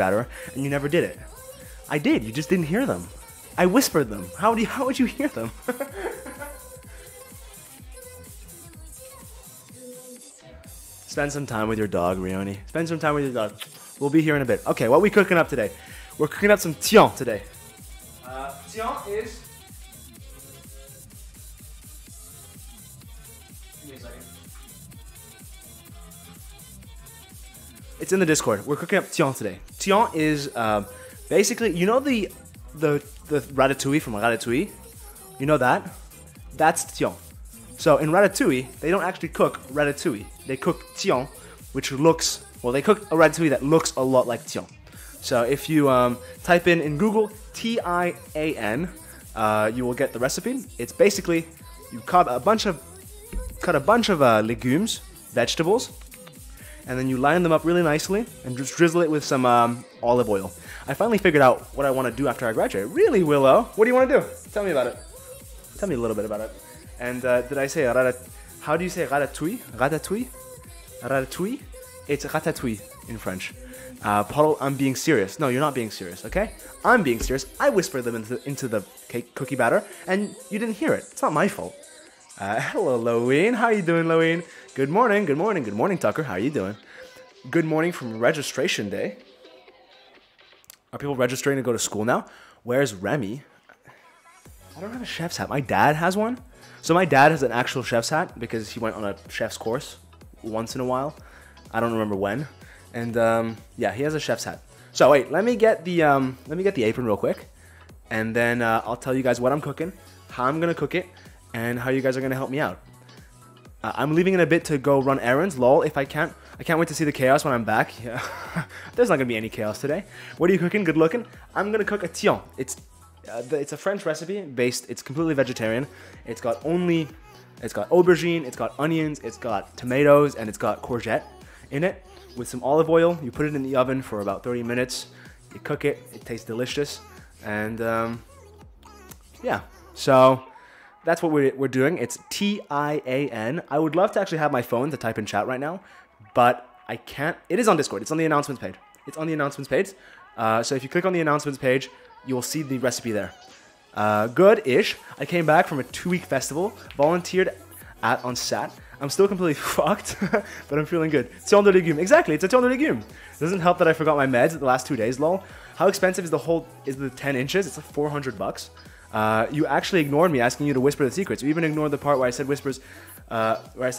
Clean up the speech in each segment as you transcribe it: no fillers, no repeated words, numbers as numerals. better, and you never did it. I did, you just didn't hear them. I whispered them. How would you hear them? Spend some time with your dog, Rioni. Spend some time with your dog. We'll be here in a bit. Okay, what are we cooking up today? We're cooking up some tion today. Tion is... Give me a second. It's in the Discord. We're cooking up tion today. Tion is basically, you know the Ratatouille from Ratatouille? You know that? That's tion. So in Ratatouille, they don't actually cook Ratatouille. They cook tion, which looks, well, they cook a Ratatouille that looks a lot like tion. So if you type in Google T-I-A-N, you will get the recipe. It's basically, you cut a bunch of legumes, vegetables, and then you line them up really nicely and just drizzle it with some olive oil. I finally figured out what I want to do after I graduate. Really, Willow? What do you want to do? Tell me about it. Tell me a little bit about it. And did I say how do you say ratatouille? Ratatouille? Ratatouille? It's ratatouille in French. Pottle, I'm being serious. No, you're not being serious, okay? I'm being serious. I whispered them into the cake cookie batter, and you didn't hear it. It's not my fault. Hello, Loeen. How are you doing, Loeen? Good morning, good morning, good morning, Tucker. How are you doing? Good morning from registration day. Are people registering to go to school now? Where's Remy? I don't have a chef's hat. My dad has one. So my dad has an actual chef's hat because he went on a chef's course once in a while. I don't remember when. And yeah, he has a chef's hat. So wait, let me get the apron real quick, and then I'll tell you guys what I'm cooking, how I'm gonna cook it, and how you guys are gonna help me out. I'm leaving in a bit to go run errands. Lol, if I can't wait to see the chaos when I'm back. Yeah. There's not gonna be any chaos today. What are you cooking? Good looking. I'm gonna cook a tion. It's a French recipe based. It's completely vegetarian. It's got aubergine. It's got onions. It's got tomatoes, and it's got courgette in it. With some olive oil, you put it in the oven for about 30 minutes. You cook it, it tastes delicious. And yeah, so that's what we're doing. It's T-I-A-N. I would love to actually have my phone to type in chat right now, but I can't. It is on Discord, it's on the announcements page. It's on the announcements page. So if you click on the announcements page, you'll see the recipe there. Good-ish. I came back from a 2-week festival, volunteered at on Sat. I'm still completely fucked, but I'm feeling good. Tion de légumes. Exactly, it's a tion de légumes. It doesn't help that I forgot my meds the last 2 days, lol. How expensive is the 10 inches? It's like 400 bucks. You actually ignored me asking you to whisper the secrets. You even ignored the part where I said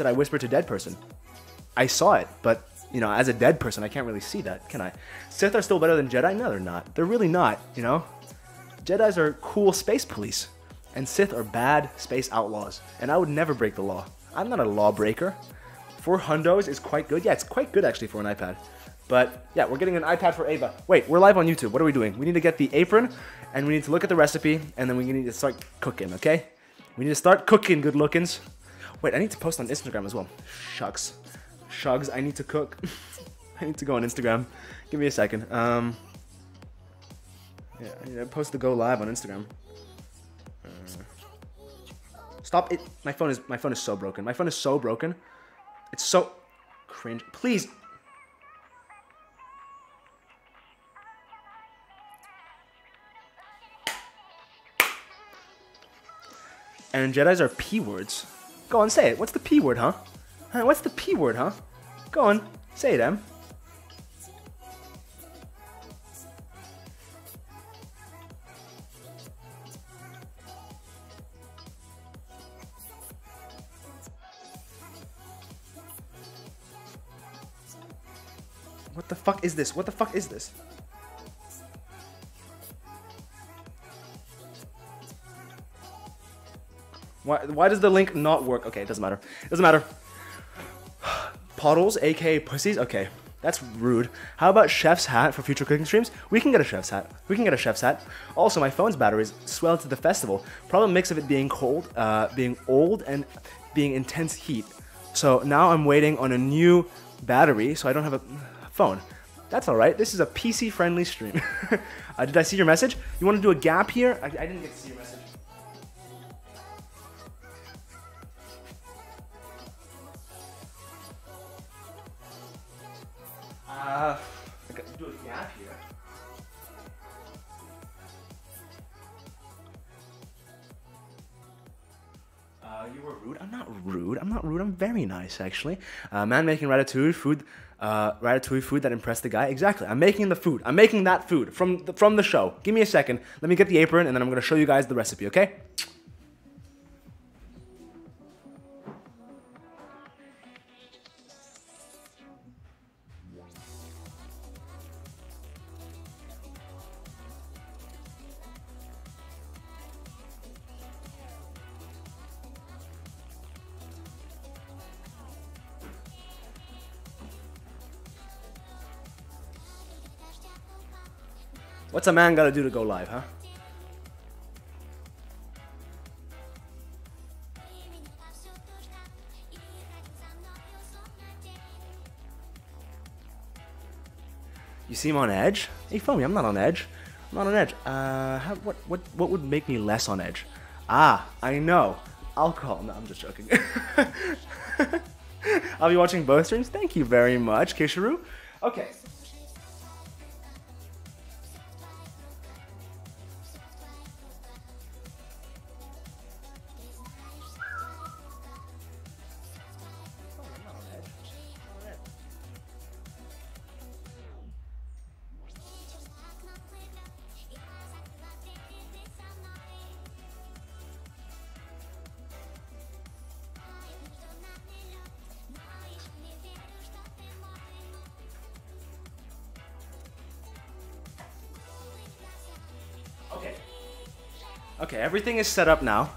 I whispered to dead person. I saw it, but you know, as a dead person, I can't really see that, can I? Sith are still better than Jedi? No, they're not. They're really not, you know? Jedis are cool space police, and Sith are bad space outlaws, and I would never break the law. I'm not a lawbreaker. 4 hundos is quite good. Yeah, it's quite good actually for an iPad. But yeah, we're getting an iPad for Ava. Wait, we're live on YouTube. What are we doing? We need to get the apron, and we need to look at the recipe, and then we need to start cooking, okay? We need to start cooking, good lookins. Wait, I need to post on Instagram as well. Shucks. Shugs, I need to cook. I need to go on Instagram. Give me a second. Yeah, I need to post the go live on Instagram. Stop it. My phone is so broken. My phone is so broken. It's so cringe. Please. And Jedis are P words. Go on, say it. What's the P word, huh? What's the P word, huh? Go on, say it, Em. What the fuck is this? What the fuck is this? Why does the link not work? Okay, it doesn't matter. It doesn't matter. Pottles, aka pussies? Okay, that's rude. How about chef's hat for future cooking streams? We can get a chef's hat. We can get a chef's hat. Also, my phone's batteries swelled to the festival. Probably a mix of it being cold, being old, and being intense heat. So now I'm waiting on a new battery, so I don't have a phone. That's all right. This is a PC-friendly stream. Did I see your message? You want to do a gap here? I didn't get to see your message. I got to do a gap here. You were rude? I'm not rude. I'm not rude. I'm very nice, actually. Man making ratatouille food, that impressed the guy. Exactly. I'm making the food. I'm making that food from the show. Give me a second. Let me get the apron, and then I'm going to show you guys the recipe, okay? What's a man gotta do to go live, huh? You seem on edge? Hey, Foamy, I'm not on edge. I'm not on edge. What would make me less on edge? Ah, I know. Alcohol. No, I'm just joking. I'll be watching both streams. Thank you very much, Kisharu. Okay. Okay, everything is set up now.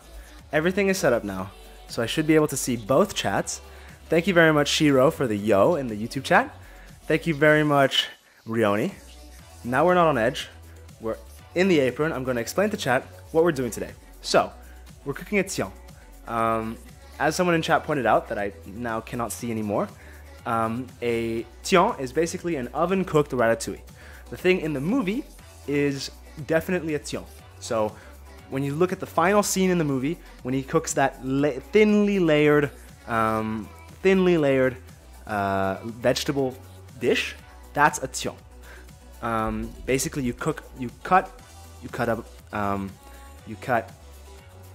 Everything is set up now. So I should be able to see both chats. Thank you very much, Shiro, for the yo in the YouTube chat. Thank you very much, Rioni. Now we're not on edge. We're in the apron. I'm going to explain to chat what we're doing today. So, we're cooking a tion. As someone in chat pointed out that I now cannot see anymore, a tion is basically an oven-cooked ratatouille. The thing in the movie is definitely a tion. So, when you look at the final scene in the movie, when he cooks that thinly layered vegetable dish, that's a tion. Basically, you cut courgette,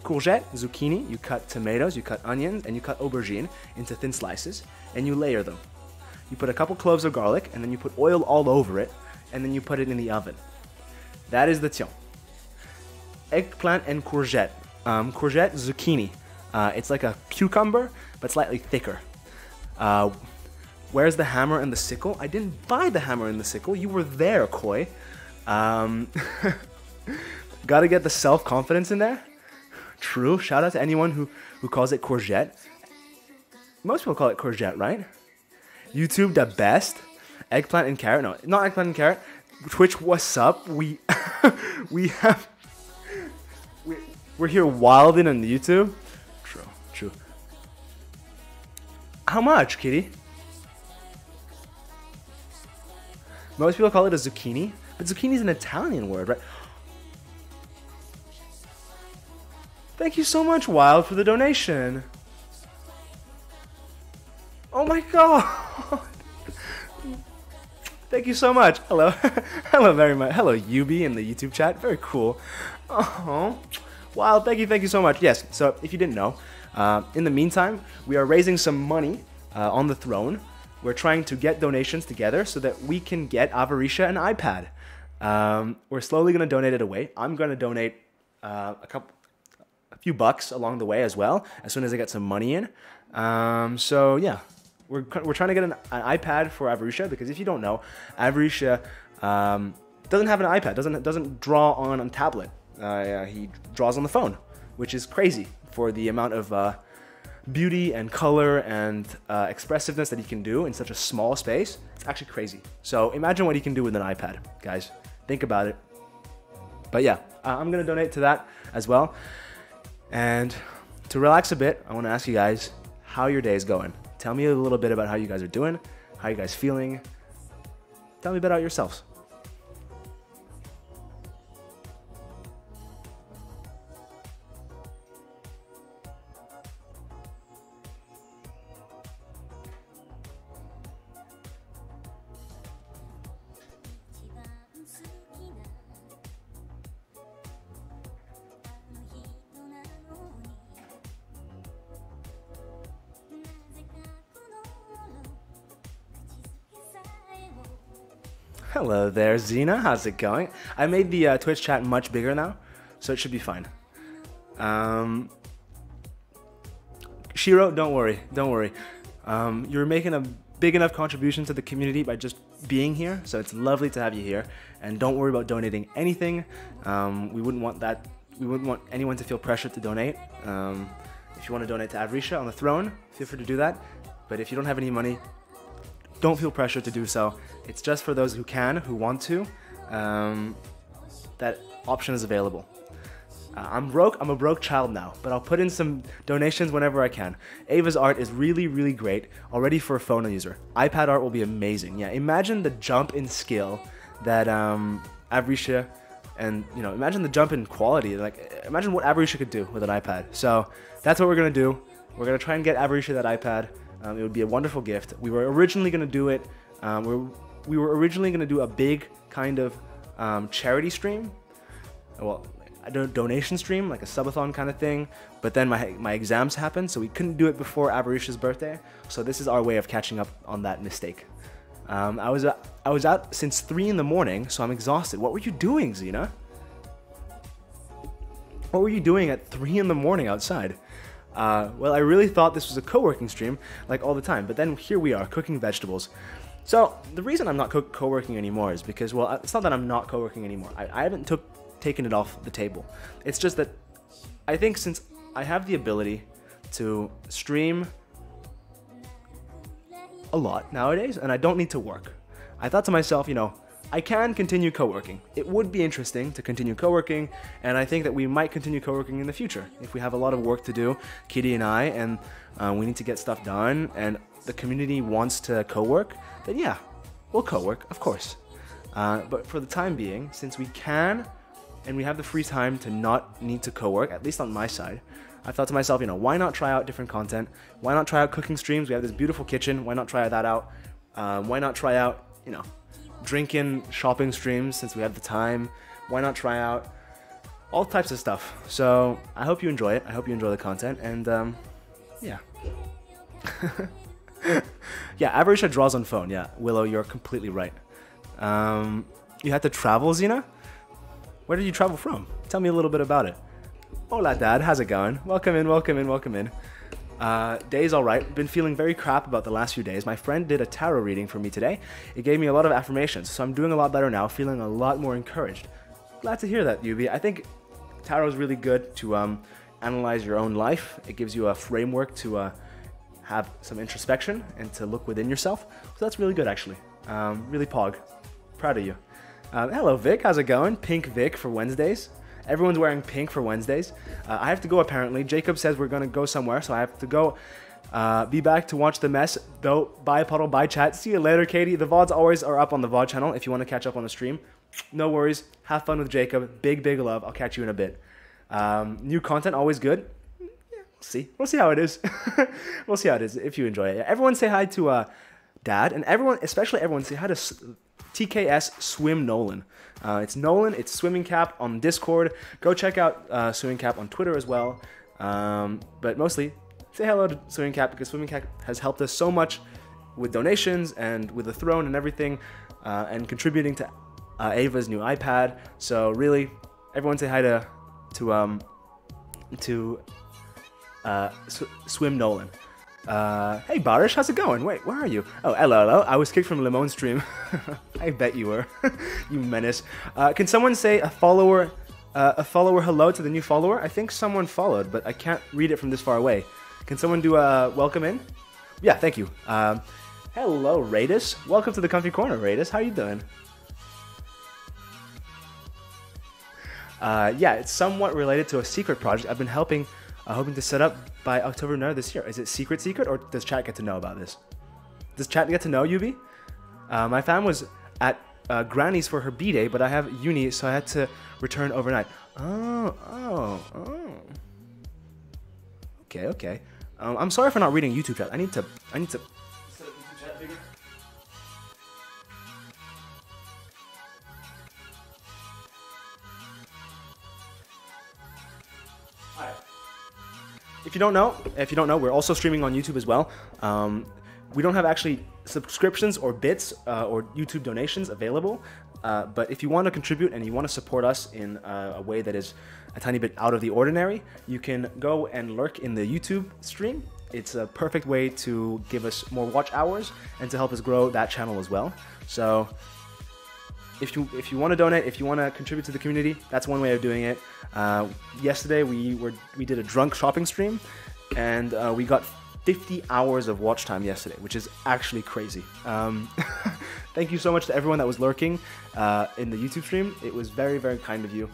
zucchini, you cut tomatoes, you cut onions, and you cut aubergine into thin slices, and you layer them. You put a couple cloves of garlic, and then you put oil all over it, and then you put it in the oven. That is the tion. Eggplant and courgette. Courgette, zucchini. It's like a cucumber, but slightly thicker. Where's the hammer and the sickle? I didn't buy the hammer and the sickle. You were there, Koi. Gotta get the self-confidence in there. True. Shout out to anyone who calls it courgette. Most people call it courgette, right? YouTube, the best. Eggplant and carrot. No, not eggplant and carrot. Twitch, what's up? We're here wilding on YouTube. True, true. How much, Kitty? Most people call it a zucchini, but zucchini is an Italian word, right? Thank you so much, Wild, for the donation. Oh my god. Thank you so much. Hello. Hello very much. Hello, Yubi in the YouTube chat. Very cool. Oh. Wow, thank you so much. Yes, so if you didn't know, in the meantime, we are raising some money on the throne. We're trying to get donations together so that we can get Avrisha an iPad. We're slowly going to donate it away. I'm going to donate a few bucks along the way as well, as soon as I get some money in. So yeah, we're trying to get an iPad for Avrisha, because if you don't know, Avrisha doesn't have an iPad, doesn't draw on a tablet. He draws on the phone, which is crazy for the amount of beauty and color and expressiveness that he can do in such a small space. It's actually crazy. So imagine what he can do with an iPad, guys. Think about it. But yeah, I'm going to donate to that as well. And to relax a bit, I want to ask you guys how your day is going. Tell me a little bit about how you guys are doing, how you guys feeling. Tell me a bit about yourselves. Hello there, Xena. How's it going? I made the Twitch chat much bigger now, so it should be fine. Shiro, don't worry. You're making a big enough contribution to the community by just being here, so it's lovely to have you here. And don't worry about donating anything. We wouldn't want anyone to feel pressured to donate. If you want to donate to Avrisha on the throne, feel free to do that. But if you don't have any money, don't feel pressure to do so. It's just for those who can, who want to. That option is available. I'm broke. I'm a broke child now, but I'll put in some donations whenever I can. Ava's art is really, really great already for a phone user. iPad art will be amazing. Yeah, imagine the jump in skill that Avrisha, and you know, imagine the jump in quality. Like, imagine what Avrisha could do with an iPad. So that's what we're gonna do. We're gonna try and get Avrisha that iPad. It would be a wonderful gift. We were originally going to do it. We were originally going to do a big kind of charity stream. Well, a donation stream, like a subathon kind of thing. But then my exams happened, so we couldn't do it before Avarisha's birthday. So this is our way of catching up on that mistake. I was out since 3 in the morning, so I'm exhausted. What were you doing, Xena? What were you doing at 3 in the morning outside? Well, I really thought this was a co-working stream, like all the time, but then here we are, cooking vegetables. So, the reason I'm not co-working anymore is because, well, it's not that I'm not co-working anymore. I haven't taken it off the table. It's just that I think since I have the ability to stream a lot nowadays, and I don't need to work, I thought to myself, you know, I can continue co-working. It would be interesting to continue co-working, and I think that we might continue co-working in the future. If we have a lot of work to do, Kitty and I, and we need to get stuff done, and the community wants to co-work, then yeah, we'll co-work, of course. But for the time being, since we can, and we have the free time to not need to co-work, at least on my side, I thought to myself, you know, why not try out different content? Why not try out cooking streams? We have this beautiful kitchen. Why not try that out? Why not try out, you know, drinking shopping streams since we have the time? Why not try out all types of stuff? So I hope you enjoy it. I hope you enjoy the content, and yeah. Yeah, Avrisha draws on phone. Yeah, Willow, you're completely right. You had to travel, Xena? Where did you travel from? Tell me a little bit about it. Hola, Dad. How's it going? Welcome in, welcome in, welcome in. Day's alright. Been feeling very crap about the last few days. My friend did a tarot reading for me today. It gave me a lot of affirmations, so I'm doing a lot better now, feeling a lot more encouraged. Glad to hear that, Yubi. I think tarot's really good to analyze your own life. It gives you a framework to have some introspection and to look within yourself. So that's really good, actually. Really pog. Proud of you. Hello, Vic. How's it going? Pink Vic for Wednesdays. Everyone's wearing pink for Wednesdays. I have to go, apparently. Jacob says we're going to go somewhere, so I have to go. Be back to watch the mess. Though, bye, Pottle, bye, chat. See you later, Katie. The VODs always are up on the VOD channel if you want to catch up on the stream. No worries. Have fun with Jacob. Big, big love. I'll catch you in a bit. New content, always good. Yeah, we'll see how it is. We'll see how it is if you enjoy it. Yeah, everyone say hi to Dad, and everyone, especially everyone, say hi to TKS Swim Nolan. It's Nolan, it's Swimming Cap on Discord. Go check out Swimming Cap on Twitter as well. But mostly, say hello to Swimming Cap, because Swimming Cap has helped us so much with donations and with the throne and everything, and contributing to Ava's new iPad. So really, everyone say hi to Swim Nolan. Hey Barish, how's it going? Wait, where are you? Oh, hello, hello. I was kicked from Limon's stream. I bet you were. You menace. Can someone say a follower hello to the new follower? I think someone followed, but I can't read it from this far away. Can someone do a welcome in? Yeah, thank you. Hello, Raidus. Welcome to the Comfy Corner, Raidus. How you doing? Yeah, it's somewhat related to a secret project I've been hoping to set up by October 9th this year. Is it secret, or does chat get to know about this? Does chat get to know, Yubi? My fam was at Granny's for her B-Day, but I have uni, so I had to return overnight. Oh. Okay. I'm sorry for not reading YouTube chat. I need to set up YouTube chat bigger. If you don't know, we're also streaming on YouTube as well. We don't have actually subscriptions or bits or YouTube donations available, but if you want to contribute and you want to support us in a way that is a tiny bit out of the ordinary, you can go and lurk in the YouTube stream. It's a perfect way to give us more watch hours and to help us grow that channel as well. So if you want to donate, if you want to contribute to the community, that's one way of doing it. Yesterday we did a drunk shopping stream, and we got 50 hours of watch time yesterday, which is actually crazy. Thank you so much to everyone that was lurking in the YouTube stream. It was very, very kind of you.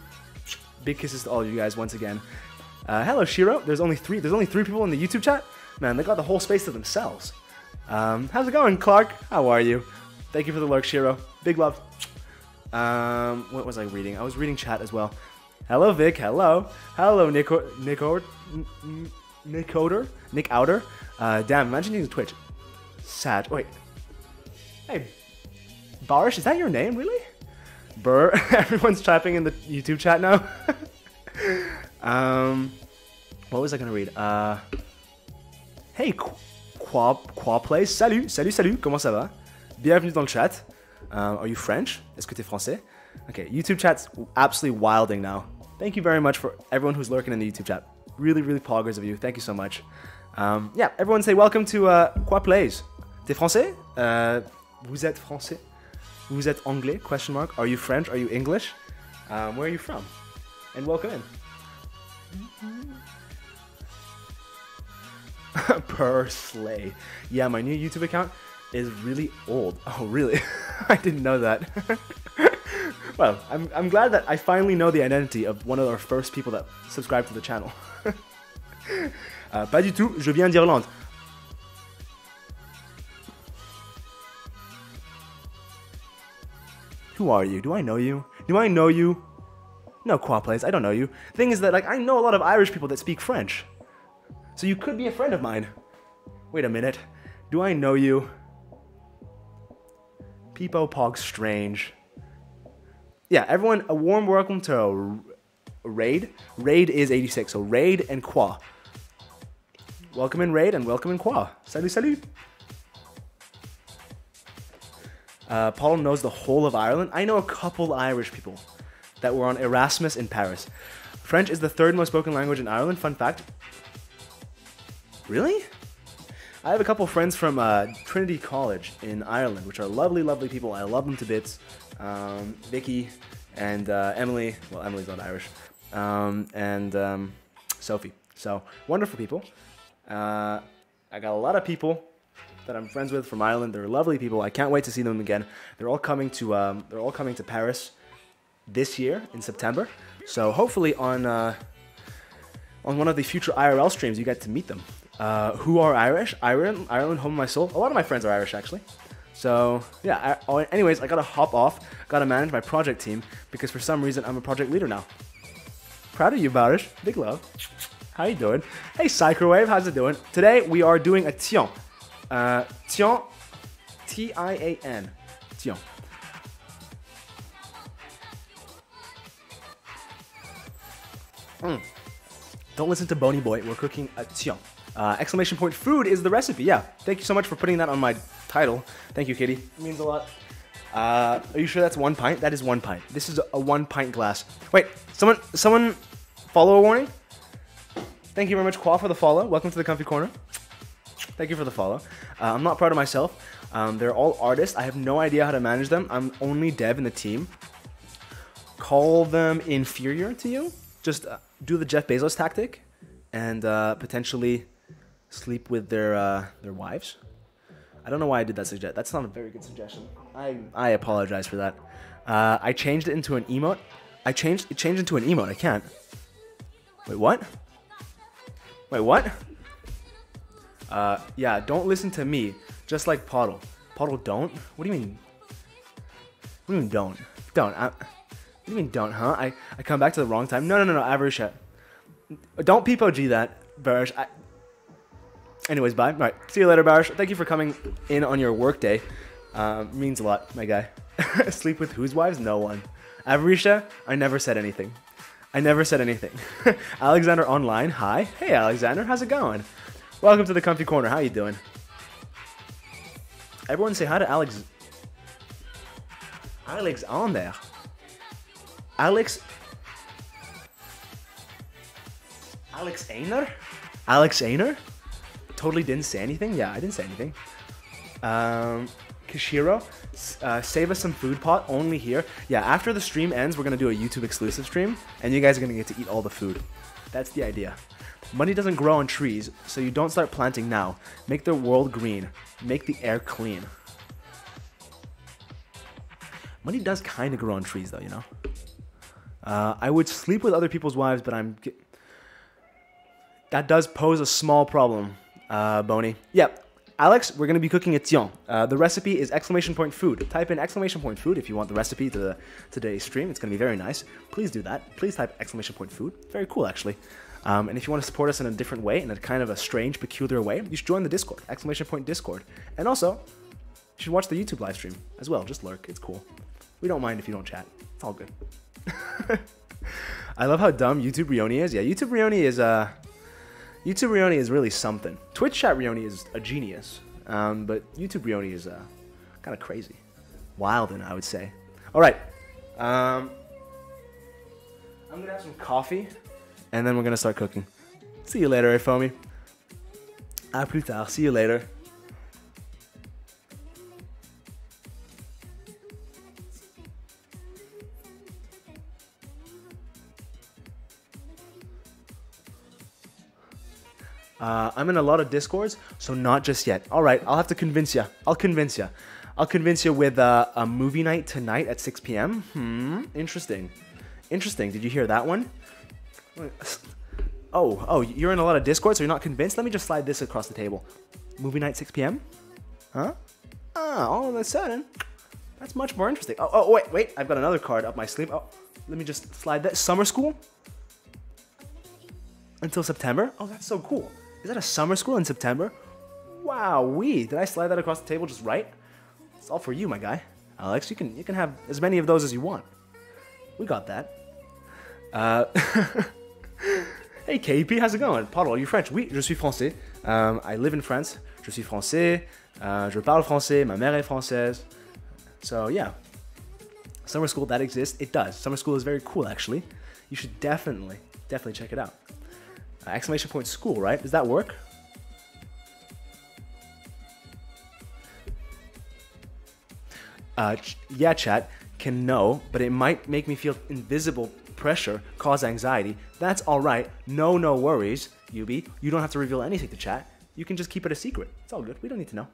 Big kisses to all of you guys once again. Hello Shiro. There's only three people in the YouTube chat. Man, they got the whole space to themselves. How's it going, Clark? How are you? Thank you for the lurk, Shiro. Big love. What was I reading? I was reading chat as well. Hello Vic. Hello. Hello Nick Outer. Damn, imagine using Twitch. Sad. Wait. Hey, Barish, is that your name, really? Burr. Everyone's typing in the YouTube chat now. What was I gonna read? Hey, Quaplays. Salut. Comment ça va? Bienvenue dans le chat. Are you French? Est-ce que t'es français? Okay, YouTube chat's absolutely wilding now. Thank you very much for everyone who's lurking in the YouTube chat. Really, really poggers of you. Thank you so much. Yeah, everyone say welcome to Quoi Plays. T'es français? Vous êtes français? Vous êtes anglais? Question mark. Are you French? Are you English? Where are you from? And welcome in. Persley. Yeah, my new YouTube account is really old. Oh, really? I didn't know that. Well, I'm glad that I finally know the identity of one of our first people that subscribed to the channel. Pas du tout, je viens d'Irlande. Who are you? Do I know you? Do I know you? No, Quaplays, I don't know you. Thing is that, like, I know a lot of Irish people that speak French. So you could be a friend of mine. Wait a minute. Do I know you? Peepo Pog Strange. Yeah, everyone, a warm welcome to Raid. Raid is 86, so Raid and Qua. Welcome in Raid and welcome in Qua. Salut, salut. Paul knows the whole of Ireland. I know a couple Irish people that were on Erasmus in Paris. French is the third most spoken language in Ireland. Fun fact. Really? I have a couple friends from Trinity College in Ireland, which are lovely, lovely people. I love them to bits. Vicky and Emily. Well, Emily's not Irish. And Sophie. So wonderful people. I got a lot of people that I'm friends with from Ireland. They're lovely people. I can't wait to see them again. They're all coming to Paris this year in September. So hopefully on one of the future IRL streams you get to meet them. Who are Irish? Ireland, home of my soul. A lot of my friends are Irish actually. So yeah, anyways, I gotta hop off, gotta manage my project team, because for some reason I'm a project leader now. Proud of you, Barish. Big love. How you doing? Hey, Cycrowave, how's it doing? Today we are doing a tion. Tion, T-I-A-N, tion. Don't listen to Boney Boy, we're cooking a tion. Exclamation point food is the recipe, yeah. Thank you so much for putting that on my title. Thank you, Kitty. It means a lot. Are you sure that's 1 pint? That is 1 pint. This is a 1 pint glass. Wait, someone follow a warning? Thank you very much, Qua, for the follow. Welcome to the Comfy Corner. Thank you for the follow. I'm not proud of myself. They're all artists. I have no idea how to manage them. I'm only dev in the team. Call them inferior to you. Just do the Jeff Bezos tactic and potentially sleep with their wives. I don't know why I did that suggestion. That's not a very good suggestion. I apologize for that. I changed it into an emote. It changed into an emote. I can't. Wait, what? Wait, what? Yeah, don't listen to me. Just like Pottle. Pottle, don't? What do you mean? What do you mean don't? Don't. What do you mean don't, huh? I come back to the wrong time. No, Avrisha. Don't peepo G that, Barish. Anyways, bye. All right, see you later, Barish. Thank you for coming in on your work day. Means a lot, my guy. Sleep with whose wives? No one. Avrisha, I never said anything. I never said anything. Alexander Online, hi. Hey, Alexander, how's it going? Welcome to the Comfy Corner. How you doing? Everyone say hi to Alex. Alex on there. Alex. Alex Ainer? Alex Ainer? Totally didn't say anything. Yeah, I didn't say anything. Kishiro, save us some food pot only here. Yeah, after the stream ends, we're going to do a YouTube exclusive stream, and you guys are going to get to eat all the food. That's the idea. Money doesn't grow on trees, so you don't start planting now. Make the world green. Make the air clean. Money does kind of grow on trees, though, you know? I would sleep with other people's wives, but I'm... That does pose a small problem, Boney. Yep. Alex, we're going to be cooking a tion. The recipe is !food. Type in !food if you want the recipe to today's stream. It's going to be very nice. Please do that. Please type !food. Very cool, actually. And if you want to support us in a different way, in a kind of a strange, peculiar way, you should join the Discord, !discord. And also, you should watch the YouTube live stream as well. Just lurk. It's cool. We don't mind if you don't chat. It's all good. I love how dumb YouTube Rioni is. Yeah, YouTube Rioni is... YouTube Rioni is really something. Twitch chat Rioni is a genius, but YouTube Rioni is kind of crazy. Wild, I would say. All right. I'm going to have some coffee, and then we're going to start cooking. See you later, Efomi. A plus tard. See you later. I'm in a lot of Discords, so not just yet. All right, I'll have to convince you. I'll convince you with a movie night tonight at 6 p.m. Hmm, interesting. Interesting. Did you hear that one? Oh, you're in a lot of Discords, so you're not convinced? Let me just slide this across the table. Movie night 6 p.m.? Huh? Ah, all of a sudden. That's much more interesting. Oh, wait. I've got another card up my sleeve. Oh, let me just slide that. Summer school? Until September? Oh, that's so cool. Is that a summer school in September? Wow-wee. Did I slide that across the table just right? It's all for you, my guy. Alex, you can have as many of those as you want. We got that. Hey, KP, how's it going? Pottle, are you French? Oui, je suis français. I live in France. Je suis français. Je parle français. Ma mère est française. So, yeah. Summer school, that exists. It does. Summer school is very cool, actually. You should definitely check it out. !school, right? Does that work? Yeah, chat. Can no, but it might make me feel invisible pressure, cause anxiety. That's all right. No worries, Yubi. You don't have to reveal anything to chat. You can just keep it a secret. It's all good. We don't need to know.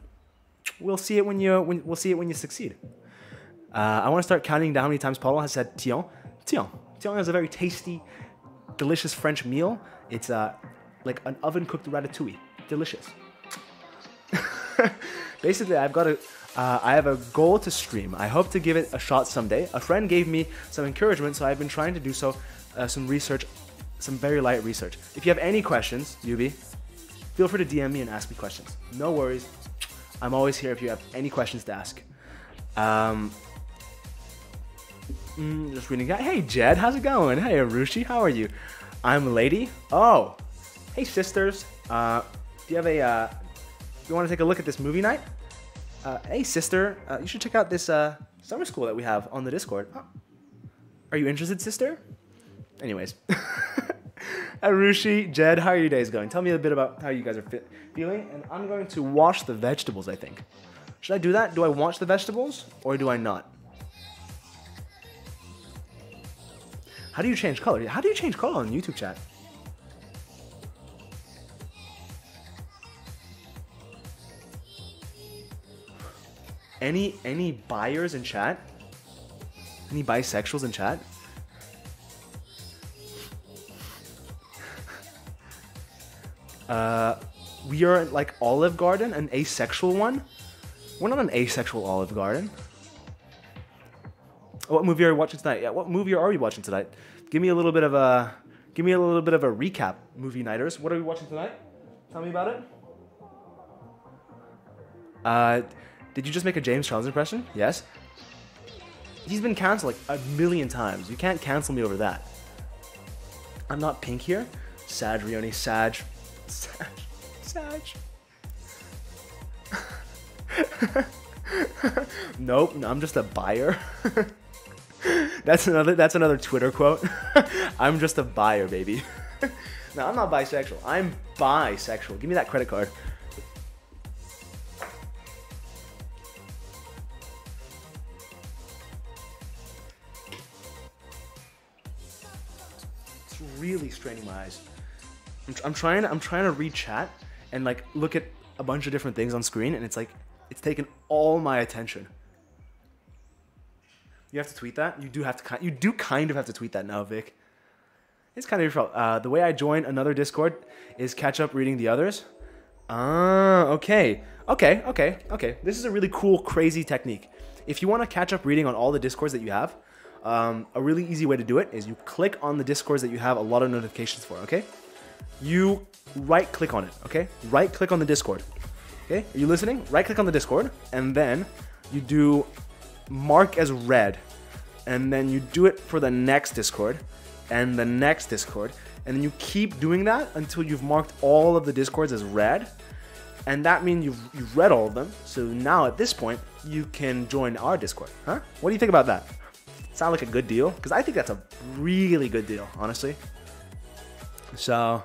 We'll see it when you succeed. I want to start counting down how many times Paul has said tion. Tion is a very tasty, delicious French meal. It's like an oven-cooked ratatouille. Delicious. Basically, I have a goal to stream. I hope to give it a shot someday. A friend gave me some encouragement, so I've been trying to do so. Some research, some very light research. If you have any questions, Yubi, feel free to DM me and ask me questions. No worries. I'm always here if you have any questions to ask. Just reading that. Hey, Jed, how's it going? Hey, Avrisha, how are you? I'm Lady. Oh, hey sisters. Do you have a? You want to take a look at this movie night? Hey sister, you should check out this summer school that we have on the Discord. Oh. Are you interested, sister? Anyways, Avrisha, Jed, how are your days going? Tell me a bit about how you guys are feeling. And I'm going to wash the vegetables. I think. Should I do that? Do I wash the vegetables or do I not? How do you change color? How do you change color on YouTube chat? Any buyers in chat? Any bisexuals in chat? We are like Olive Garden, an asexual one? We're not an asexual Olive Garden. What movie are you watching tonight? Yeah, what movie are we watching tonight? Give me a little bit of a recap, movie nighters. What are we watching tonight? Tell me about it. Did you just make a James Charles impression? Yes. He's been canceled like a million times. You can't cancel me over that. I'm not pink here. Sag, Rioni, Sag. Sag. Nope, I'm just a buyer. That's another Twitter quote. I'm just a buyer, baby. No, I'm not bisexual. I'm bisexual. Give me that credit card. It's really straining my eyes. I'm trying to read chat and like look at a bunch of different things on screen, and it's like it's taken all my attention. You have to tweet that? You do kind of have to tweet that now, Vic. It's kind of your fault. The way I join another Discord is catch up reading the others. Ah, okay. Okay. This is a really cool, crazy technique. If you want to catch up reading on all the Discords that you have, a really easy way to do it is you click on the Discords that you have a lot of notifications for, okay? You right-click on it, okay? Right-click on the Discord. Okay, are you listening? Right-click on the Discord, and then you do mark as read, and then you do it for the next Discord, and the next Discord, and then you keep doing that until you've marked all of the Discords as read, and that means you've read all of them, so now at this point, you can join our Discord, huh? What do you think about that? Sound like a good deal? Because I think that's a really good deal, honestly. So,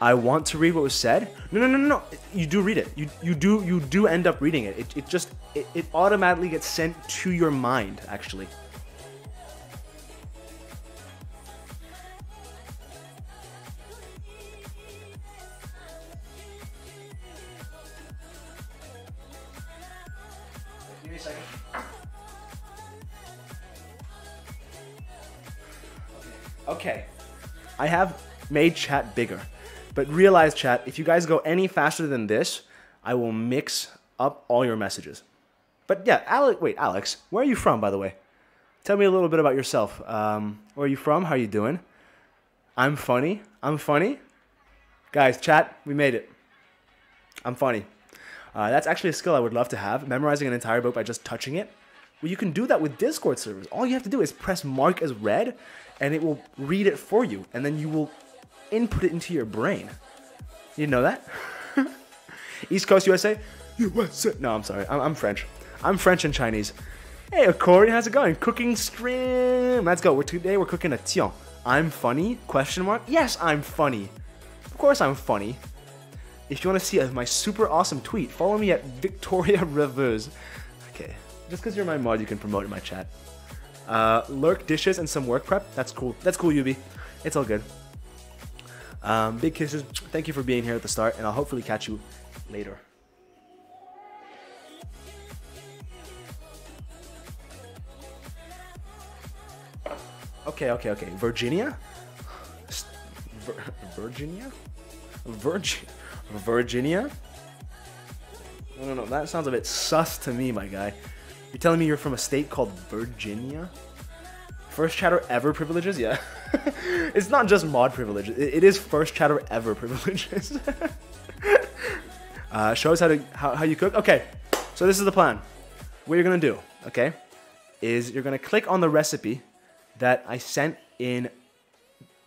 I want to read what was said. No. You do read it. You do end up reading it. It automatically gets sent to your mind, actually. Give me a second. Okay. I have made chat bigger. But realize, chat, if you guys go any faster than this, I will mix up all your messages. But yeah, Alex, where are you from, by the way? Tell me a little bit about yourself. Where are you from? How are you doing? I'm funny. Guys, chat, we made it. I'm funny. That's actually a skill I would love to have, memorizing an entire book by just touching it. Well, you can do that with Discord servers. All you have to do is press mark as read, and it will read it for you, and then you will input it into your brain. You know that? East Coast USA? USA. No, I'm sorry. I'm French. I'm French and Chinese. Hey, Corey, how's it going? Cooking stream. Let's go. Today we're cooking a tion. I'm funny? Question mark? Yes, I'm funny. Of course I'm funny. If you want to see my super awesome tweet, follow me at Victoria Reveuse. Okay. Just because you're my mod, you can promote in my chat. Lurk dishes and some work prep. That's cool. That's cool, Yubi. It's all good. Big kisses. Thank you for being here at the start, and I'll hopefully catch you later. Okay. Virginia? Virginia? No. That sounds a bit sus to me, my guy. You're telling me you're from a state called Virginia? First chatter ever privileges? Yeah. It's not just mod privileges. It is first chatter ever privileges. Shows how you cook. Okay, so this is the plan. What you're going to do, okay, is you're going to click on the recipe that I sent in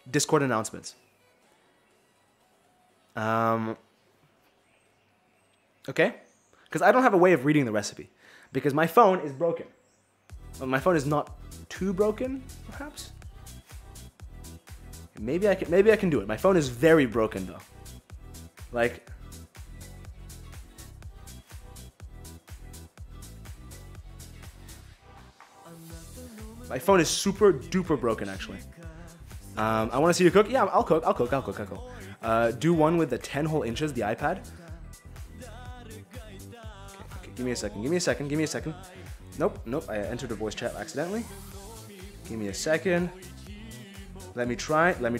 Discord announcements. Okay? Because I don't have a way of reading the recipe because my phone is broken. Well, my phone is not too broken, perhaps? Maybe I can do it. My phone is very broken though. Like my phone is super duper broken actually. I want to see you cook. Yeah, I'll cook. Do one with the 10 whole inches, the iPad. Okay, give me a second. Nope, I entered a voice chat accidentally. Give me a second. Let me try. Give me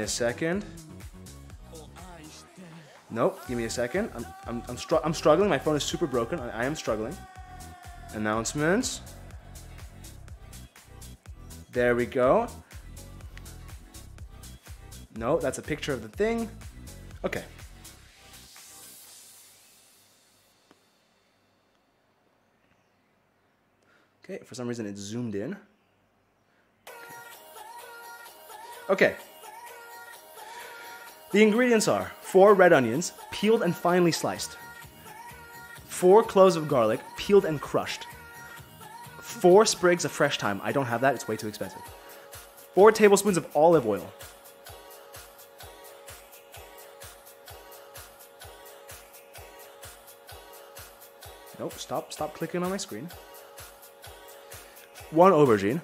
a second. Nope, give me a second. I'm struggling. My phone is super broken. I am struggling. Announcements. There we go. No, that's a picture of the thing. Okay. Okay, for some reason it zoomed in. Okay, Okay. The ingredients are 4 red onions, peeled and finely sliced. 4 cloves of garlic, peeled and crushed. 4 sprigs of fresh thyme. I don't have that, it's way too expensive. 4 tablespoons of olive oil. stop clicking on my screen. 1 aubergine,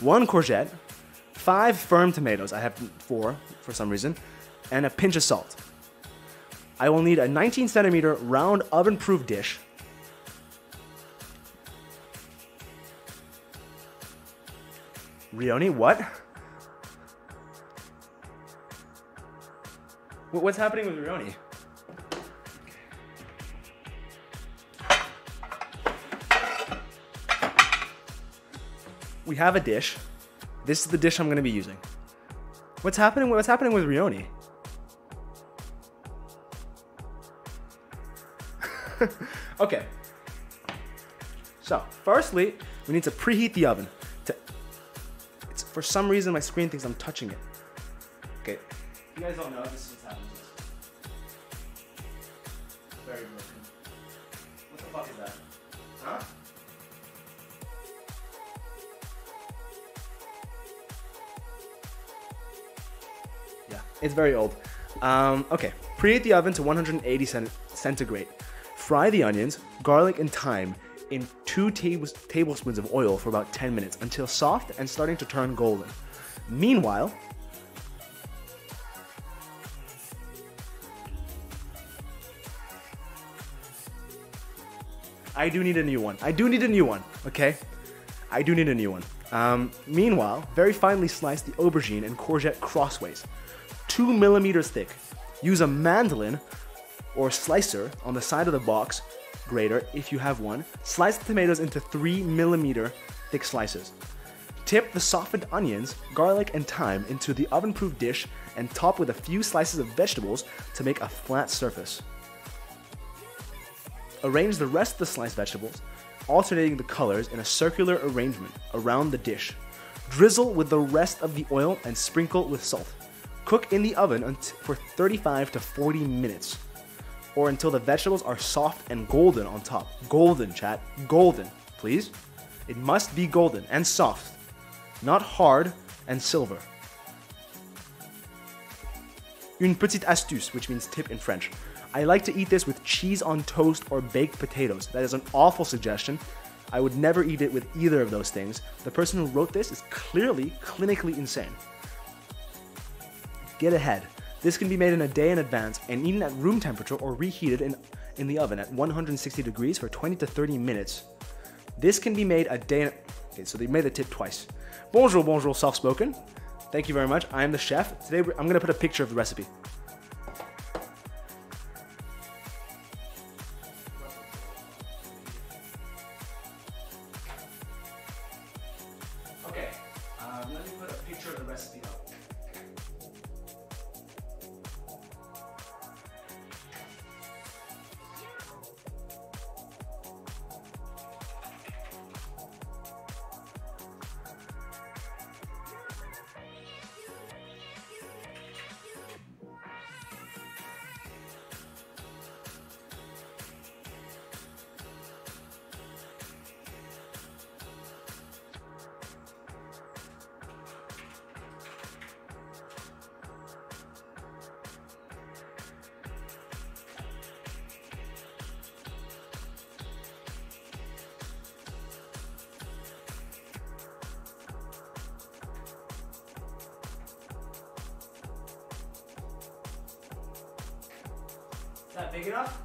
1 courgette, 5 firm tomatoes, I have 4 for some reason, and a pinch of salt. I will need a 19-centimeter round oven-proof dish. Rioni, what? What's happening with Rioni? We have a dish. This is the dish I'm gonna be using. What's happening with Rioni? Okay. So, firstly, we need to preheat the oven. It's for some reason my screen thinks I'm touching it. Okay. You guys don't know, this is what's happening. Very broken. What the fuck is that? Huh? It's very old. Okay, preheat the oven to 180 centigrade. Fry the onions, garlic, and thyme in 2 tablespoons of oil for about 10 minutes until soft and starting to turn golden. Meanwhile, I do need a new one. Okay? Meanwhile, very finely slice the aubergine and courgette crossways. 2 millimeters thick. Use a mandolin or slicer on the side of the box grater if you have one. Slice the tomatoes into 3 millimeter thick slices. Tip the softened onions, garlic, and thyme into the oven-proof dish and top with a few slices of vegetables to make a flat surface. Arrange the rest of the sliced vegetables, alternating the colors in a circular arrangement around the dish. Drizzle with the rest of the oil and sprinkle with salt. Cook in the oven for 35 to 40 minutes, or until the vegetables are soft and golden on top. Golden, chat. Golden, please. It must be golden and soft, not hard and silver. Une petite astuce, which means tip in French. I like to eat this with cheese on toast or baked potatoes. That is an awful suggestion. I would never eat it with either of those things. The person who wrote this is clearly clinically insane. Get ahead. This can be made in a day in advance and eaten at room temperature or reheated in the oven at 160 degrees for 20 to 30 minutes. This can be made a day in... Okay, so they made the tip twice. Bonjour, bonjour, soft-spoken. Thank you very much. I am the chef. Today, I'm gonna put a picture of the recipe. Okay, let me put a picture of the recipe up. Is that big enough?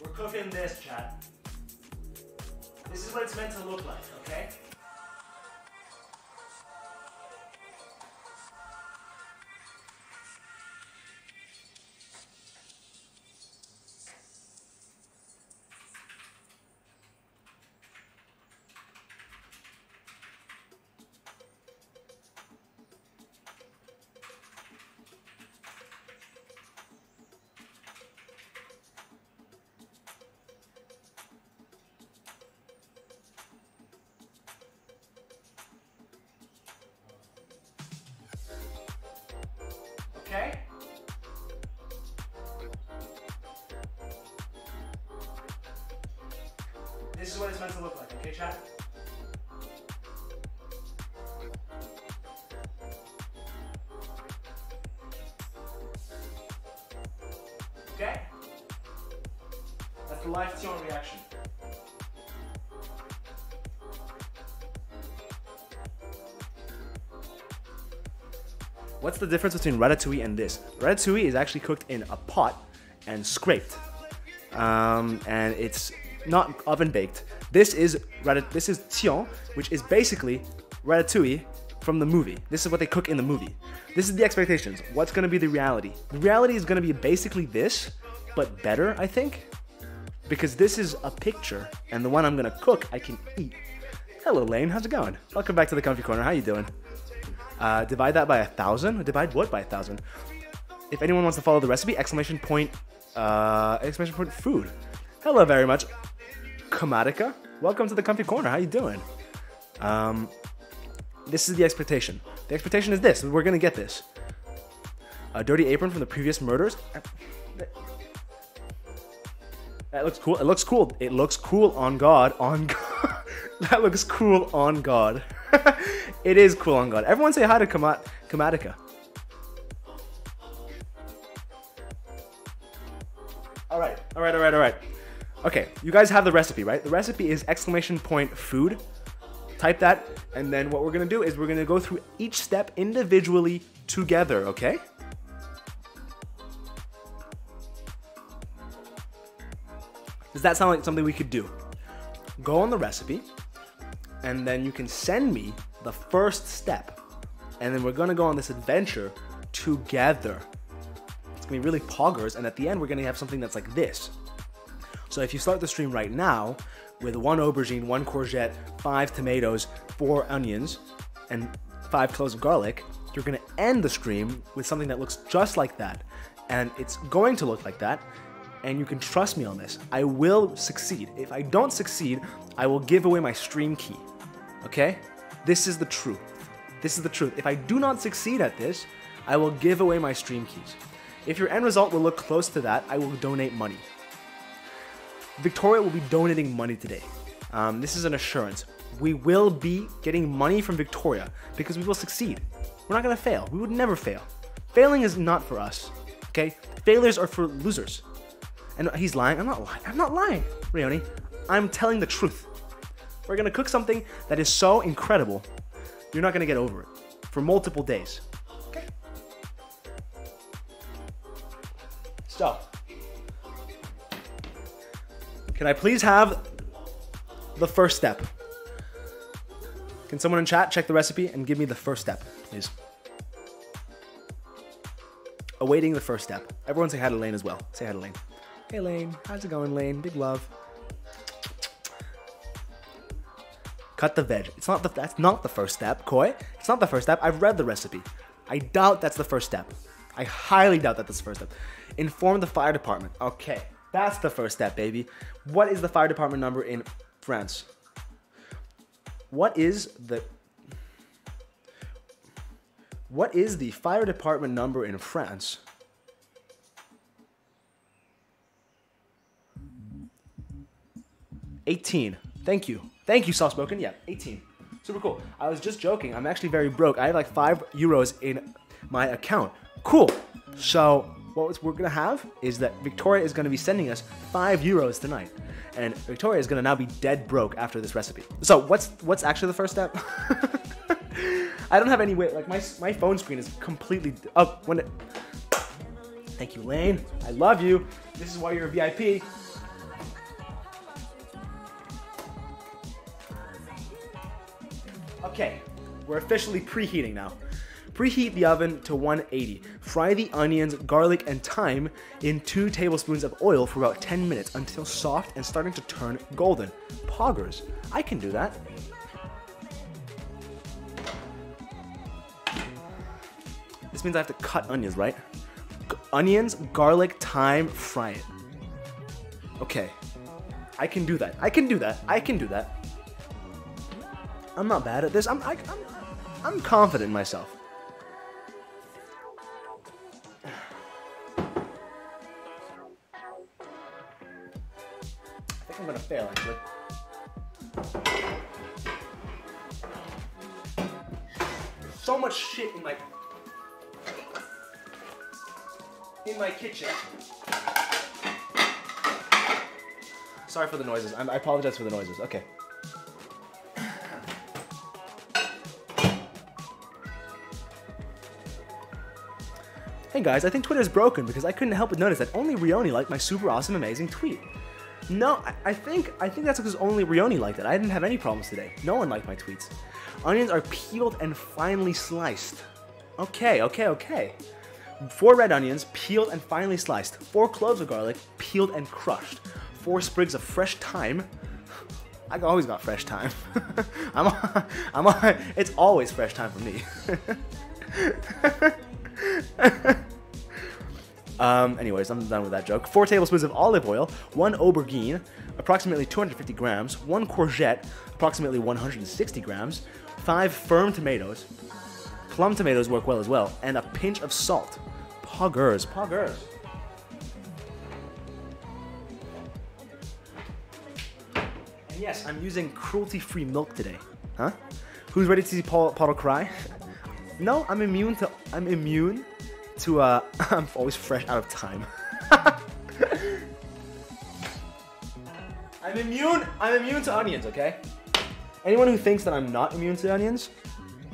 We're cooking this, chat. This is what it's meant to look like, okay? This is what it's meant to look like, okay, chat? Okay? That's the live Tion reaction. What's the difference between ratatouille and this? Ratatouille is actually cooked in a pot and scraped, and it's not oven baked. This is Tion, which is basically ratatouille from the movie. This is what they cook in the movie. This is the expectations. What's going to be the reality? The reality is going to be basically this, but better, I think, because this is a picture, and the one I'm going to cook, I can eat. Hello, Lane. How's it going? Welcome back to the Comfy Corner. How you doing? Divide that by 1,000? Divide what by 1,000? If anyone wants to follow the recipe, exclamation point food. Hello very much, Komatica. Welcome to the Comfy Corner. How you doing? This is the expectation. The expectation is this. We're gonna get this. A dirty apron from the previous murders. That looks cool. It looks cool. It looks cool on God. On God. That looks cool on God. It is cool on God. Everyone say hi to Komatica. All right. Okay, you guys have the recipe, right? The recipe is exclamation point food. Type that, and then what we're gonna do is we're gonna go through each step individually together, okay? Does that sound like something we could do? Go on the recipe, and then you can send me the first step, and then we're gonna go on this adventure together. It's gonna be really poggers, and at the end we're gonna have something that's like this. So if you start the stream right now with 1 aubergine, 1 courgette, 5 tomatoes, 4 onions, and 5 cloves of garlic, you're gonna end the stream with something that looks just like that, and it's going to look like that. And you can trust me on this. I will succeed. If I don't succeed, I will give away my stream key. Okay? This is the truth. This is the truth. If I do not succeed at this, I will give away my stream keys. If your end result will look close to that, I will donate money. Victoria will be donating money today. This is an assurance. We will be getting money from Victoria because we will succeed. We're not gonna fail. We would never fail. Failing is not for us. Okay? Failures are for losers. And he's lying. I'm not lying. I'm not lying, Rioni. I'm telling the truth. We're gonna cook something that is so incredible, you're not gonna get over it for multiple days. Okay. So, can I please have the first step? Can someone in chat check the recipe and give me the first step, please? Awaiting the first step. Everyone say hi to Lane as well. Say hi to Lane. Hey Lane, how's it going, Lane? Big love. Cut the veg. That's not the first step, Koi. It's not the first step. I've read the recipe. I doubt that's the first step. I highly doubt that that's the first step. Inform the fire department. Okay, that's the first step, baby. What is the fire department number in France? What is the fire department number in France? $18. Thank you. Thank you, Soft Spoken. Yeah, $18. Super cool. I was just joking. I'm actually very broke. I have like 5 euros in my account. Cool. So what we're going to have is that Victoria is going to be sending us 5 euros tonight. And Victoria is going to now be dead broke after this recipe. So what's actually the first step? I don't have any way. Like my phone screen is completely up. Thank you, Lane. I love you. This is why you're a VIP. Okay, we're officially preheating now. Preheat the oven to 180. Fry the onions, garlic, and thyme in 2 tablespoons of oil for about 10 minutes until soft and starting to turn golden. Poggers. I can do that. This means I have to cut onions, right? Onions, garlic, thyme, fry it. Okay. I can do that. I can do that. I can do that. I'm not bad at this. I'm confident in myself. I think I'm gonna fail, actually. so much shit in my kitchen. Sorry for the noises. I apologize for the noises. Okay. Hey guys, I think Twitter's broken because I couldn't help but notice that only Rioni liked my super awesome amazing tweet. No, I think that's because only Rioni liked it. I didn't have any problems today. No one liked my tweets. Onions are peeled and finely sliced. Okay, okay, okay. 4 red onions, peeled and finely sliced. 4 cloves of garlic, peeled and crushed. 4 sprigs of fresh thyme. I always got fresh thyme. It's always fresh thyme for me. Anyways, I'm done with that joke. 4 tablespoons of olive oil, 1 aubergine, approximately 250 grams, 1 courgette, approximately 160 grams, 5 firm tomatoes, plum tomatoes work well as well, and a pinch of salt. Poggers, poggers. And yes, I'm using cruelty-free milk today. Huh? Who's ready to see Pottle cry? No, I'm immune to I'm always fresh out of time. I'm immune to onions, okay? Anyone who thinks that I'm not immune to onions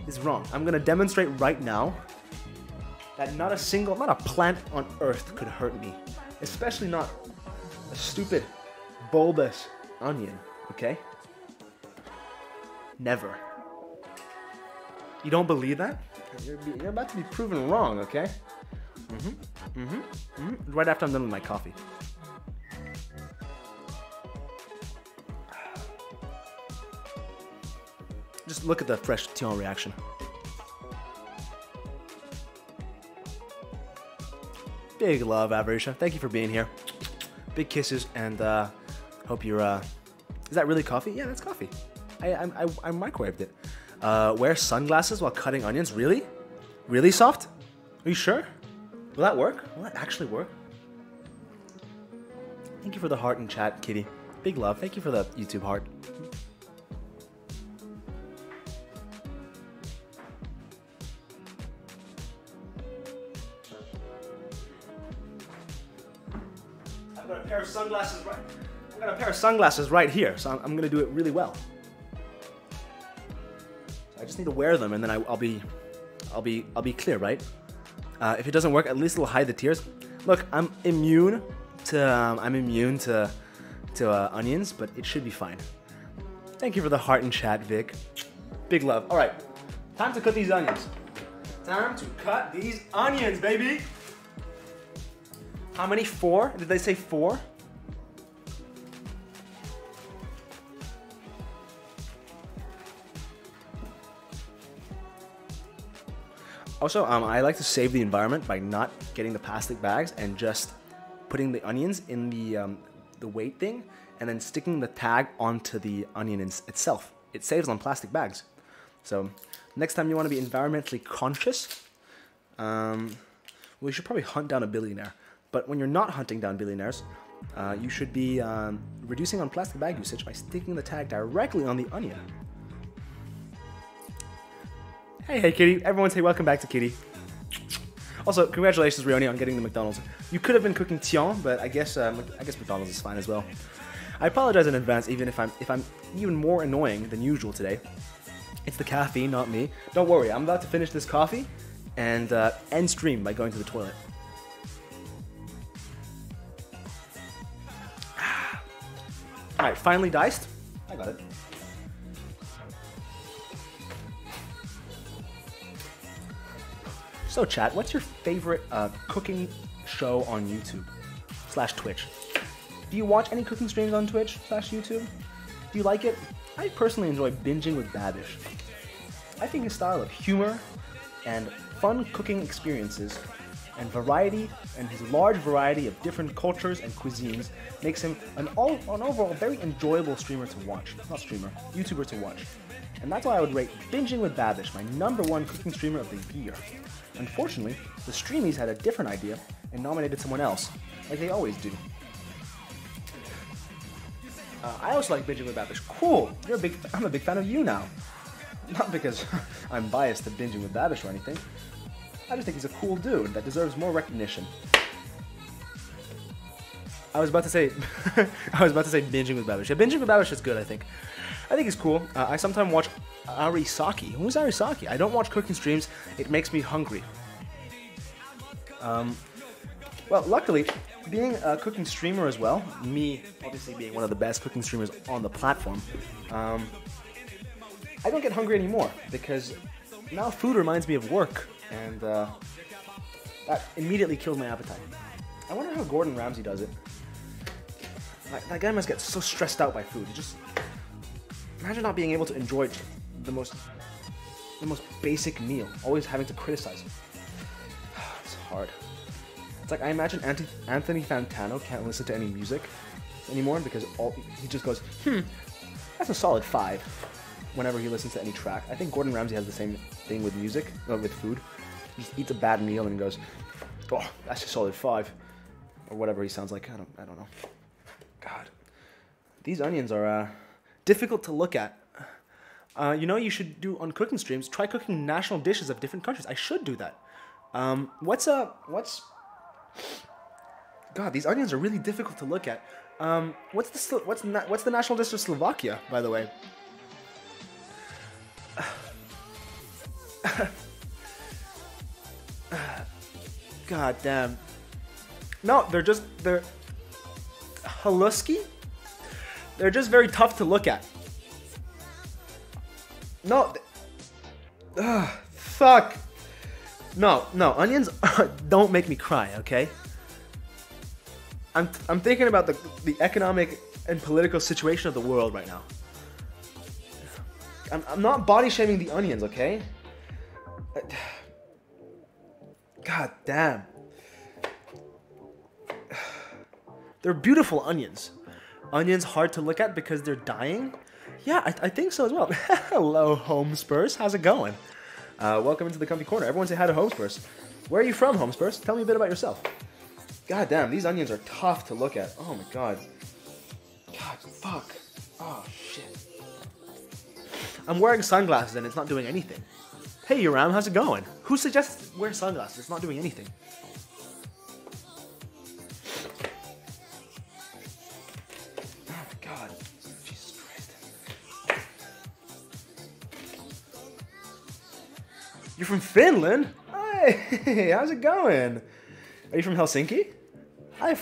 is wrong. I'm gonna demonstrate right now that not a plant on earth could hurt me. Especially not a stupid, bulbous onion, okay? Never. You don't believe that? You're about to be proven wrong, okay? Right after I'm done with my coffee. Just look at the fresh Tion reaction. Big love, Avrisha. Thank you for being here. Big kisses, and hope you're. Is that really coffee? Yeah, that's coffee. I microwaved it. Wear sunglasses while cutting onions? Really? Really soft? Are you sure? Will that work? Will that actually work? Thank you for the heart in chat, Kitty. Big love. Thank you for the YouTube heart. I've got a pair of sunglasses right. I've got a pair of sunglasses right here, so I'm gonna do it really well. I just need to wear them, and then I'll be clear, right? If it doesn't work, at least it'll hide the tears. Look, I'm immune to onions, but it should be fine. Thank you for the heart in chat, Vic. Big love. All right, time to cut these onions. Time to cut these onions, baby. How many? 4? Did they say 4? Also, I like to save the environment by not getting the plastic bags and just putting the onions in the weight thing and then sticking the tag onto the onion itself. It saves on plastic bags. So next time you want to be environmentally conscious, we should probably hunt down a billionaire. But when you're not hunting down billionaires, you should be reducing on plastic bag usage by sticking the tag directly on the onion. Hey, Kitty. Everyone say welcome back to Kitty. Also, congratulations, Rioni, on getting the McDonald's. You could have been cooking Tion, but I guess McDonald's is fine as well. I apologize in advance, even if I'm even more annoying than usual today. It's the caffeine, not me. Don't worry, I'm about to finish this coffee and end stream by going to the toilet. All right, finally diced. I got it. So chat, what's your favorite cooking show on YouTube/Twitch? Do you watch any cooking streams on Twitch/YouTube? Do you like it? I personally enjoy Binging with Babish. I think his style of humor and fun cooking experiences and variety and his large variety of different cultures and cuisines makes him an overall very enjoyable streamer to watch. Not streamer, YouTuber to watch. And that's why I would rate Binging with Babish my #1 cooking streamer of the year. Unfortunately, the streamies had a different idea and nominated someone else, like they always do. I also like Binging with Babish. Cool, I'm a big fan of you now. Not because I'm biased to Binging with Babish or anything. I just think he's a cool dude that deserves more recognition. I was about to say Binging with Babish. Yeah, Binging with Babish is good, I think. I think he's cool. I sometimes watch Arisaki. Who's Arisaki? I don't watch cooking streams. It makes me hungry. Well, luckily, being a cooking streamer as well, me obviously being one of the best cooking streamers on the platform, I don't get hungry anymore because now food reminds me of work, and that immediately killed my appetite. I wonder how Gordon Ramsay does it. That guy must get so stressed out by food. You just imagine not being able to enjoy the most basic meal, always having to criticize it. It's hard. It's like I imagine Anthony Fantano can't listen to any music anymore because he just goes, that's a solid 5 whenever he listens to any track. I think Gordon Ramsay has the same thing with music, with food. He just eats a bad meal and goes, oh, that's a solid 5, or whatever he sounds like. I don't know. God, these onions are difficult to look at. You know, you should do on cooking streams. Try cooking national dishes of different countries. I should do that. God, these onions are really difficult to look at. What's the national dish of Slovakia, by the way? God damn. No, they're haluski? They're just very tough to look at. No. Fuck. No, onions don't make me cry, okay? I'm thinking about the economic and political situation of the world right now. I'm not body shaming the onions, okay? God damn. They're beautiful onions. Onions hard to look at because they're dying? Yeah, I think so as well. Hello, Homespurs. How's it going? Welcome into the comfy corner. Everyone say hi to Homespurs. Where are you from, Homespurs? Tell me a bit about yourself. God damn, these onions are tough to look at. Oh my god. God, fuck. Oh, shit. I'm wearing sunglasses and it's not doing anything. Hey, Yoram, how's it going? Who suggests wear sunglasses? It's not doing anything. Oh my god. Jesus Christ. You're from Finland? Hey, how's it going? Are you from Helsinki? I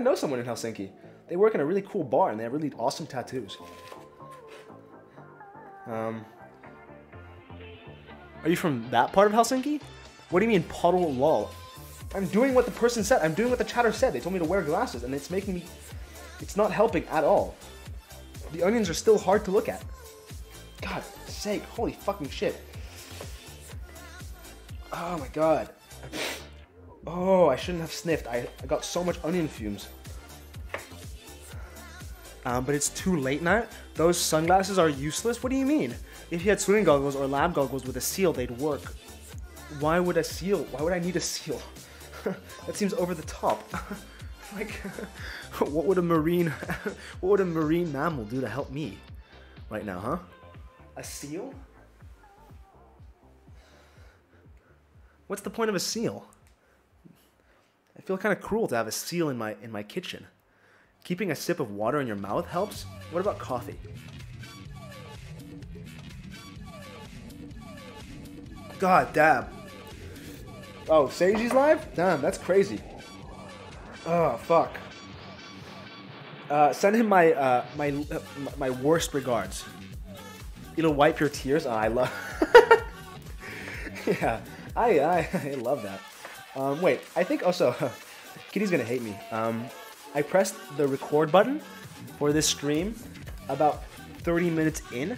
know someone in Helsinki. They work in a really cool bar and they have really awesome tattoos. Are you from that part of Helsinki? What do you mean, Pottle lol? I'm doing what the person said. I'm doing what the chatter said. They told me to wear glasses, and it's making me... It's not helping at all. The onions are still hard to look at. God's sake. Holy fucking shit. Oh, my God. Oh, I shouldn't have sniffed. I got so much onion fumes. But it's too late now. Those sunglasses are useless? What do you mean? If you had swimming goggles or lab goggles with a seal, they'd work. Why would I need a seal? That seems over the top. Like, what would a marine mammal do to help me right now, huh? A seal? What's the point of a seal? I feel kind of cruel to have a seal in my kitchen. Keeping a sip of water in your mouth helps? What about coffee? God damn. Oh, Seiji's live? Damn, that's crazy. Oh, fuck. Send him my worst regards. It'll wipe your tears. Oh, I love... Yeah, I love that. Wait, I think also... Kitty's gonna hate me. I pressed the record button for this stream about 30 minutes in,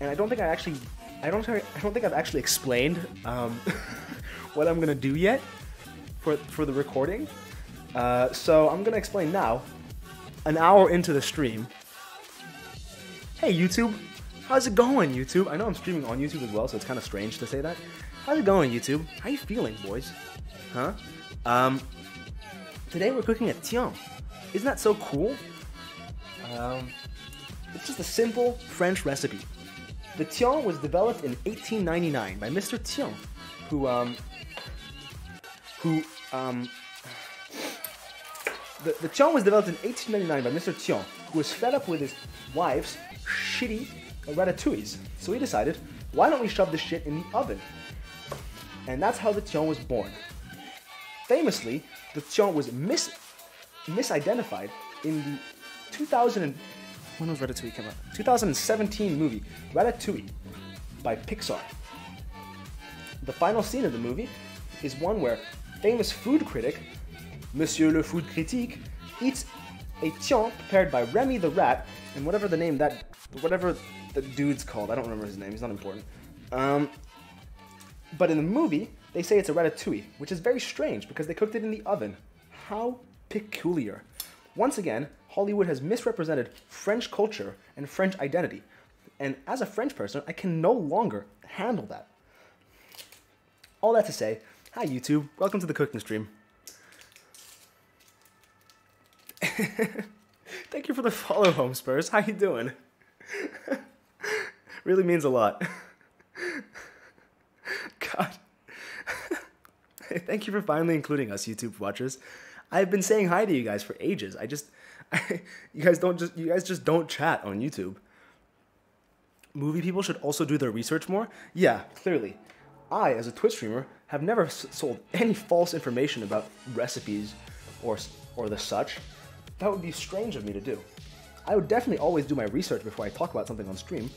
and I don't think I actually... I don't think I've actually explained what I'm gonna do yet for the recording. So I'm gonna explain now, an hour into the stream. Hey YouTube, how's it going YouTube? I know I'm streaming on YouTube as well, so it's kind of strange to say that. How's it going YouTube? How you feeling, boys? Huh? Today we're cooking a tian. Isn't that so cool? It's just a simple French recipe. The Tian was developed in 1899 by Mr. Tian, who was fed up with his wife's shitty ratatouilles. So he decided, why don't we shove this shit in the oven? And that's how the Tian was born. Famously, the Tian was misidentified in the 2000—when was Ratatouille came out? 2017 movie, Ratatouille, by Pixar. The final scene of the movie is one where famous food critic, Monsieur le Food Critique, eats a Tian prepared by Remy the rat and whatever the name that, whatever the dude's called. I don't remember his name. He's not important. But in the movie, they say it's a ratatouille, which is very strange because they cooked it in the oven. How peculiar. Once again, Hollywood has misrepresented French culture and French identity. And as a French person, I can no longer handle that. All that to say, hi YouTube, welcome to the cooking stream. Thank you for the follow, Home Spurs. How you doing? Really means a lot. God. Thank you for finally including us, YouTube watchers. I've been saying hi to you guys for ages. You guys just don't chat on YouTube. Movie people should also do their research more. Yeah, clearly. I, as a Twitch streamer, have never sold any false information about recipes or the such. That would be strange of me to do. I would definitely always do my research before I talk about something on stream.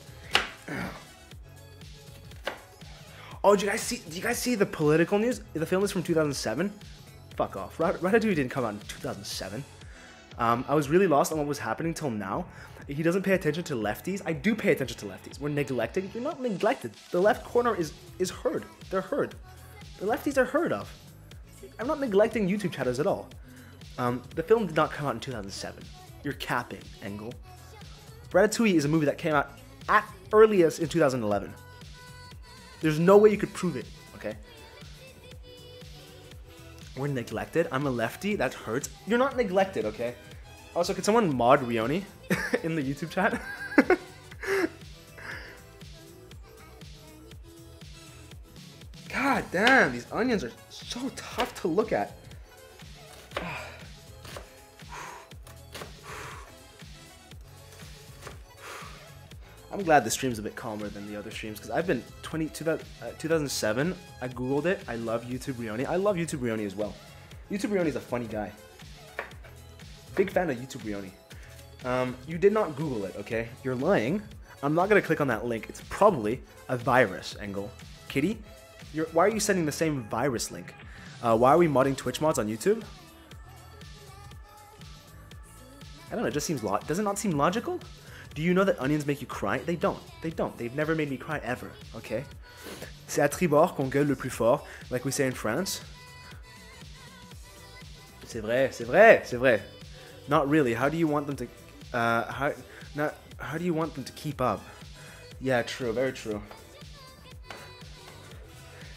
Oh, do you guys see the political news? The film is from 2007. Fuck off. Ratatouille didn't come out in 2007. I was really lost on what was happening till now. He doesn't pay attention to lefties. I do pay attention to lefties. We're neglected. You're not neglected. The left corner is heard. They're heard. The lefties are heard of. I'm not neglecting YouTube chatters at all. The film did not come out in 2007. You're capping, Engel. Ratatouille is a movie that came out at earliest in 2011. There's no way you could prove it, okay? We're neglected. I'm a lefty. That hurts. You're not neglected, okay? Also, could someone mod Rioni in the YouTube chat? God damn, these onions are so tough to look at. I'm glad the stream's a bit calmer than the other streams because I've been 2007. I googled it. I love YouTube Rioni. I love YouTube Rioni as well. YouTube Rioni is a funny guy. Big fan of YouTube Rioni. You did not Google it, okay? You're lying. I'm not gonna click on that link. It's probably a virus, Engel. Kitty, why are you sending the same virus link? Why are we modding Twitch mods on YouTube? I don't know. It just seems does it not seem logical? Do you know that onions make you cry? They don't. They don't. They've never made me cry ever. Okay. C'est à tribord qu'on gueule le plus fort, like we say in France. C'est vrai. C'est vrai. C'est vrai. Not really. How do you want them to? How do you want them to keep up? Yeah. True. Very true.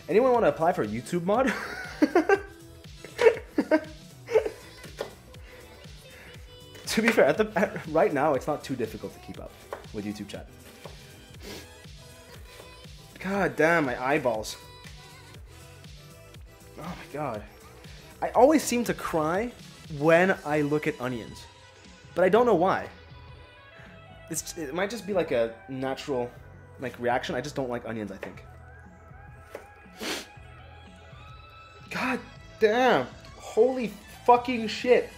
Anyone want to apply for a YouTube mod? To be fair, right now it's not too difficult to keep up with YouTube chat. God damn, my eyeballs. Oh my god. I always seem to cry when I look at onions, but I don't know why. It might just be like a natural reaction. I just don't like onions, I think. God damn. Holy fucking shit.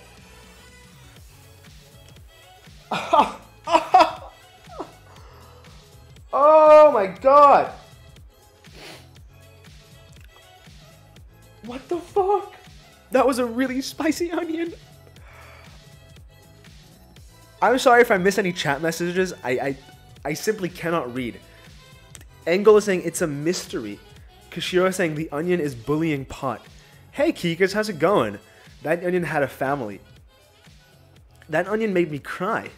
Oh my god! What the fuck? That was a really spicy onion. I'm sorry if I miss any chat messages. I simply cannot read. Engel is saying it's a mystery. Kishiro is saying the onion is bullying pot. Hey Kikas, how's it going? That onion had a family. That onion made me cry.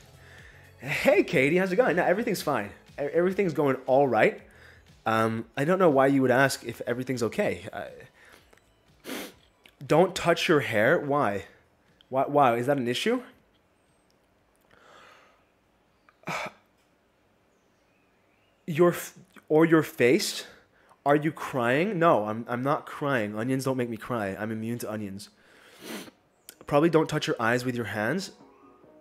Hey, Katie, how's it going? No, everything's fine. Everything's going all right. I don't know why you would ask if everything's okay. Don't touch your hair. Why? Why? Is that an issue? your face. Are you crying? No, I'm not crying. Onions don't make me cry. I'm immune to onions. Probably don't touch your eyes with your hands.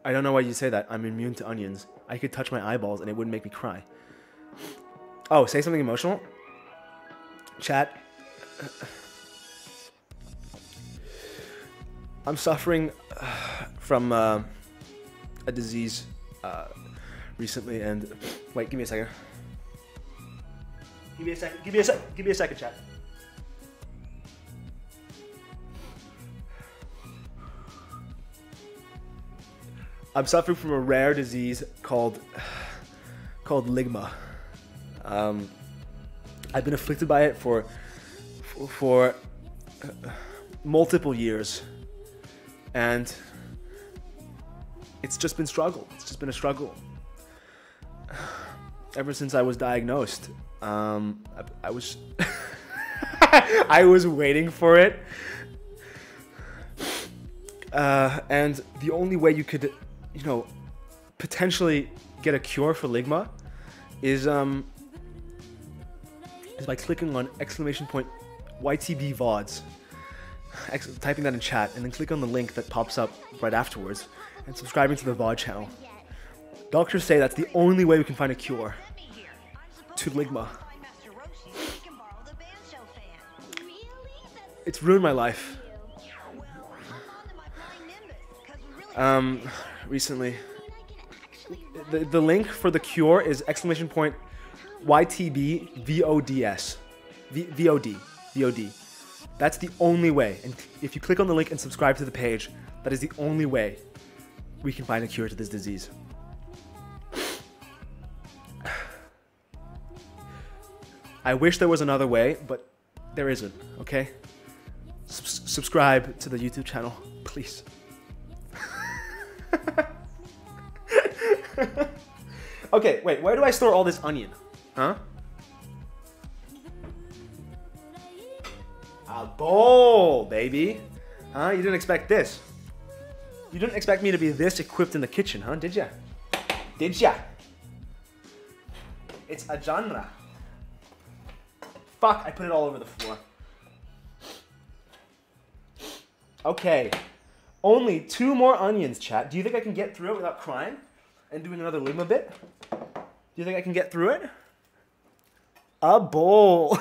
I don't know why you say that. I'm immune to onions. I could touch my eyeballs and it wouldn't make me cry. Oh, say something emotional. Chat. I'm suffering from a disease recently and... Wait, give me a second. Give me a second. Give me a second, chat. I'm suffering from a rare disease called ligma. I've been afflicted by it for multiple years, and it's just been struggle. It's just been a struggle ever since I was diagnosed. I was I was waiting for it, and the only way you could, you know, potentially get a cure for ligma is by clicking on !YTB VODs, typing that in chat, and then click on the link that pops up right afterwards, and subscribing to the VOD channel. Doctors say that's the only way we can find a cure to ligma. It's ruined my life. Recently, the link for the cure is !YTB VODs. VOD. That's the only way. And if you click on the link and subscribe to the page, that is the only way we can find a cure to this disease. I wish there was another way, but there isn't, okay? Subscribe to the YouTube channel, please. Okay, wait, where do I store all this onion? Huh? A bowl, baby. Huh? You didn't expect this. You didn't expect me to be this equipped in the kitchen, huh? Did ya? Did ya? It's a genre. Fuck, I put it all over the floor. Okay. Only 2 more onions, chat. Do you think I can get through it without crying? And doing another ligma bit? Do you think I can get through it? A bowl.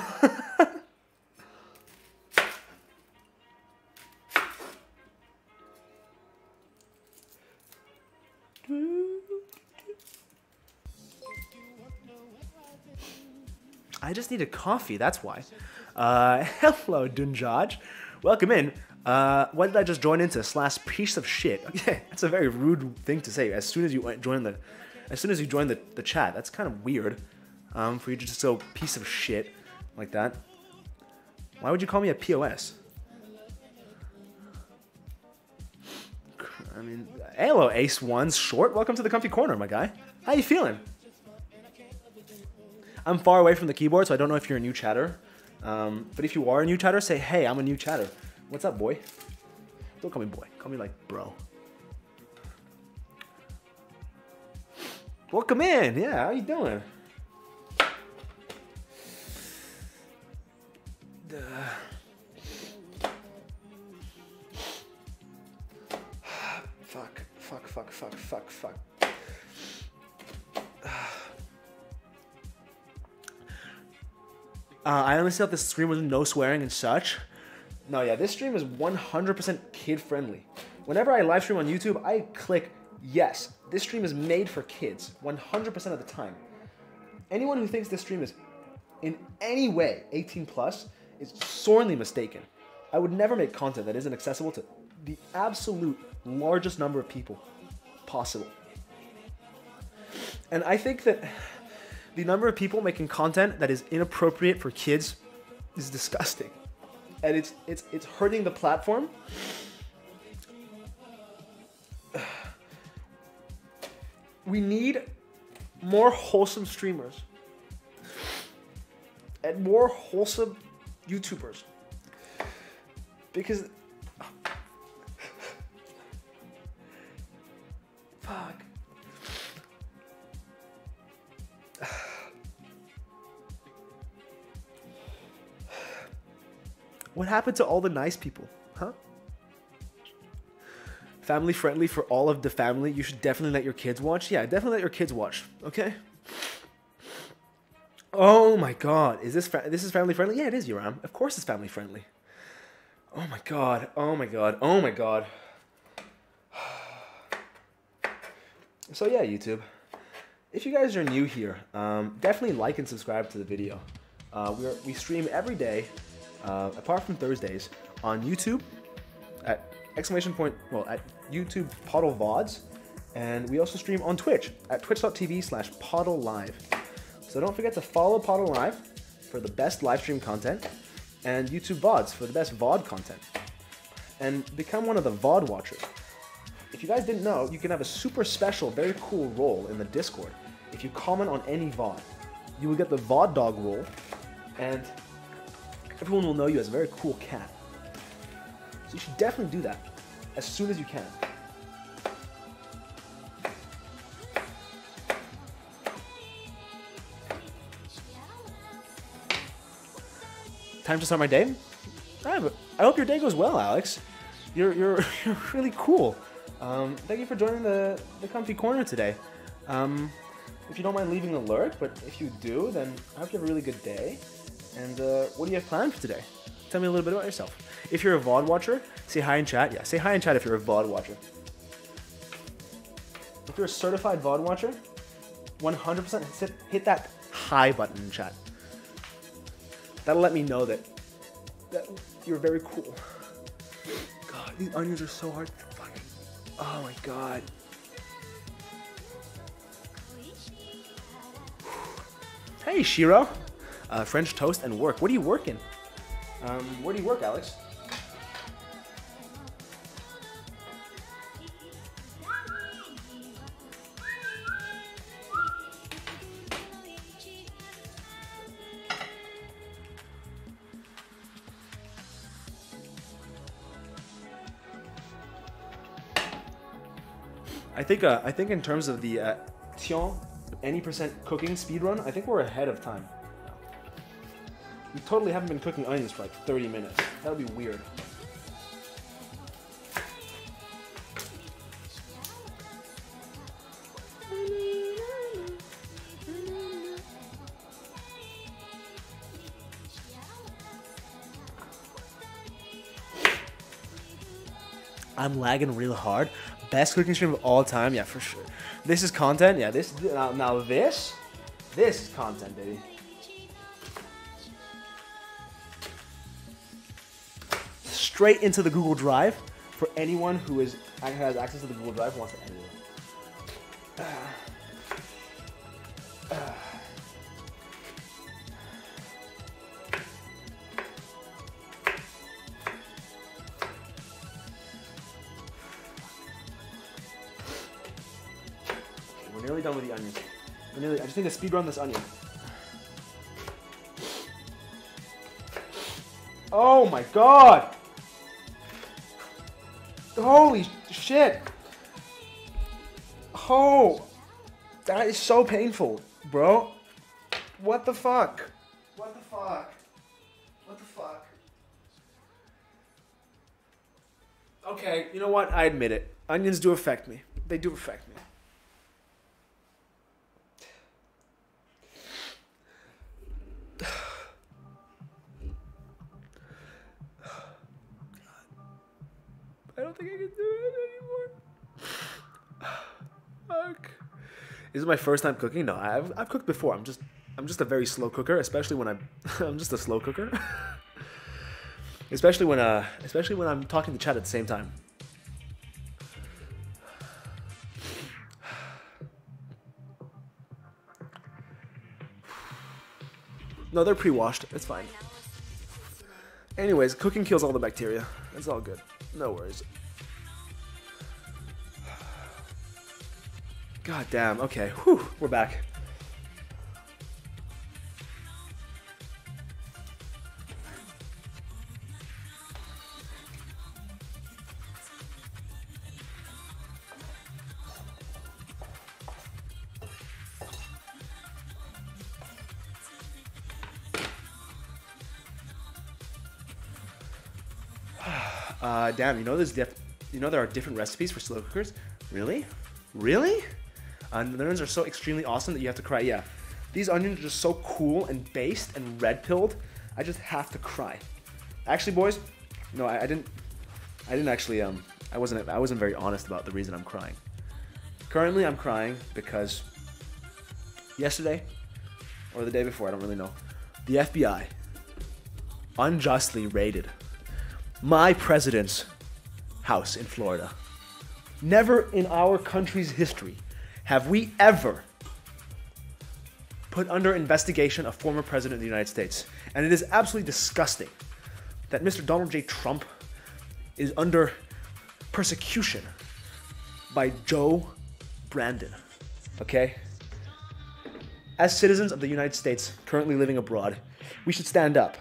I just need a coffee, that's why. Hello, Dunjaj. Welcome in. What did I just join into? / piece of shit. Okay, that's a very rude thing to say. As soon as you join the chat, that's kind of weird. For you to just go piece of shit like that. Why would you call me a POS? I mean, hello, Ace One's Short. Welcome to the Comfy Corner, my guy. How you feeling? I'm far away from the keyboard, so I don't know if you're a new chatter. But if you are a new chatter, say, hey, I'm a new chatter. What's up, boy? Don't call me boy. Call me like bro. Welcome in. Yeah, how you doing? Fuck. I honestly thought this stream was no swearing and such. No, yeah, this stream is 100% kid-friendly. Whenever I live stream on YouTube, I click yes. This stream is made for kids 100% of the time. Anyone who thinks this stream is in any way 18+ is sorely mistaken. I would never make content that isn't accessible to the absolute largest number of people possible. And I think that the number of people making content that is inappropriate for kids is disgusting. And it's hurting the platform. We need more wholesome streamers and more wholesome YouTubers, because fuck. What happened to all the nice people, huh? Family friendly for all of the family. You should definitely let your kids watch. Yeah, definitely let your kids watch, okay? Oh my god, is this is family friendly? Yeah, it is, Yoram. Of course it's family friendly. Oh my god, oh my god, oh my god. So yeah, YouTube. If you guys are new here, definitely like and subscribe to the video. We stream every day, apart from Thursdays, on YouTube at at YouTube Pottle VODs, and we also stream on Twitch at twitch.tv/PottleLive. So don't forget to follow Pottle Live for the best live stream content, and YouTube VODs for the best VOD content, and become one of the VOD watchers. If you guys didn't know, you can have a super special, very cool role in the Discord. If you comment on any VOD, you will get the VOD dog role, and everyone will know you as a very cool cat. So you should definitely do that as soon as you can. Time to start my day? I hope your day goes well, Alex. You're really cool. Thank you for joining the comfy corner today. If you don't mind leaving the lurk, but if you do, then I hope you have a really good day. And what do you have planned for today? Tell me a little bit about yourself. If you're a VOD watcher, say hi in chat. Yeah, say hi in chat if you're a VOD watcher. If you're a certified VOD watcher, 100% hit that hi button in chat. That'll let me know that you're very cool. God, these onions are so hard to fucking... Oh my god. Hey, Shiro. French toast and work. What are you working? Where do you work, Alex? I think in terms of the Tion any percent cooking speedrun, I think we're ahead of time. We totally haven't been cooking onions for like 30 minutes. That would be weird. I'm lagging real hard. Best cooking stream of all time, yeah, for sure. This is content, yeah. This is content, baby. Straight into the Google Drive for anyone who has access to the Google Drive who wants to edit it. Okay, we're nearly done with the onions. I just need to speed run this onion. Oh my god! Holy shit! Oh! That is so painful, bro. What the fuck? What the fuck? What the fuck? Okay, you know what? I admit it. Onions do affect me. They do affect me. I don't think I can do it anymore. Fuck. This is my first time cooking. No, I've cooked before. I'm just a very slow cooker, especially when I'm just a slow cooker. especially when I'm talking to chat at the same time. No, they're pre-washed. It's fine. Anyways, cooking kills all the bacteria. It's all good. No worries. God damn, okay. Whew, we're back. Damn, you know there are different recipes for slow cookers? Really? Really? The onions are so extremely awesome that you have to cry. Yeah, these onions are just so cool and based and red-pilled. I just have to cry. Actually, boys, no, I didn't actually. I wasn't very honest about the reason I'm crying. Currently, I'm crying because yesterday or the day before, I don't really know, the FBI unjustly raided my president's house in Florida. Never in our country's history have we ever put under investigation a former president of the United States. And it is absolutely disgusting that Mr. Donald J. Trump is under persecution by Joe Brandon, okay? As citizens of the United States currently living abroad, we should stand up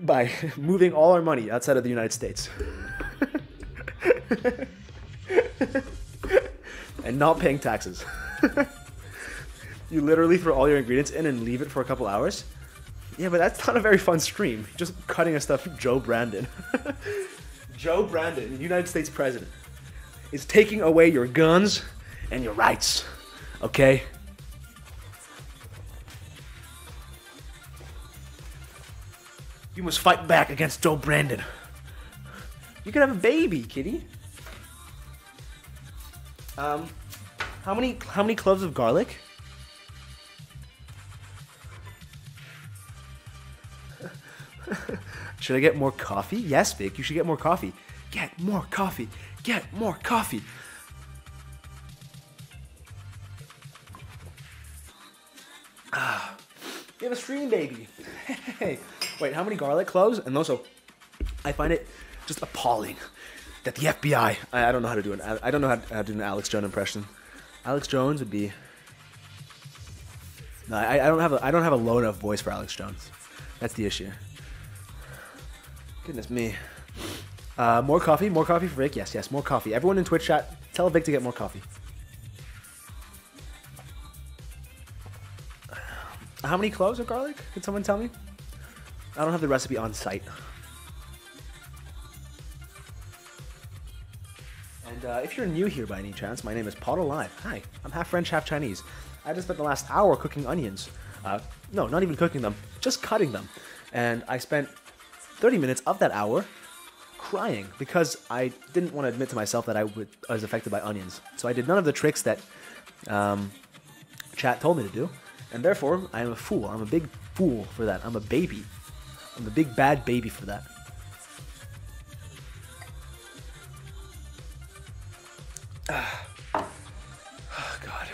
by moving all our money outside of the United States. And not paying taxes. You literally throw all your ingredients in and leave it for a couple hours? Yeah, but that's not a very fun stream. Just cutting a stuff, Joe Brandon. Joe Brandon, United States president, is taking away your guns and your rights, okay? You must fight back against Joe Brandon. You could have a baby, Kitty. How many cloves of garlic? Should I get more coffee? Yes, Vic, you should get more coffee. Get more coffee. Get more coffee. Ah, you have a stream baby. Hey. Wait, how many garlic cloves? And also, I find it just appalling that the FBI, I don't know how to do it. I don't know how to do an Alex Jones impression. Alex Jones would be, no, I don't have a low enough voice for Alex Jones. That's the issue. Goodness me. More coffee for Vic. Yes, yes, more coffee. Everyone in Twitch chat, tell Vic to get more coffee. How many cloves of garlic? Could someone tell me? I don't have the recipe on site. And if you're new here by any chance, my name is Pottle Live. Hi, I'm half French, half Chinese. I just spent the last hour cooking onions. No, not even cooking them, just cutting them. And I spent 30 minutes of that hour crying because I didn't want to admit to myself that I was affected by onions. So I did none of the tricks that chat told me to do. And therefore, I am a fool. I'm a big fool for that. I'm a baby. I'm the big bad baby for that. Oh, God.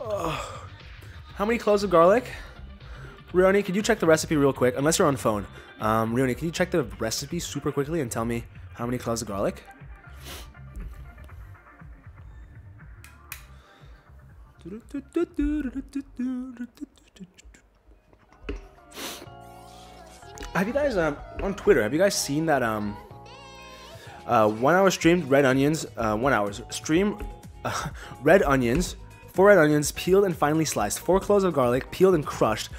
Oh. How many cloves of garlic? Rioni, could you check the recipe real quick? Unless you're on phone. Rioni, can you check the recipe super quickly and tell me how many cloves of garlic? Have you guys on Twitter? Have you guys seen that 1 hour streamed red onions? 1 hour stream red onions, 4 red onions peeled and finely sliced, 4 cloves of garlic peeled and crushed,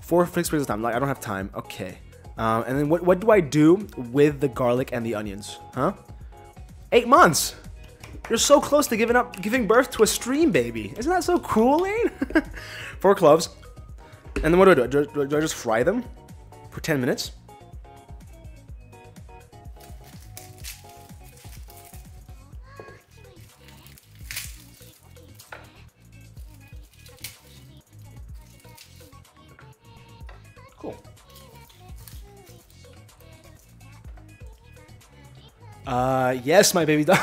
4 fixed sprigs of thyme. Like I don't have time. Okay. And then what do I do with the garlic and the onions? Huh? 8 months. You're so close to giving birth to a stream baby. Isn't that so cool, Lane? 4 cloves. And then what do I do? Do I just fry them for 10 minutes? Cool. Yes, my baby dog.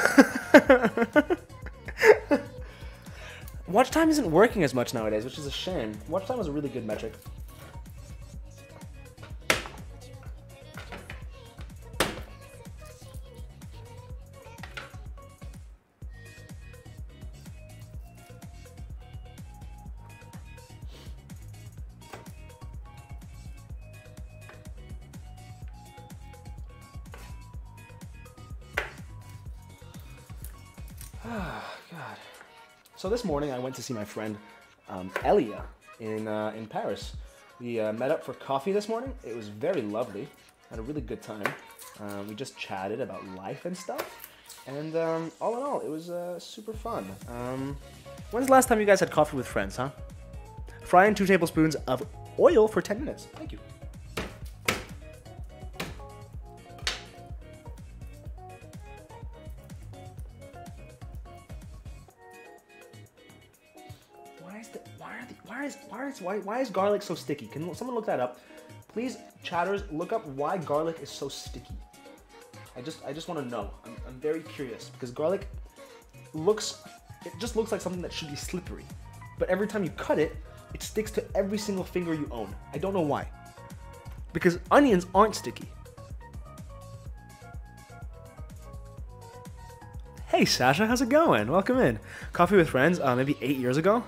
Watch time isn't working as much nowadays, which is a shame. Watch time was a really good metric. So this morning I went to see my friend Elia in Paris. We met up for coffee this morning. It was very lovely. Had a really good time. We just chatted about life and stuff. And all in all, it was super fun. When's the last time you guys had coffee with friends, huh? Fry in 2 tablespoons of oil for 10 minutes. Thank you. Why is garlic so sticky? Can someone look that up? Please, chatters, look up why garlic is so sticky. I just want to know. I'm very curious because garlic just looks like something that should be slippery, but every time you cut it, it sticks to every single finger you own. I don't know why. Because onions aren't sticky. Hey Sasha, how's it going? Welcome in. Coffee with friends, maybe 8 years ago.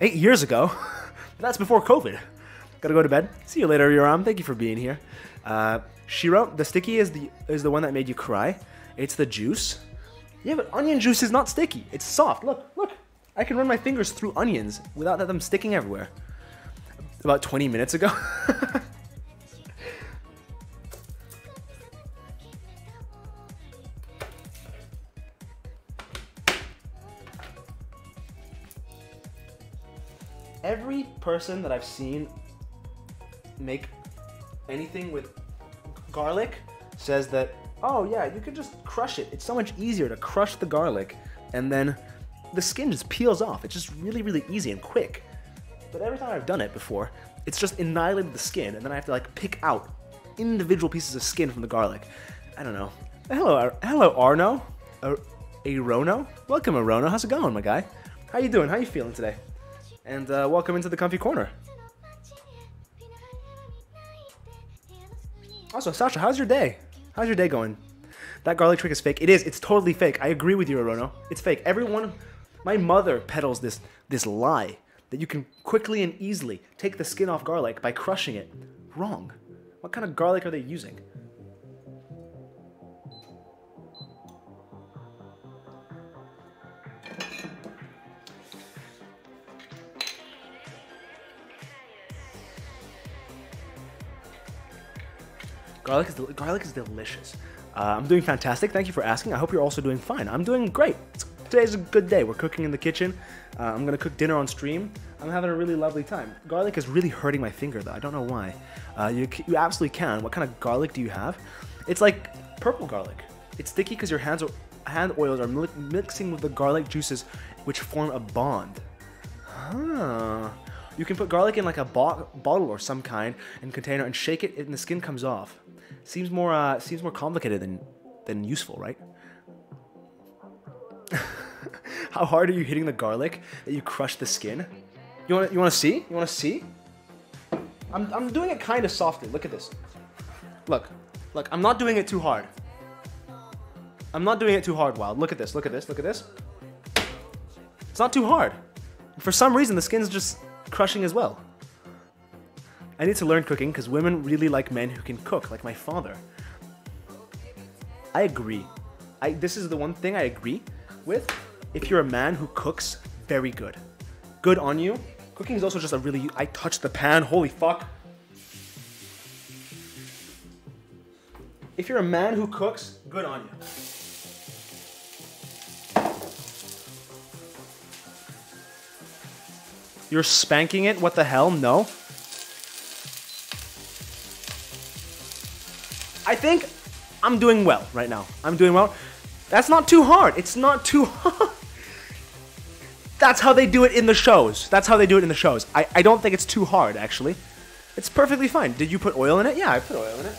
8 years ago? That's before COVID. Gotta go to bed. See you later, Yoram. Thank you for being here. Shiro, the sticky is the one that made you cry. It's the juice. Yeah, but onion juice is not sticky. It's soft. Look, look. I can run my fingers through onions without them sticking everywhere. About 20 minutes ago. Every person that I've seen make anything with garlic says that, oh yeah, you could just crush it. It's so much easier to crush the garlic and then the skin just peels off. It's just really, really easy and quick. But every time I've done it before, it's just annihilated the skin and then I have to like pick out individual pieces of skin from the garlic. I don't know. Hello Arno, Arono. Welcome Arono, how's it going my guy? How you doing, how you feeling today? And welcome into the comfy corner. Also, Sasha, how's your day? How's your day going? That garlic trick is fake. It is. It's totally fake. I agree with you, Arono. It's fake. Everyone, my mother peddles this lie that you can quickly and easily take the skin off garlic by crushing it. Wrong. What kind of garlic are they using? Garlic is delicious. I'm doing fantastic. Thank you for asking. I hope you're also doing fine. I'm doing great. Today's a good day. We're cooking in the kitchen. I'm gonna cook dinner on stream. I'm having a really lovely time. Garlic is really hurting my finger though. I don't know why. You absolutely can. What kind of garlic do you have? It's like purple garlic. It's sticky because your hand oils are mixing with the garlic juices, which form a bond. Huh. You can put garlic in like a bottle or some kind and container and shake it, and the skin comes off. Seems more complicated than useful, right? How hard are you hitting the garlic that you crush the skin? You want to see? You want to see? I'm doing it kind of softly. Look at this. Look, look. I'm not doing it too hard. I'm not doing it too hard, Wild. Look at this. Look at this. Look at this. It's not too hard. For some reason, the skin's just crushing as well. I need to learn cooking because women really like men who can cook, like my father. I agree. This is the one thing I agree with. If you're a man who cooks, very good. Good on you. Cooking is also just a really... I touched the pan, holy fuck. If you're a man who cooks, good on you. You're spanking it? What the hell? No. I think I'm doing well right now. I'm doing well. That's not too hard. It's not too hard. That's how they do it in the shows. That's how they do it in the shows. I don't think it's too hard, actually. It's perfectly fine. Did you put oil in it? Yeah, I put oil in it.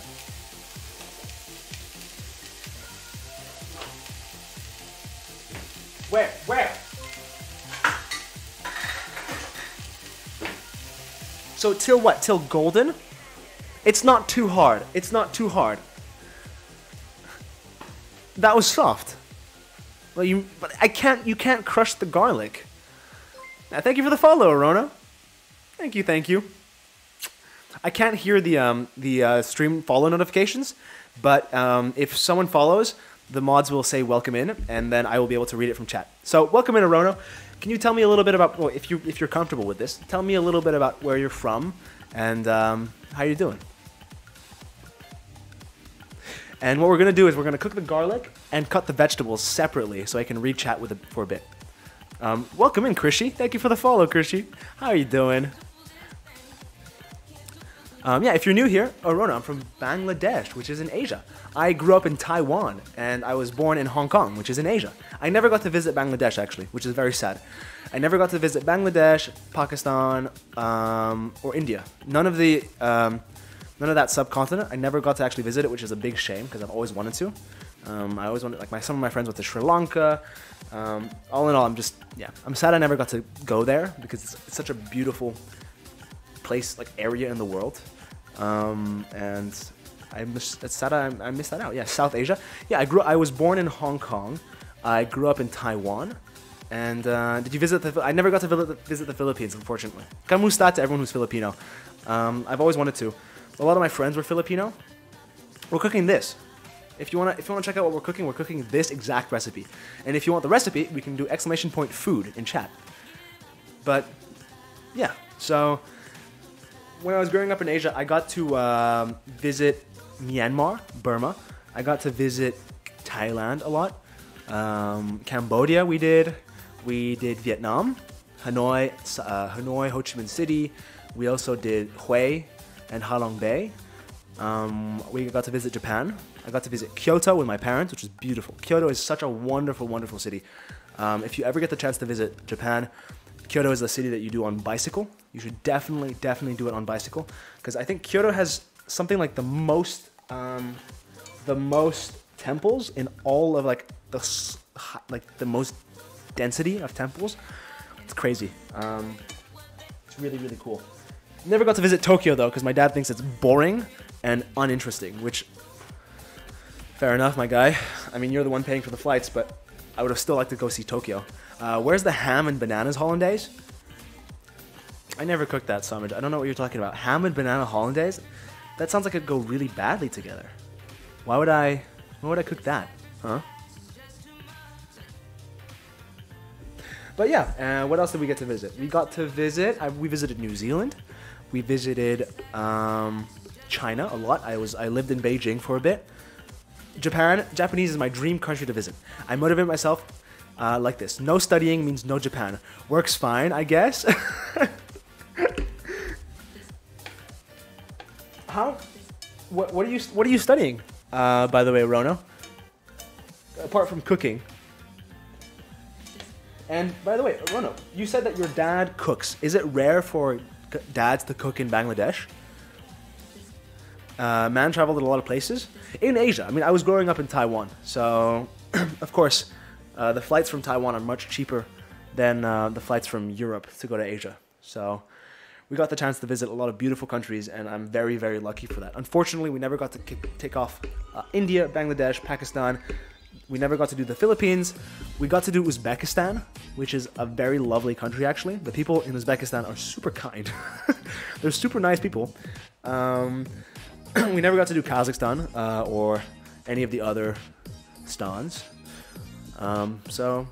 Where? Where? So till what? Till golden? It's not too hard. It's not too hard. That was soft. Well, you can't crush the garlic. Now, thank you for the follow, Arona. Thank you, thank you. I can't hear the stream follow notifications, but if someone follows, the mods will say welcome in, and then I will be able to read it from chat. So welcome in, Arona. Can you tell me a little bit about, well, if you're comfortable with this, tell me a little bit about where you're from and how you're doing. And what we're going to do is we're going to cook the garlic and cut the vegetables separately so I can re-chat with it for a bit. Welcome in, Krishi. Thank you for the follow, Krishi. How are you doing? Yeah, if you're new here, Arona, I'm from Bangladesh, which is in Asia. I grew up in Taiwan, and I was born in Hong Kong, which is in Asia. I never got to visit Bangladesh, actually, which is very sad. I never got to visit Bangladesh, Pakistan, or India. None of that subcontinent. I never got to actually visit it, which is a big shame, because I've always wanted to. I always wanted, like, some of my friends went to Sri Lanka. All in all, I'm sad I never got to go there, because it's such a beautiful place, like, area in the world. And I missed that out. Yeah, South Asia. Yeah, I was born in Hong Kong. I grew up in Taiwan. And did you visit the? I never got to visit the Philippines, unfortunately. Kamusta to everyone who's Filipino. I've always wanted to. A lot of my friends were Filipino. We're cooking this. If you wanna check out what we're cooking this exact recipe. And if you want the recipe, we can do !food in chat. But yeah, so. When I was growing up in Asia, I got to visit Myanmar, Burma. I got to visit Thailand a lot. Cambodia we did. We did Vietnam, Hanoi, Ho Chi Minh City. We also did Hue and Halong Bay. We got to visit Japan. I got to visit Kyoto with my parents, which was beautiful. Kyoto is such a wonderful, wonderful city. If you ever get the chance to visit Japan, Kyoto is the city that you do on bicycle. You should definitely do it on bicycle, because I think Kyoto has something like the most temples in all of like the most density of temples. It's crazy. It's really, really cool. Never got to visit Tokyo though, because my dad thinks it's boring and uninteresting, which fair enough, my guy. I mean, you're the one paying for the flights, but I would have still liked to go see Tokyo. Where's the ham and bananas hollandaise? I never cooked that, Samaj. I don't know what you're talking about. Ham and banana hollandaise? That sounds like it'd go really badly together. Why would I cook that? Huh? But yeah, what else did we get to visit? We visited New Zealand. We visited China a lot. I lived in Beijing for a bit. Japanese is my dream country to visit. I motivate myself like this. No studying means no Japan. Works fine, I guess. How? What are you studying? By the way, Rono. Apart from cooking. And by the way, Rono, you said that your dad cooks. Is it rare for dads to cook in Bangladesh? Man traveled in a lot of places in Asia. I mean, I was growing up in Taiwan, so of course the flights from Taiwan are much cheaper than the flights from Europe to go to Asia. So we got the chance to visit a lot of beautiful countries, and I'm very, very lucky for that. Unfortunately, we never got to take off India, Bangladesh, Pakistan. We never got to do the Philippines. We got to do Uzbekistan, which is a very lovely country, actually. The people in Uzbekistan are super kind. They're super nice people. We never got to do Kazakhstan or any of the other stans. So,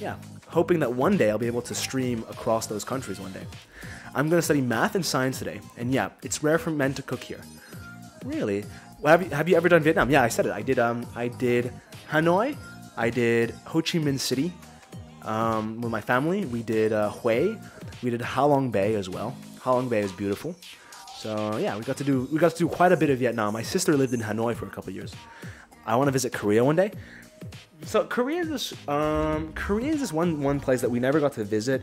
yeah. Hoping that one day I'll be able to stream across those countries one day. I'm going to study math and science today. And yeah, it's rare for men to cook here. Really? Well, have you ever done Vietnam? Yeah, I said it. I did Hanoi. I did Ho Chi Minh City with my family. We did Hue. We did Halong Bay as well. Halong Bay is beautiful. So yeah, we got to do quite a bit of Vietnam. My sister lived in Hanoi for a couple of years. I want to visit Korea one day. So Korea is this one place that we never got to visit.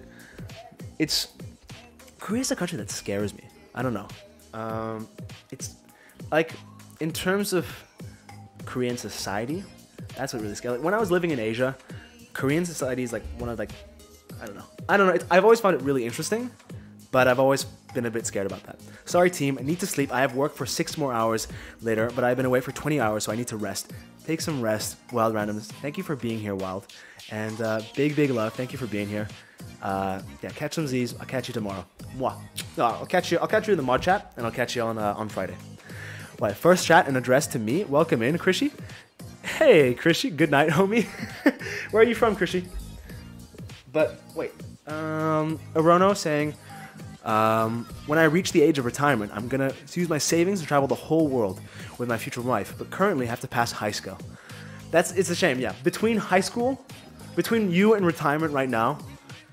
Korea's a country that scares me. I don't know. It's like in terms of Korean society, that's what really scares me. Like, when I was living in Asia, Korean society is like one of like I don't know. I've always found it really interesting, but I've always been a bit scared about that. Sorry team, I need to sleep. I have work for 6 more hours later, but I've been away for 20 hours, so I need to rest. Take some rest, Wild Randoms. Thank you for being here, Wild. And big love. Thank you for being here. Yeah, catch some Z's. I'll catch you tomorrow. Mwah. No, I'll catch you in the mod chat, and I'll catch you on Friday. Well, first chat and address to me. Welcome in, Krishi. Hey, Krishi. Good night, homie. Where are you from, Krishi? But wait, Orono saying, when I reach the age of retirement, I'm going to use my savings to travel the whole world with my future wife, but currently have to pass high school. It's a shame, yeah. Between high school, between you and retirement right now,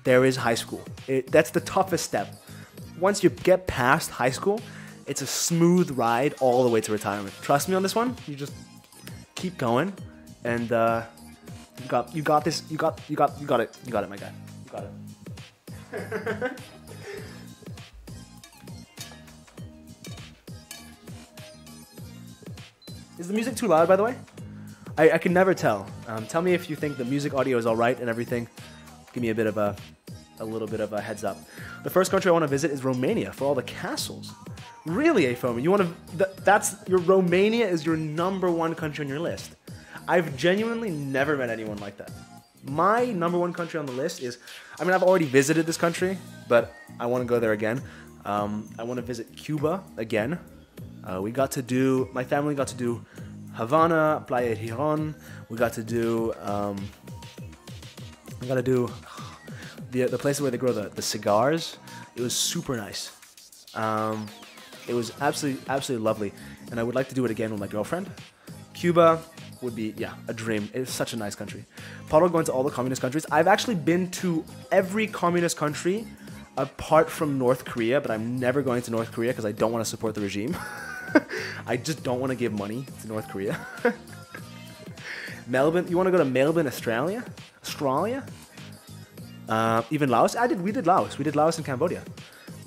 there is high school. That's the toughest step. Once you get past high school, it's a smooth ride all the way to retirement. Trust me on this one. You just keep going, and you got it, my guy. You got it. Is the music too loud, by the way? I can never tell. Tell me if you think the music audio is all right and everything. Give me a little bit of a heads up. The first country I want to visit is Romania for all the castles. Really, Afoma, you want to? Romania is your number 1 country on your list. I've genuinely never met anyone like that. My number 1 country on the list is, I've already visited this country, but I want to go there again. I want to visit Cuba again. My family got to do Havana, Playa Giron. We got to do, the place where they grow the cigars. It was super nice. It was absolutely lovely, and I would like to do it again with my girlfriend. Cuba would be, yeah, a dream. It's such a nice country. Pottle going to all the communist countries. I've actually been to every communist country apart from North Korea, but I'm never going to North Korea because I don't want to support the regime. I just don't want to give money to North Korea. Melbourne, you want to go to Melbourne, Australia? Even Laos. We did Laos. We did Laos and Cambodia.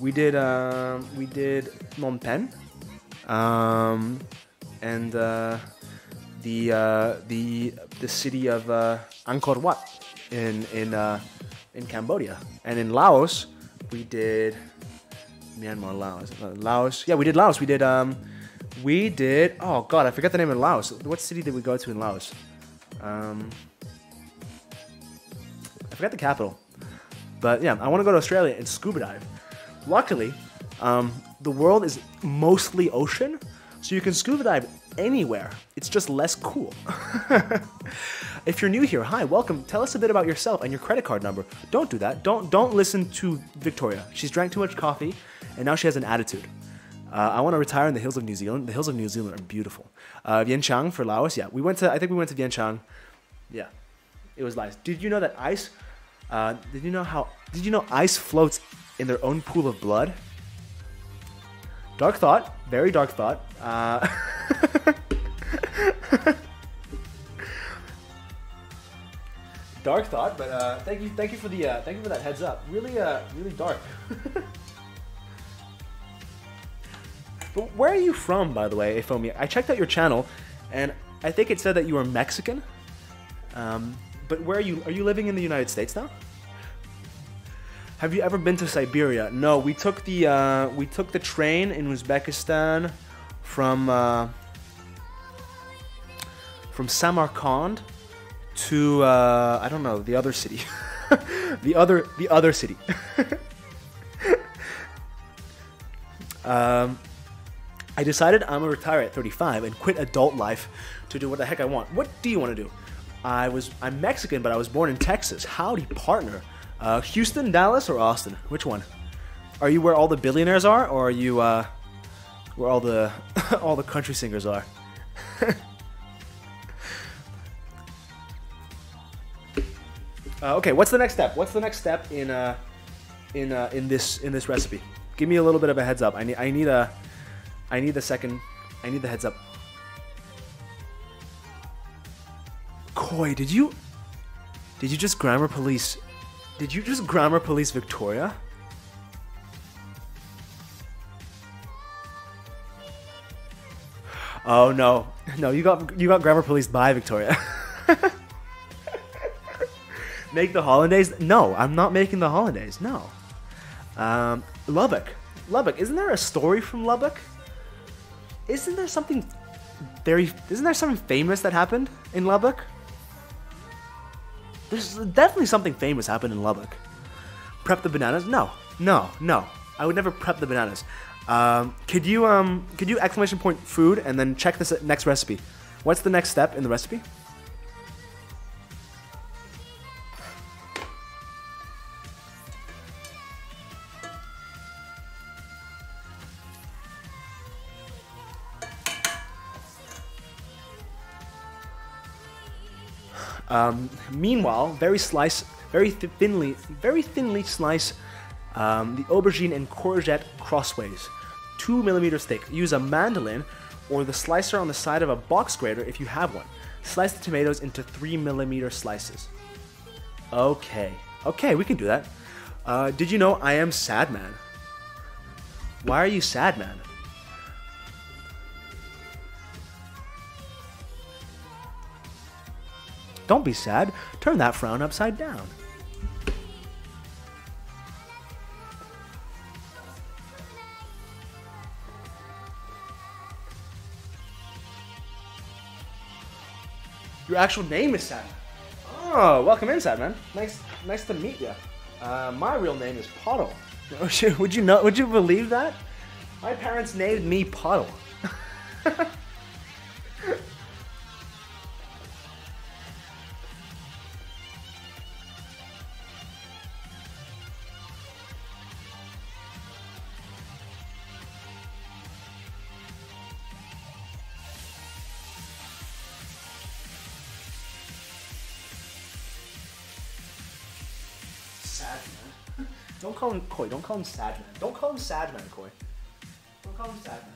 We did Phnom Penh, and the city of Angkor Wat in Cambodia. And in Laos, we did Myanmar, Laos. Yeah, we did Laos. We did. Oh God, I forgot the name of Laos. What city did we go to in Laos? I forgot the capital. But yeah, I want to go to Australia and scuba dive. Luckily, the world is mostly ocean, so you can scuba dive anywhere. It's just less cool. If you're new here, hi, welcome. Tell us a bit about yourself and your credit card number. Don't do that. Don't listen to Victoria. She's drank too much coffee, and now she has an attitude. I want to retire in the hills of New Zealand. The hills of New Zealand are beautiful. Vientiane for Laos. Yeah, I think we went to Vientiane. Yeah, it was nice. Did you know that ice? Did you know ice floats in their own pool of blood? Dark thought, very dark thought. Dark thought, but thank you for the thank you for that heads up. Really dark. But where are you from, by the way, Efomi? I checked out your channel, and I think it said that you are Mexican. But where are you? Are you living in the United States now? Have you ever been to Siberia? No, we took the train in Uzbekistan from Samarkand to I don't know, the other city, the other city. I decided I'm gonna retire at 35 and quit adult life to do what the heck I want. What do you want to do? I'm Mexican, but I was born in Texas. Howdy, partner. Houston, Dallas, or Austin? Which one? Are you where all the billionaires are, or are you where all the all the country singers are? Okay, what's the next step? What's the next step in this recipe? Give me a little bit of a heads up. I need the heads up. Koi, did you just grammar police? Did you just grammar police Victoria? Oh no, you got grammar policed by Victoria. Make the hollandaise? No, I'm not making the hollandaise. No. Lubbock. Isn't there a story from Lubbock? Isn't there something famous that happened in Lubbock? There's definitely something famous happened in Lubbock. Prep the bananas? No. I would never prep the bananas. Could you ! Food and then check this next recipe. What's the next step in the recipe? Meanwhile, very thinly slice the aubergine and courgette crossways. 2 mm thick. Use a mandolin or the slicer on the side of a box grater if you have one. Slice the tomatoes into 3 mm slices. Okay. Okay, we can do that. Did you know I am sad, man? Why are you sad, man? Don't be sad. Turn that frown upside down. Your actual name is Sad Man. Oh, welcome in, Sad Man. Nice to meet you. My real name is Pottle. Would you know? Would you believe that? My parents named me Pottle. Don't call him Koi, don't call him Sad Man. Don't call him Sad Man, Koi. Don't call him Sad Man.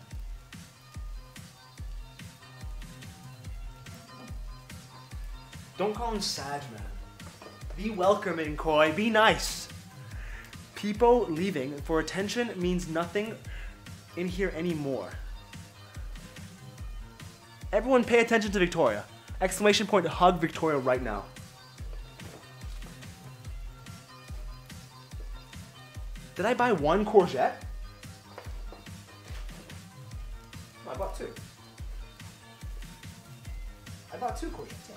Don't call him Sad Man. Be welcoming, Koi. Be nice. People leaving for attention means nothing in here anymore. Everyone pay attention to Victoria. Exclamation point, hug Victoria right now. Did I buy one courgette? No, I bought two. I bought two courgettes, yeah.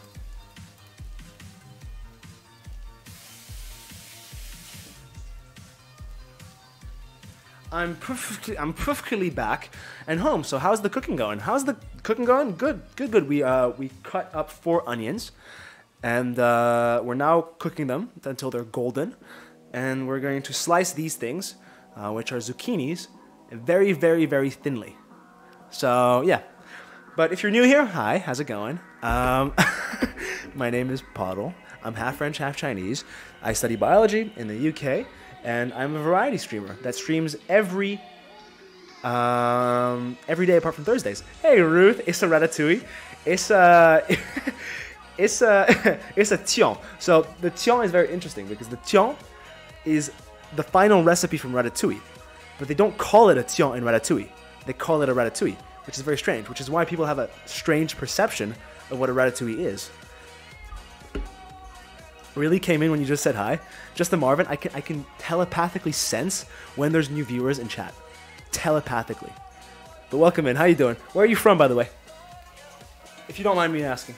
I'm perfectly back and home. So how's the cooking going? How's the cooking going? Good, good, good. We cut up 4 onions, and we're now cooking them until they're golden. And we're going to slice these things, which are zucchinis, very, very, very thinly. So, yeah. But if you're new here, hi, how's it going? My name is Pottle. I'm half French, half Chinese. I study biology in the UK, and I'm a variety streamer that streams every day apart from Thursdays. Hey, Ruth, it's a Ratatouille. It's a... it's a tion. So, the tion is very interesting because the tion is the final recipe from Ratatouille, but they don't call it a tion in Ratatouille. They call it a ratatouille, which is very strange, which is why people have a strange perception of what a ratatouille is. Really came in when you just said hi. Just the Marvin, I can telepathically sense when there's new viewers in chat. Telepathically. But welcome in, how you doing? Where are you from, by the way? If you don't mind me asking.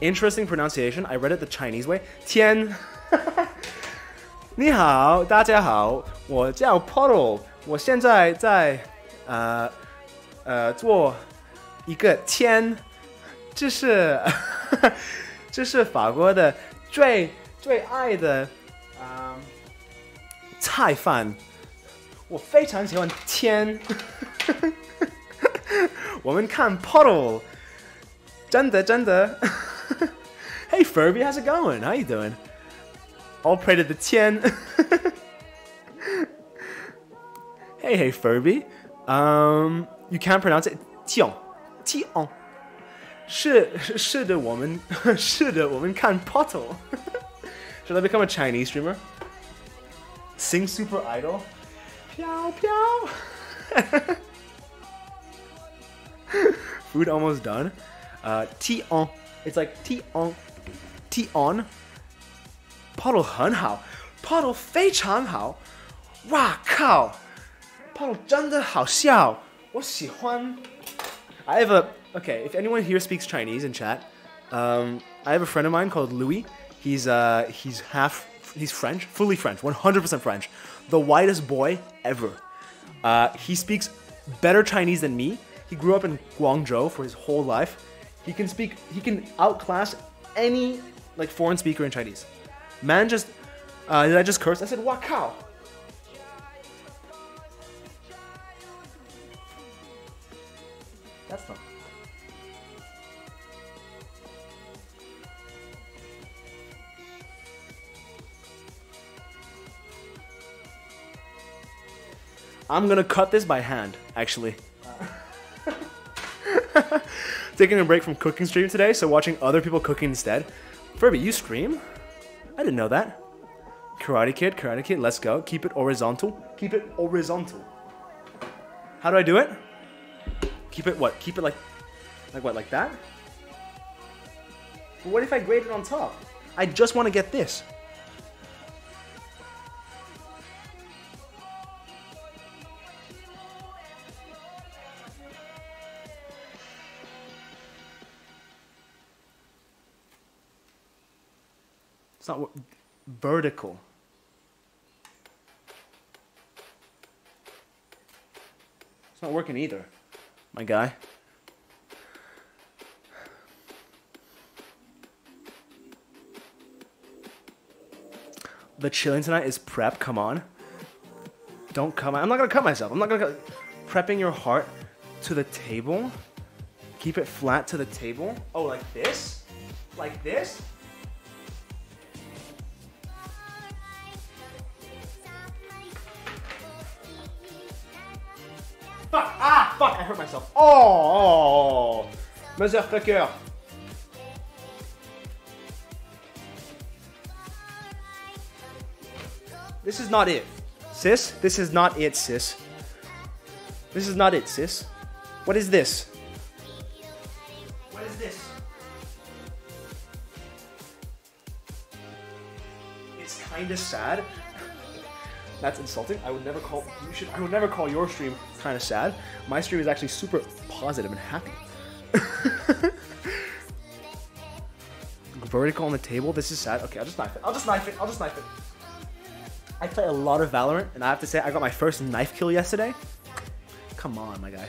Interesting pronunciation. I read it the Chinese way. Tian. 你好,大家好,我叫 Pottle, 我现在在做一个天,这是法国的最爱的菜饭,我非常喜欢天。我们看 Pottle, 真的真的。Hey Furby, how's it going? How you doing? All pray to the Tien. hey Furby. You can't pronounce it. Tion. Tion. 是的我们看 Pottle. Should I become a Chinese streamer? Sing Super Idol? Piao piao. Food almost done. Tion. It's like Tion. Tion. Pottle 很好. Pottle 非常好. 哇靠. Pottle 真的好笑. 我喜欢. I have a... Okay, if anyone here speaks Chinese in chat, I have a friend of mine called Louis. He's French. Fully French. 100% French. The whitest boy ever. He speaks better Chinese than me. He grew up in Guangzhou for his whole life. He can speak, he can outclass any like foreign speaker in Chinese. Man just, did I just curse? I said, wakao. That's not. I'm gonna cut this by hand, actually. Taking a break from cooking stream today, so watching other people cooking instead. Furby, you stream? I didn't know that. Karate Kid, let's go. Keep it horizontal. Keep it horizontal. How do I do it? Keep it what? Keep it like what, like that? But what if I grade it on top? I just want to get this. It's not what, vertical. It's not working either, my guy. The chilling tonight is prep, come on. Don't come, I'm not gonna cut myself. I'm not gonna cut. Prepping your heart to the table. Keep it flat to the table. Oh, like this? Like this? Fuck! Ah! Fuck! I hurt myself. Oh! Motherfucker! This is not it, sis. This is not it, sis. This is not it, sis. What is this? What is this? It's kinda sad. That's insulting. I would never call you should, I would never call your stream kind of sad. My stream is actually super positive and happy. Vertical on the table. This is sad. Okay, I'll just knife it. I'll just knife it. I'll just knife it. I play a lot of Valorant, and I have to say I got my first knife kill yesterday. Come on, my guy.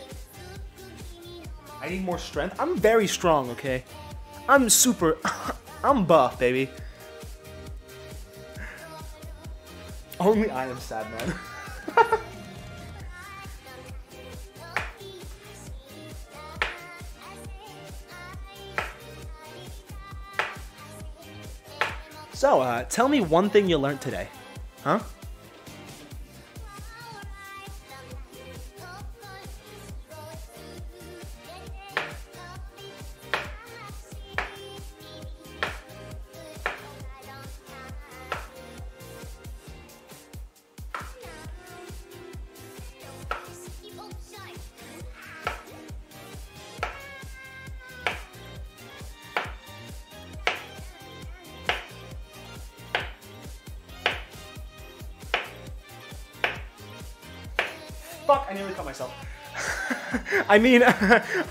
I need more strength. I'm very strong, okay? I'm super I'm buff, baby. Only I am sad, man. So, tell me one thing you learned today, huh?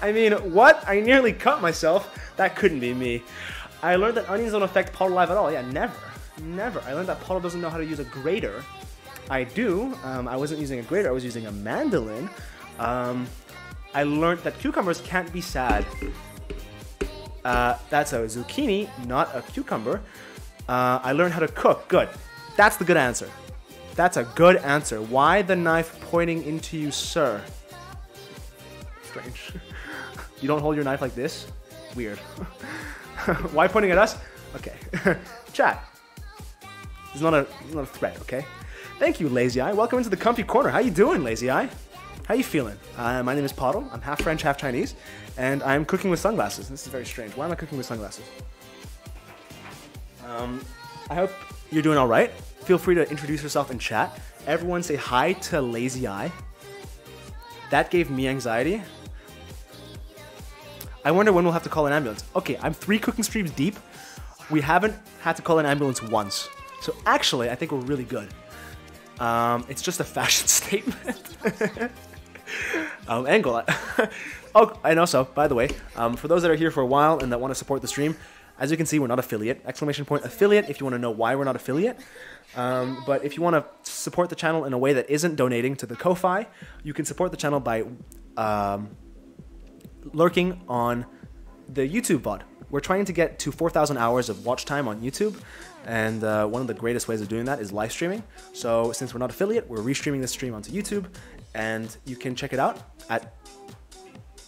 I mean, what? I nearly cut myself. That couldn't be me. I learned that onions don't affect Pottle life at all. Yeah, never, never. I learned that Pottle doesn't know how to use a grater. I do. I wasn't using a grater. I was using a mandolin. I learned that cucumbers can't be sad. That's a zucchini, not a cucumber. I learned how to cook. Good. That's the good answer. That's a good answer. Why the knife pointing into you, sir? Strange. You don't hold your knife like this? Weird. Why pointing at us? Okay. Chat. It's not a threat, okay? Thank you, Lazy Eye. Welcome into the comfy corner. How you doing, Lazy Eye? How you feeling? My name is Pottle. I'm half French, half Chinese, and I'm cooking with sunglasses. This is very strange. Why am I cooking with sunglasses? I hope you're doing all right. Feel free to introduce yourself in chat. Everyone say hi to Lazy Eye. That gave me anxiety. I wonder when we'll have to call an ambulance. Okay, I'm 3 cooking streams deep. We haven't had to call an ambulance once. So actually, I think we're really good. It's just a fashion statement. Angle. Oh, and also, by the way, for those that are here for a while and that want to support the stream, as you can see, we're not affiliate. !affiliate if you want to know why we're not affiliate. But if you want to support the channel in a way that isn't donating to the Ko-Fi, you can support the channel by lurking on the YouTube VOD. We're trying to get to 4,000 hours of watch time on YouTube, and one of the greatest ways of doing that is live streaming. So since we're not affiliate, we're restreaming this stream onto YouTube, and you can check it out at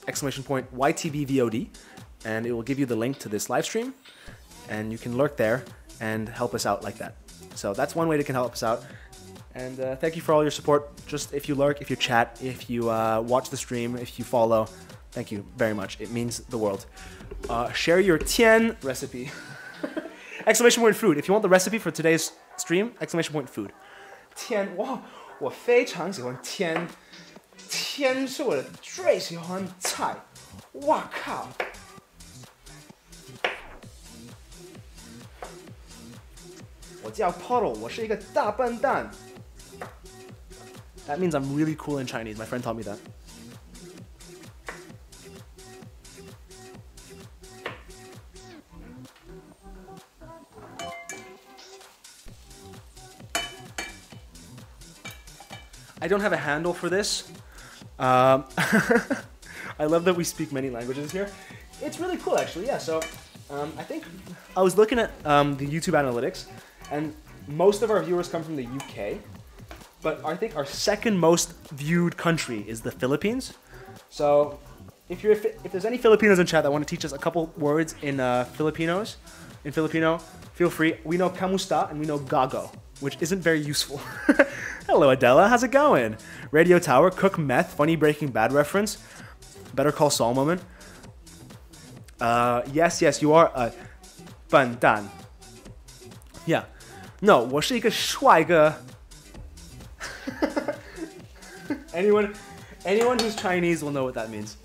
!YTBVOD, and it will give you the link to this live stream, and you can lurk there and help us out like that. So that's one way you can help us out. And thank you for all your support. Just if you lurk, if you chat, if you watch the stream, if you follow, thank you very much. It means the world. Share your Tien recipe. !food. If you want the recipe for today's stream, !food. Tien. Wow. 我非常喜欢 Tien. Tien 是我最喜欢菜. 哇靠. That means I'm really cool in Chinese. My friend taught me that. I don't have a handle for this. I love that we speak many languages here. It's really cool, actually. Yeah. So I think I was looking at the YouTube analytics, and most of our viewers come from the UK, but I think our second most viewed country is the Philippines. So if there's any Filipinos in chat that want to teach us a couple words in Filipino, feel free. We know kamusta and we know gago, which isn't very useful. Hello, Adela. How's it going? Radio Tower, Cook Meth, funny Breaking Bad reference. Better Call Saul moment. Yes, you are a bandan. Yeah. No, 我是一个帅哥. Anyone who's Chinese will know what that means.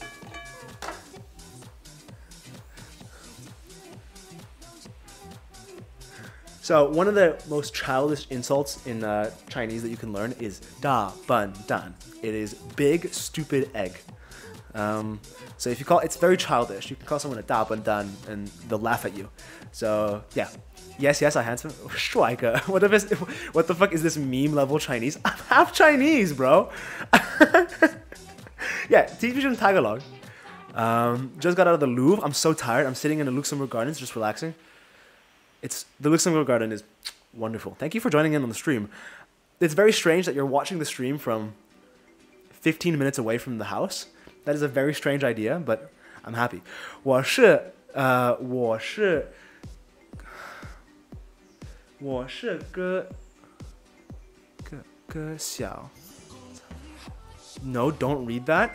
So one of the most childish insults in Chinese that you can learn is da bun dan. It is big stupid egg. So if you call, it's very childish. You can call someone a da bun dan and they'll laugh at you. So yeah, yes, I handsome. What the fuck is this meme level Chinese? I'm half Chinese, bro. Yeah, teach me Tagalog. Just got out of the Louvre. I'm so tired. I'm sitting in the Luxembourg Gardens, just relaxing. The Luxembourg Garden is wonderful. Thank you for joining in on the stream. It's very strange that you're watching the stream from 15 minutes away from the house. That is a very strange idea, but I'm happy. 我是哥小. No, don't read that.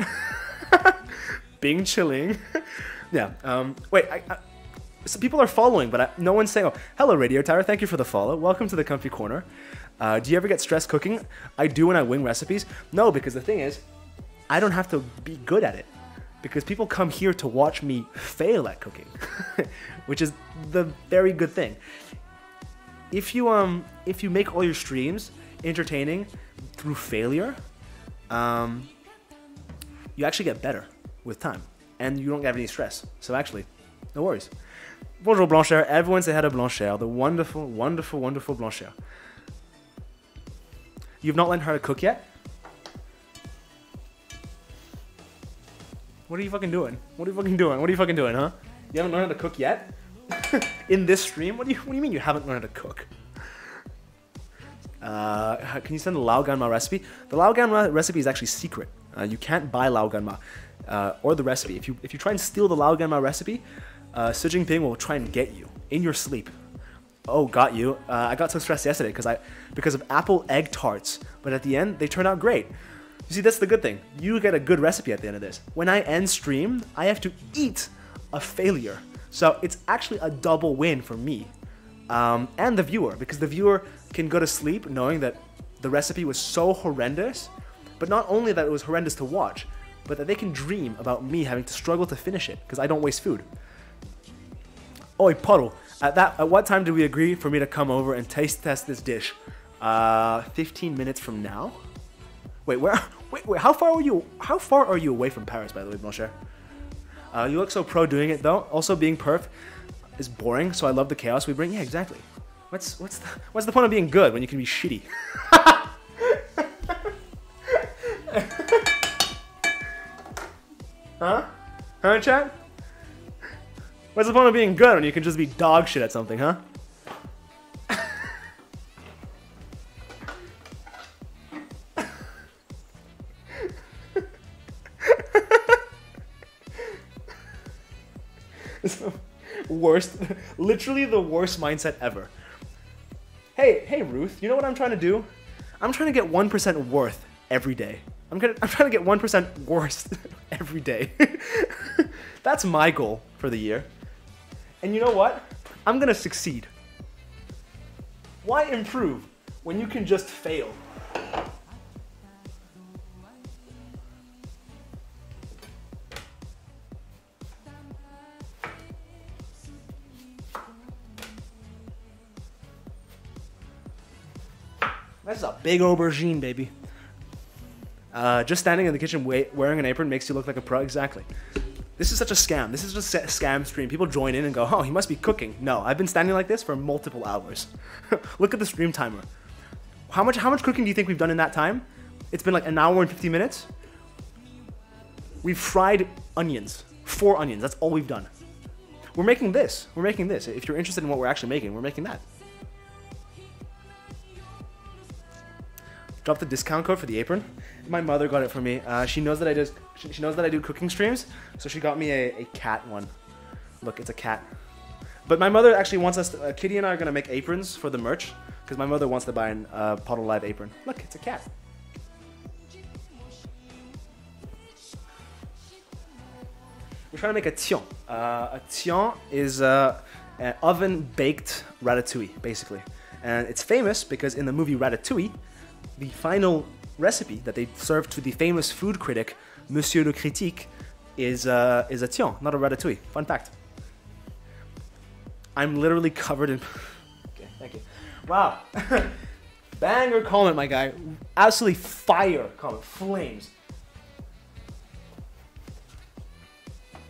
Bing chilling. Yeah. Wait. So people are following, but no one's saying, oh, hello, Radio Tower. Thank you for the follow. Welcome to the Comfy Corner. Do you ever get stressed cooking? I do when I wing recipes. No, because the thing is, I don't have to be good at it because people come here to watch me fail at cooking, which is the very good thing. If you make all your streams entertaining through failure, you actually get better with time and you don't have any stress. So actually, no worries. Bonjour Blanchère, everyone say hi to Blanchère, the wonderful, wonderful, wonderful Blanchère. You've not learned how to cook yet? What are you fucking doing? What are you fucking doing? What are you fucking doing, huh? You haven't learned how to cook yet? In this stream? What do you mean you haven't learned how to cook? Can you send the Lao Ganma recipe? The Lao Ganma recipe is actually secret. You can't buy Lao Ganma or the recipe. If you try and steal the Lao Ganma recipe, Su Jinping will try and get you in your sleep. Oh, got you. I got so stressed yesterday because of apple egg tarts, but at the end they turned out great. You see, that's the good thing. You get a good recipe at the end of this. When I end stream, I have to eat a failure. So it's actually a double win for me and the viewer, because the viewer can go to sleep knowing that the recipe was so horrendous, but not only that it was horrendous to watch, but that they can dream about me having to struggle to finish it because I don't waste food. Oi, Pottle, at what time do we agree for me to come over and taste test this dish? 15 minutes from now? Wait, wait, how far are you away from Paris, by the way, Blanchard? You look so pro doing it, though. Also, being perf is boring, so I love the chaos we bring. Yeah, exactly. What's the point of being good when you can be shitty? Huh? Huh, chat? What's the point of being good when you can just be dog shit at something, huh? Worst, literally the worst mindset ever. Hey Ruth, you know what I'm trying to do? I'm trying to get 1% worth every day. I'm trying to get 1% worse every day. That's my goal for the year. And you know what? I'm gonna succeed. Why improve when you can just fail? That's a big aubergine, baby. Just standing in the kitchen wearing an apron makes you look like a pro. Exactly. This is such a scam. This is just a scam stream. People join in and go, oh, he must be cooking. No, I've been standing like this for multiple hours. Look at the stream timer. How much cooking do you think we've done in that time? It's been like an hour and 50 minutes. We've fried onions. 4 onions. That's all we've done. We're making this. We're making this. If you're interested in what we're actually making, we're making that. Drop the discount code for the apron. My mother got it for me. She knows that she knows that I do cooking streams, so she got me a cat one. Look, it's a cat. But my mother actually wants us to, Kitty and I are gonna make aprons for the merch, because my mother wants to buy an Pottle Live apron. Look, it's a cat. We're trying to make a tion. A tion is an oven-baked ratatouille, basically. And it's famous because in the movie Ratatouille, the final recipe that they served to the famous food critic, Monsieur le Critique, is a tion, not a ratatouille. Fun fact. I'm literally covered in... Okay, thank you. Wow. Banger comment, my guy. Absolutely fire comment. Flames.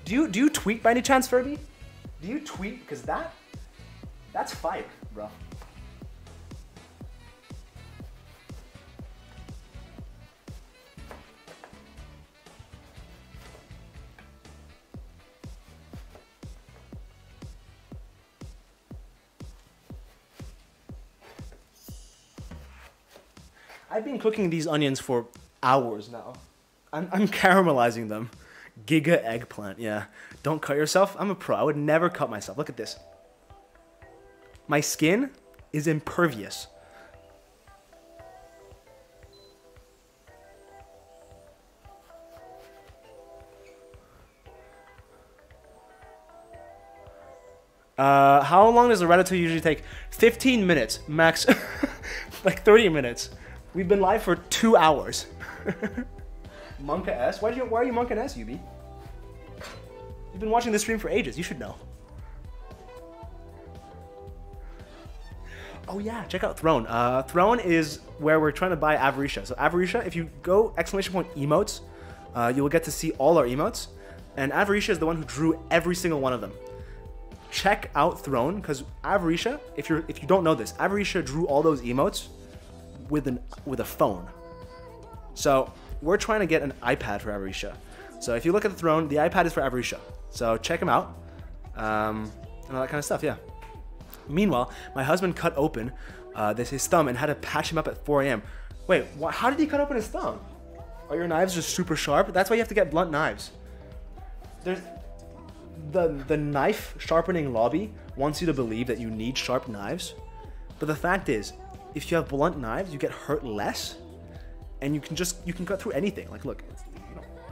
Do you tweet by any chance, Furby? Do you tweet? Because that's fire, bro. I've been cooking these onions for hours now. I'm caramelizing them. Giga eggplant, yeah. Don't cut yourself. I'm a pro. I would never cut myself. Look at this. My skin is impervious. How long does a ratatouille usually take? 15 minutes, max. Like 30 minutes. We've been live for 2 hours. Monka S? Why are you Monka S, Yubi? You've been watching this stream for ages. You should know. Oh yeah, check out Throne. Throne is where we're trying to buy Avrisha. So Avrisha, if you go !emotes, you will get to see all our emotes. And Avrisha is the one who drew every single one of them. Check out Throne, because Avrisha, if you don't know this, Avrisha drew all those emotes with a phone. So we're trying to get an iPad for Avrisha. So if you look at the Throne, the iPad is for Avrisha. So check him out, and all that kind of stuff, yeah. Meanwhile, my husband cut open his thumb and had to patch him up at 4 a.m. Wait, how did he cut open his thumb? Are your knives just super sharp? That's why you have to get blunt knives. There's the knife sharpening lobby wants you to believe that you need sharp knives, but the fact is, if you have blunt knives, you get hurt less, and you can cut through anything. Like, look,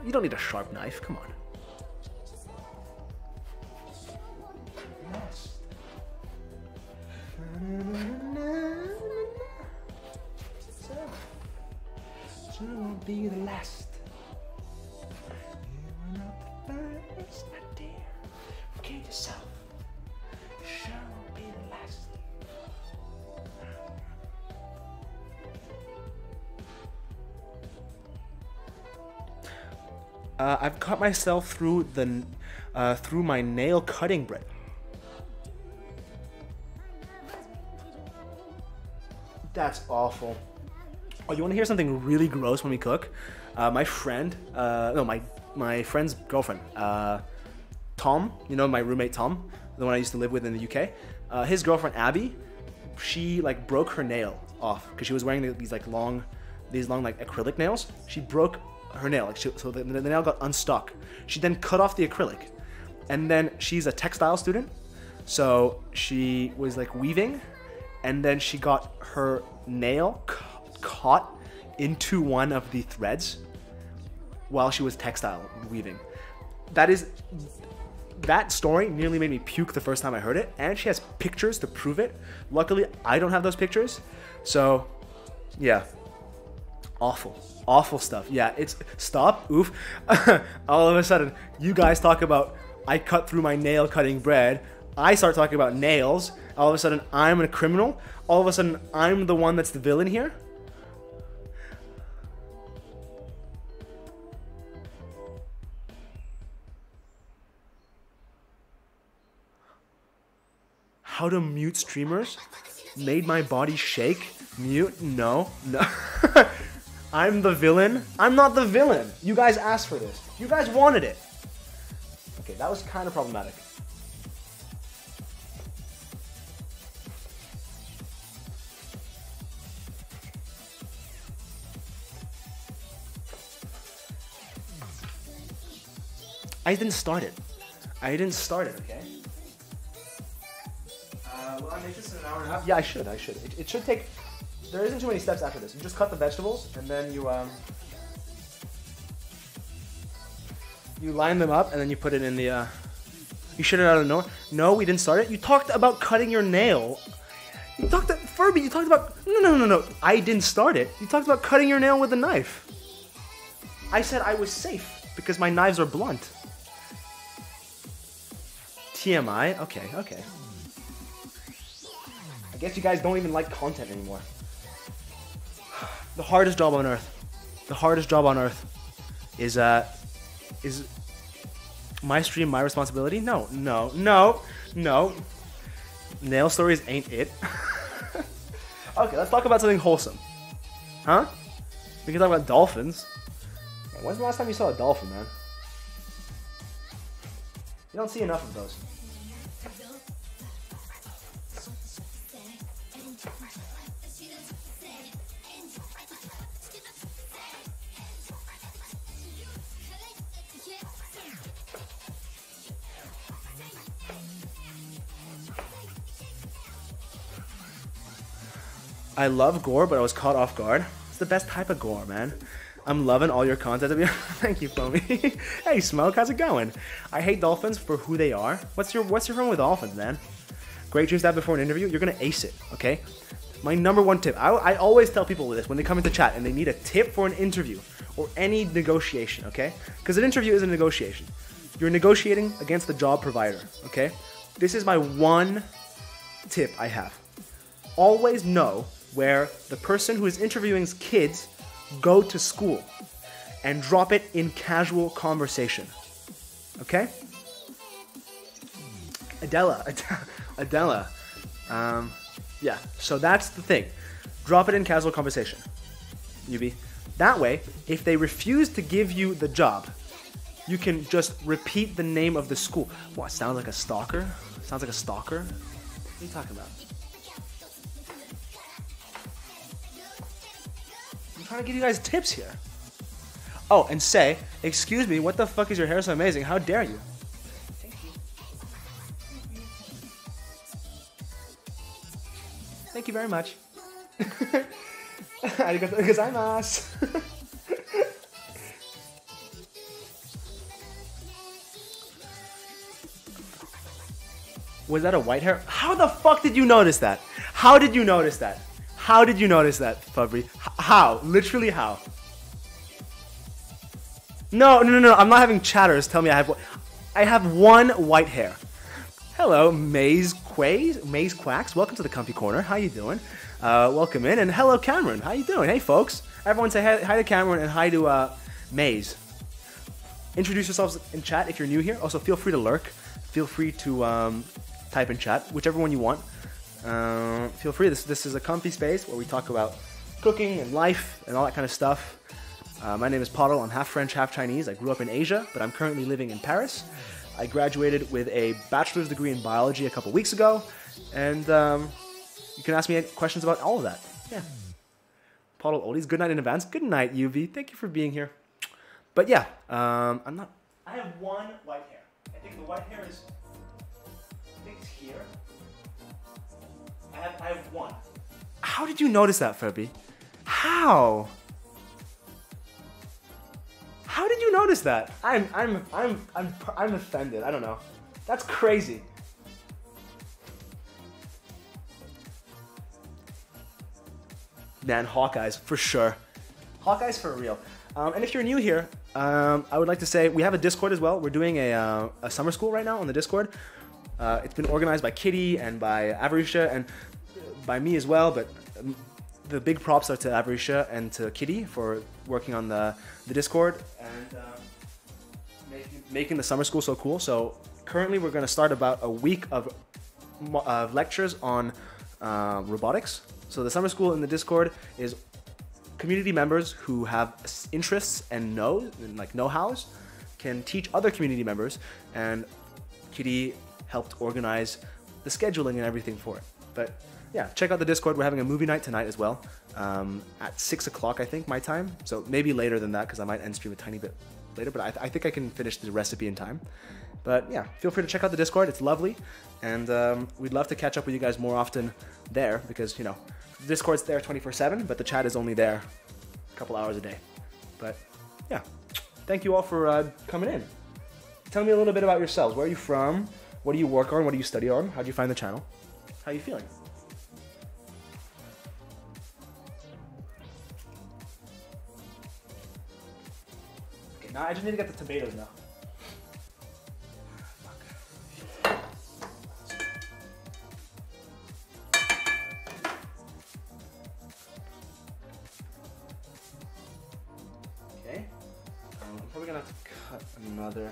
you don't need a sharp knife. Come on. Soon will be the last. You are not the first, my dear. Forget yourself. I've cut myself through the through my nail cutting bread. That's awful. Oh, you want to hear something really gross when we cook? My friend's girlfriend Tom, you know, my roommate Tom, the one I used to live with in the UK, his girlfriend Abby, she like broke her nail off because she was wearing these like long like acrylic nails. She broke her nail, like so the nail got unstuck. She then cut off the acrylic, and then she's a textile student, so she was like weaving, and then she got her nail caught into one of the threads while she was textile weaving. That story nearly made me puke the first time I heard it, and she has pictures to prove it. Luckily, I don't have those pictures, so yeah. Awful stuff. Yeah, it's stop. Oof. All of a sudden, you guys talk about I cut through my nail cutting bread. I start talking about nails. All of a sudden, I'm a criminal. All of a sudden, I'm the one that's the villain here. How to mute streamers? Made my body shake? Mute? No. I'm the villain. I'm not the villain. You guys asked for this. You guys wanted it. Okay, that was kind of problematic. I didn't start it, okay? Will I make this in an hour and a half? Yeah, I should. It should take... There isn't too many steps after this. You just cut the vegetables, and then you line them up, and then you put it in the, you should have known. No, we didn't start it. You talked about cutting your nail. Furby, you talked about, no. I didn't start it. You talked about cutting your nail with a knife. I said I was safe because my knives are blunt. TMI, okay. I guess you guys don't even like content anymore. The hardest job on earth. The hardest job on earth is my stream my responsibility? No. Nail stories ain't it. Okay, let's talk about something wholesome. Huh? We can talk about dolphins. Man, when's the last time you saw a dolphin, man? You don't see enough of those. I love gore, but I was caught off guard. It's the best type of gore, man. I'm loving all your content. Thank you, Foamy. Hey, Smoke, how's it going? I hate dolphins for who they are. What's your problem with dolphins, man? Great, choose that before an interview. You're gonna ace it, okay? My number one tip. I always tell people this when they come into chat and they need a tip for an interview or any negotiation, okay? Because an interview is a negotiation. You're negotiating against the job provider, okay? This is my one tip I have. Always know where the person who is interviewing's kids go to school and drop it in casual conversation, okay? Adela, yeah, so that's the thing. Drop it in casual conversation, Yubi. That way, if they refuse to give you the job, you can just repeat the name of the school. What, sounds like a stalker? Sounds like a stalker? What are you talking about? Trying to give you guys tips here. Oh, and say, excuse me, what the fuck is your hair so amazing? How dare you? Thank you very much. Gozaimasu. Was that a white hair? How the fuck did you notice that? How did you notice that, Fubry? How? Literally how? No, I'm not having chatters tell me I have one white hair. Hello, Maze Quacks. Welcome to the Comfy Corner. How you doing? Welcome in. And hello, Cameron. How you doing? Hey, folks. Everyone say hi to Cameron and hi to Maze. Introduce yourselves in chat if you're new here. Also, feel free to lurk. Feel free to type in chat, whichever one you want. Feel free. This is a comfy space where we talk about cooking and life and all that kind of stuff. My name is Pottle. I'm half French, half Chinese. I grew up in Asia, but I'm currently living in Paris. I graduated with a bachelor's degree in biology a couple weeks ago, and you can ask me questions about all of that. Yeah. Pottle oldies, good night in advance. Good night, UV. Thank you for being here. But yeah, I'm not... I have one white hair. I think the white hair is... I think it's here. I have one. How did you notice that, Phoebe? How? How did you notice that? I'm offended. I don't know. That's crazy. Man, Hawkeyes, for sure. Hawkeyes for real. And if you're new here, I would like to say we have a Discord as well. We're doing a summer school right now on the Discord. It's been organized by Kitty and by Avrisha and by me as well, but the big props are to Avrisha and to Kitty for working on the Discord and making the summer school so cool. So currently we're going to start about a week of lectures on robotics. So the summer school in the Discord is community members who have interests and know-hows can teach other community members, and Kitty helped organize the scheduling and everything for it. But yeah, check out the Discord. We're having a movie night tonight as well at 6 o'clock, I think, my time. So maybe later than that, because I might end stream a tiny bit later, but I think I can finish the recipe in time. But yeah, feel free to check out the Discord. It's lovely, and we'd love to catch up with you guys more often there, because, you know, the Discord's there 24/7, but the chat is only there a couple hours a day. But yeah, thank you all for coming in. Tell me a little bit about yourselves. Where are you from? What do you work on? What do you study on? How'd you find the channel? How are you feeling? Okay, now I just need to get the tomatoes now. Another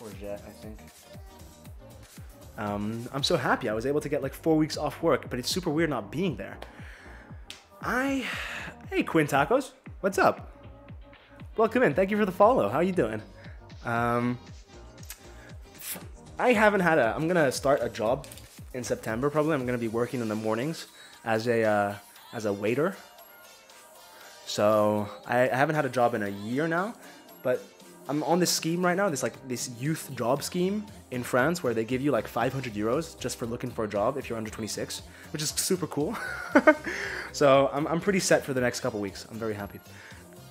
courgette, I think. I'm so happy I was able to get like 4 weeks off work, but it's super weird not being there. Hey Quinn Tacos, what's up? Welcome in, thank you for the follow, how you doing? I haven't had a, I'm gonna start a job in September probably. I'm gonna be working in the mornings as a waiter. So I haven't had a job in a year now, but I'm on this scheme right now, this youth job scheme in France, where they give you like 500 euros just for looking for a job if you're under 26, which is super cool. So I'm pretty set for the next couple weeks. I'm very happy.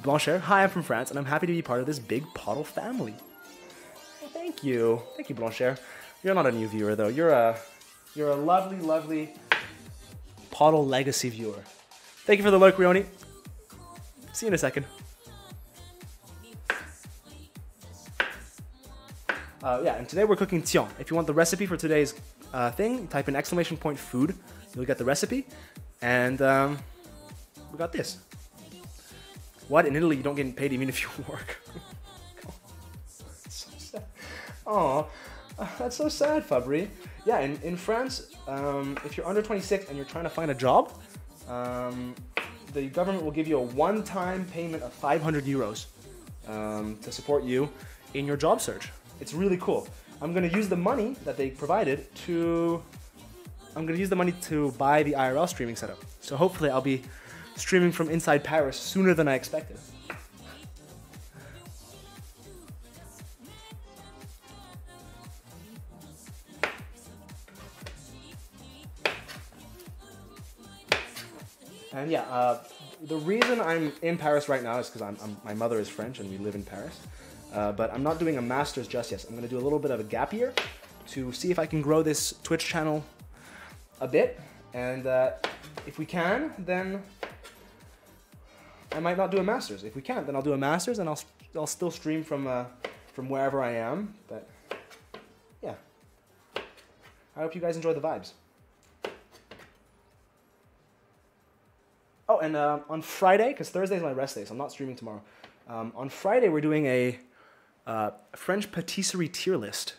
Blanchard, hi, I'm from France, and I'm happy to be part of this big Pottle family. Well, thank you. Thank you, Blanchard. You're not a new viewer, though. You're a lovely, lovely Pottle legacy viewer. Thank you for the lurk, Rioni. See you in a second. Yeah, and today we're cooking tion. If you want the recipe for today's thing, type in !food. You'll get the recipe. And we got this. What? In Italy, you don't get paid even if you work. That's so sad. Oh, that's so sad, Fabri. Yeah, in France, if you're under 26 and you're trying to find a job, the government will give you a one-time payment of 500 euros to support you in your job search. It's really cool. I'm gonna use the money that they provided to... I'm gonna use the money to buy the IRL streaming setup. So hopefully I'll be streaming from inside Paris sooner than I expected. And yeah, the reason I'm in Paris right now is because my mother is French and we live in Paris. But I'm not doing a master's just yet. I'm going to do a little bit of a gap year to see if I can grow this Twitch channel a bit. And if we can, then I might not do a master's. If we can't, then I'll do a master's and I'll still stream from wherever I am. But yeah, I hope you guys enjoy the vibes. Oh, and on Friday, because Thursday is my rest day, so I'm not streaming tomorrow. On Friday, we're doing a French patisserie tier list.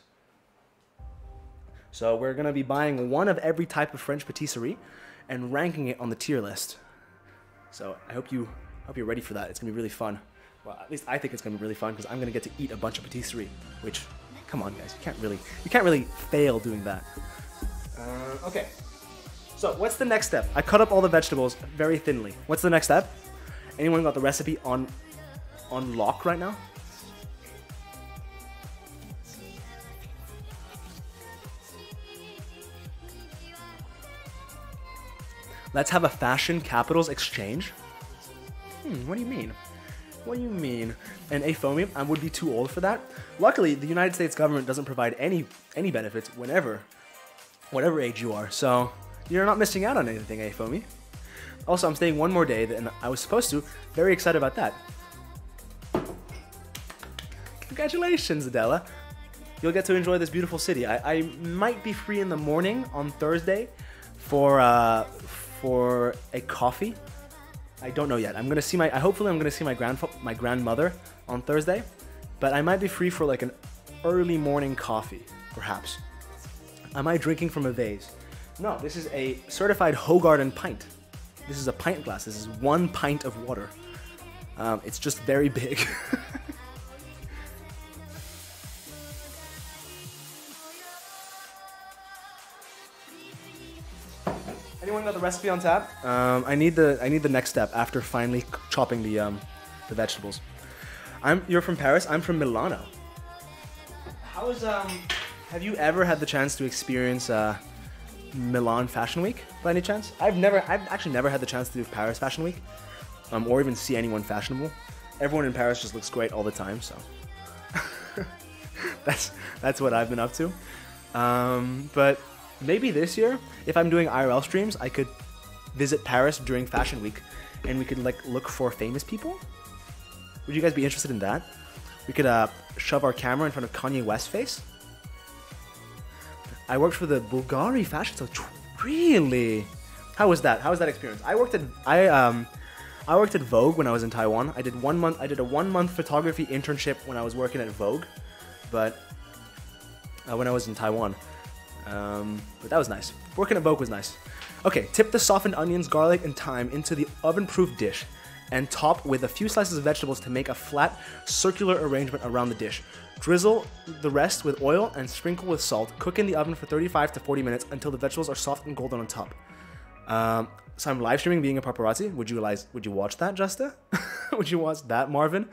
So we're gonna be buying one of every type of French patisserie and ranking it on the tier list. So I hope you're ready for that. It's gonna be really fun. Well, at least I think it's gonna be really fun because I'm gonna get to eat a bunch of patisserie, which Come on, guys. You can't really fail doing that. Okay. So what's the next step? I cut up all the vegetables very thinly. What's the next step? Anyone got the recipe on lock right now? Let's have a fashion capitals exchange. What do you mean? What do you mean? An aphomium? I would be too old for that. Luckily, the United States government doesn't provide any benefits whatever age you are. So you're not missing out on anything, aphomi. Also, I'm staying one more day than I was supposed to. Very excited about that. Congratulations, Adela. You'll get to enjoy this beautiful city. I might be free in the morning on Thursday for a coffee. I don't know yet. I'm gonna see my. Hopefully, I'm gonna see my grandmother on Thursday, but I might be free for like an early morning coffee, perhaps. Am I drinking from a vase? No, this is a certified Hogarden pint. This is a pint glass. This is 1 pint of water. It's just very big. Anyone got the recipe on tap? I need the next step after finally chopping the vegetables. You're from Paris. I'm from Milano. How is have you ever had the chance to experience Milan Fashion Week by any chance? I've actually never had the chance to do Paris Fashion Week, or even see anyone fashionable. Everyone in Paris just looks great all the time, so that's what I've been up to. But maybe this year, if I'm doing IRL streams, I could visit Paris during Fashion Week, and we could like look for famous people. Would you guys be interested in that? We could shove our camera in front of Kanye West's face. I worked for the Bulgari Fashion Show. Really? How was that? How was that experience? I worked at Vogue when I was in Taiwan. I did a one month photography internship when I was working at Vogue, but when I was in Taiwan. But that was nice. Working at Vogue was nice. Okay, tip the softened onions, garlic, and thyme into the oven-proof dish and top with a few slices of vegetables to make a flat, circular arrangement around the dish. Drizzle the rest with oil and sprinkle with salt. Cook in the oven for 35 to 40 minutes until the vegetables are soft and golden on top. So I'm live streaming being a paparazzi. Would you watch that, Justa? Would you watch that, Marvin?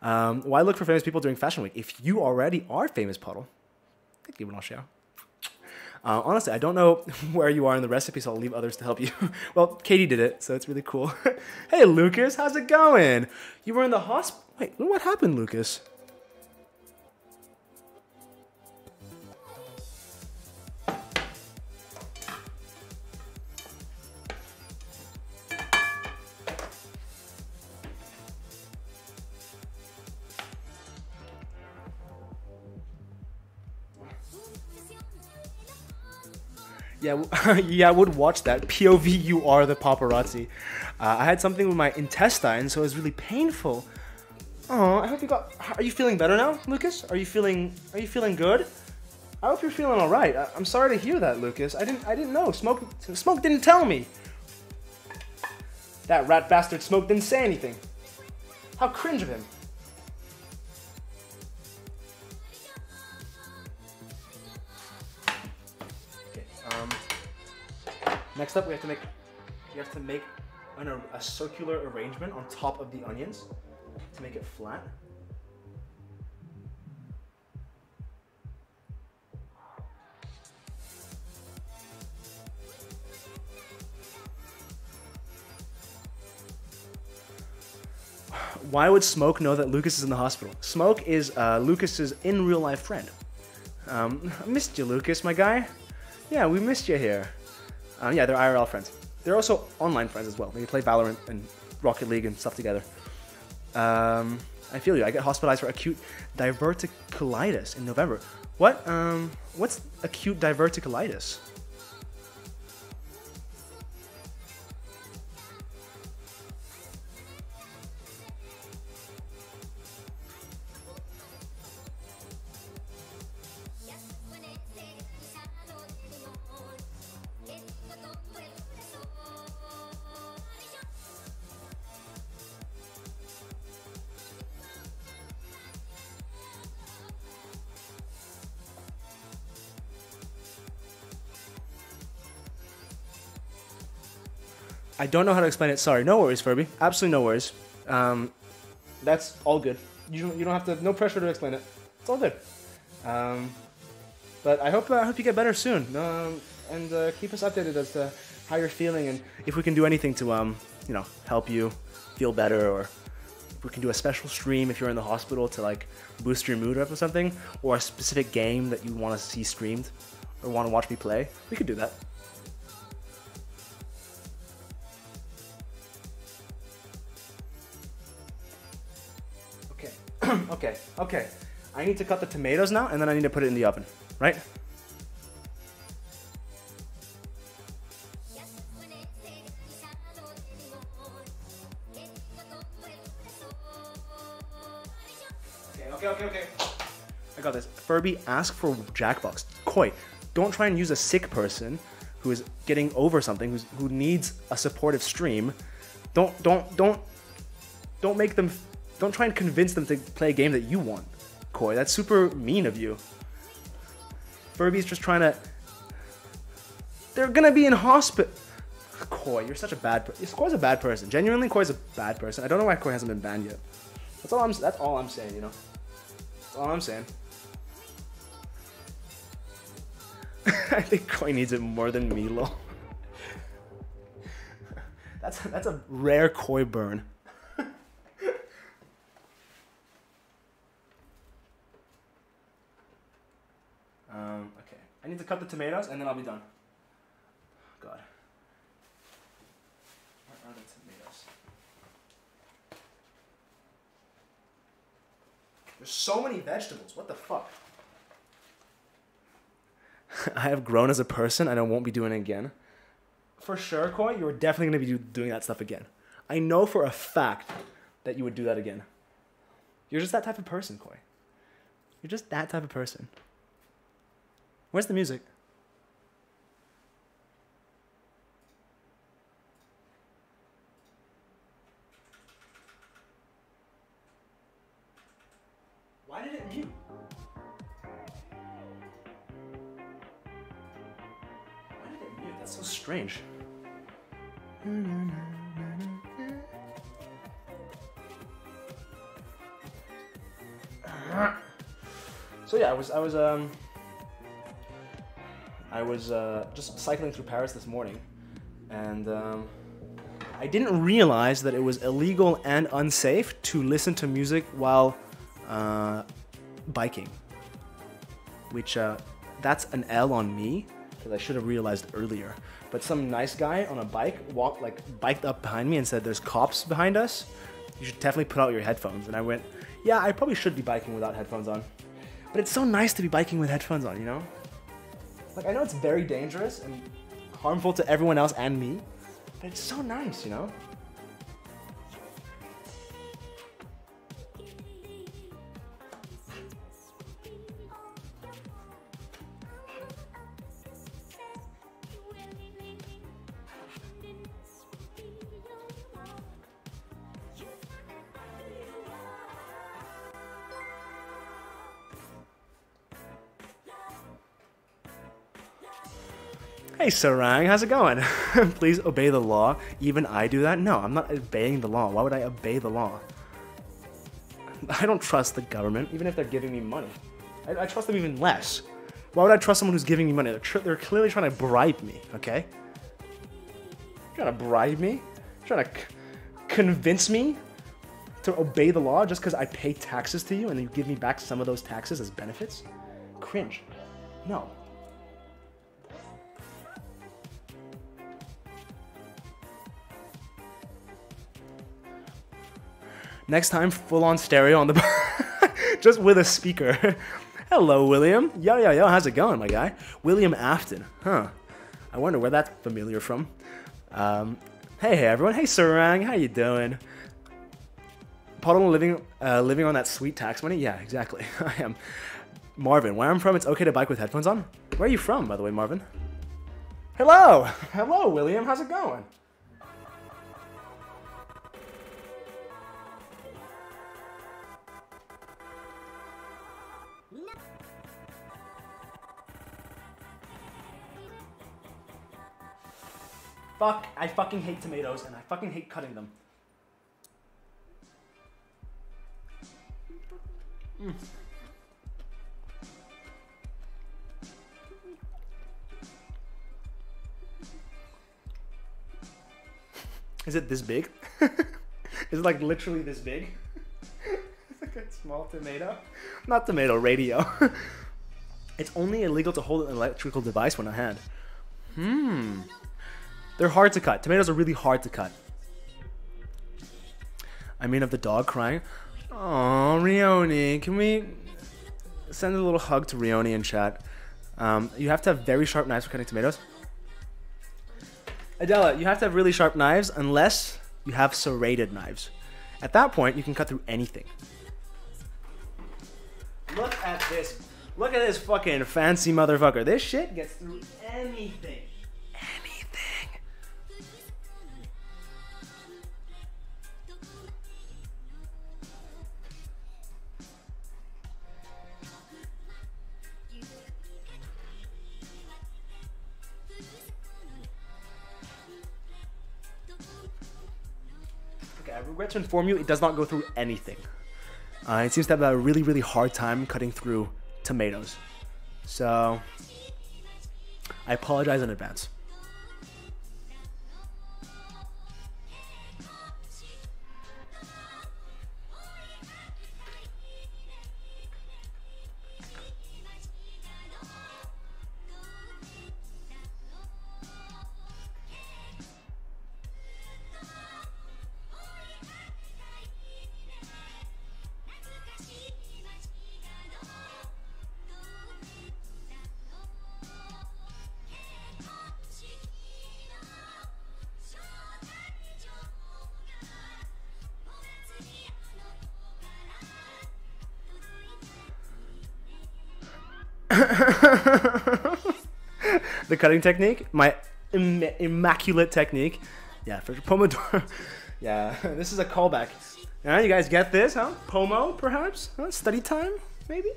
Why look for famous people during Fashion Week? If you already are famous, Pottle, give it a share. Honestly, I don't know where you are in the recipe, so I'll leave others to help you. Well, Katie did it, so it's really cool. Hey, Lucas, how's it going? You were in the hospital. Wait, what happened, Lucas? Yeah, yeah, I would watch that. POV, you are the paparazzi. I had something with my intestine, so it was really painful. Oh, I hope you got. Are you feeling better now, Lucas? Are you feeling good? I hope you're feeling all right. I'm sorry to hear that, Lucas. I didn't know. Smoke didn't tell me. That rat bastard Smoke didn't say anything. How cringe of him. Next up, you have to make a circular arrangement on top of the onions to make it flat. Why would Smoke know that Lucas is in the hospital? Smoke is Lucas's in real life friend. I missed you, Lucas, my guy. Yeah, we missed you here. Yeah, they're IRL friends. They're also online friends as well. They play Valorant and Rocket League and stuff together. I feel you. I get hospitalized for acute diverticulitis in November. What? What's acute diverticulitis? I don't know how to explain it. Sorry. No worries, Furby. Absolutely no worries. That's all good. You don't have to. No pressure to explain it. It's all good. But I hope you get better soon. And keep us updated as to how you're feeling and if we can do anything to you know, help you feel better, or if we can do a special stream if you're in the hospital to like boost your mood up or something, or a specific game that you want to see streamed or want to watch me play. We could do that. Okay. I need to cut the tomatoes now, and then I need to put it in the oven, right? Okay. I got this. Furby, ask for Jackbox. Koi, don't try and use a sick person who is getting over something, who needs a supportive stream. Don't make them. Don't try and convince them to play a game that you want, Koi. That's super mean of you. Furby's just trying to... They're gonna be in hospital. Koi, you're such a bad person. Koi's a bad person. Genuinely, Koi's a bad person. I don't know why Koi hasn't been banned yet. That's all I'm saying, you know. That's all I'm saying. I think Koi needs it more than me, lol. That's a rare Koi burn. Okay, I need to cut the tomatoes and then I'll be done. God. Where are the tomatoes? There's so many vegetables, what the fuck? I have grown as a person and I won't be doing it again. For sure, Koi, you're definitely going to be doing that stuff again. I know for a fact that you would do that again. You're just that type of person, Koi. You're just that type of person. Where's the music? Why did it mute? Why did it mute? That's so strange. So yeah, I was just cycling through Paris this morning, and I didn't realize that it was illegal and unsafe to listen to music while biking, which that's an L on me, because I should have realized earlier. But some nice guy on a bike biked up behind me and said, "There's cops behind us. You should definitely put out your headphones." And I went, "Yeah, I probably should be biking without headphones on." But it's so nice to be biking with headphones on, you know? Like, I know it's very dangerous and harmful to everyone else and me, but it's so nice, you know? Hey Sarang, how's it going? Please obey the law. Even I do that? No, I'm not obeying the law. Why would I obey the law? I don't trust the government, even if they're giving me money. I trust them even less. Why would I trust someone who's giving me money? They're clearly trying to bribe me, okay? Trying to bribe me? Trying to convince me to obey the law just because I pay taxes to you and you give me back some of those taxes as benefits? Cringe. No. Next time, full-on stereo on the... just with a speaker. Hello, William. Yo, how's it going, my guy? William Afton. Huh. I wonder where that's familiar from. Hey, everyone. Hey, Sarang. How you doing? Pottle living on that sweet tax money? Yeah, exactly. I am. Marvin, where I'm from, it's okay to bike with headphones on? Where are you from, by the way, Marvin? Hello. Hello, William. How's it going? Fuck, I fucking hate tomatoes and I fucking hate cutting them. Mm. Is it this big? Is it like literally this big? It's like a small tomato. Not tomato, radio. It's only illegal to hold an electrical device when I had. Hmm. They're hard to cut. Tomatoes are really hard to cut. I mean, of the dog crying. Aww, Rioni. Can we send a little hug to Rioni in chat? You have to have very sharp knives for cutting tomatoes. Adela, you have to have really sharp knives unless you have serrated knives. At that point, you can cut through anything. Look at this. Look at this fucking fancy motherfucker. This shit gets through anything. Anything. Okay, I regret to inform you, it does not go through anything. It seems to have a really, really hard time cutting through tomatoes. So I apologize in advance. The cutting technique, my immaculate technique, yeah, for pomodoro. Yeah, this is a callback. Yeah, you guys get this, huh? Pomo, perhaps? Huh? Study time, maybe?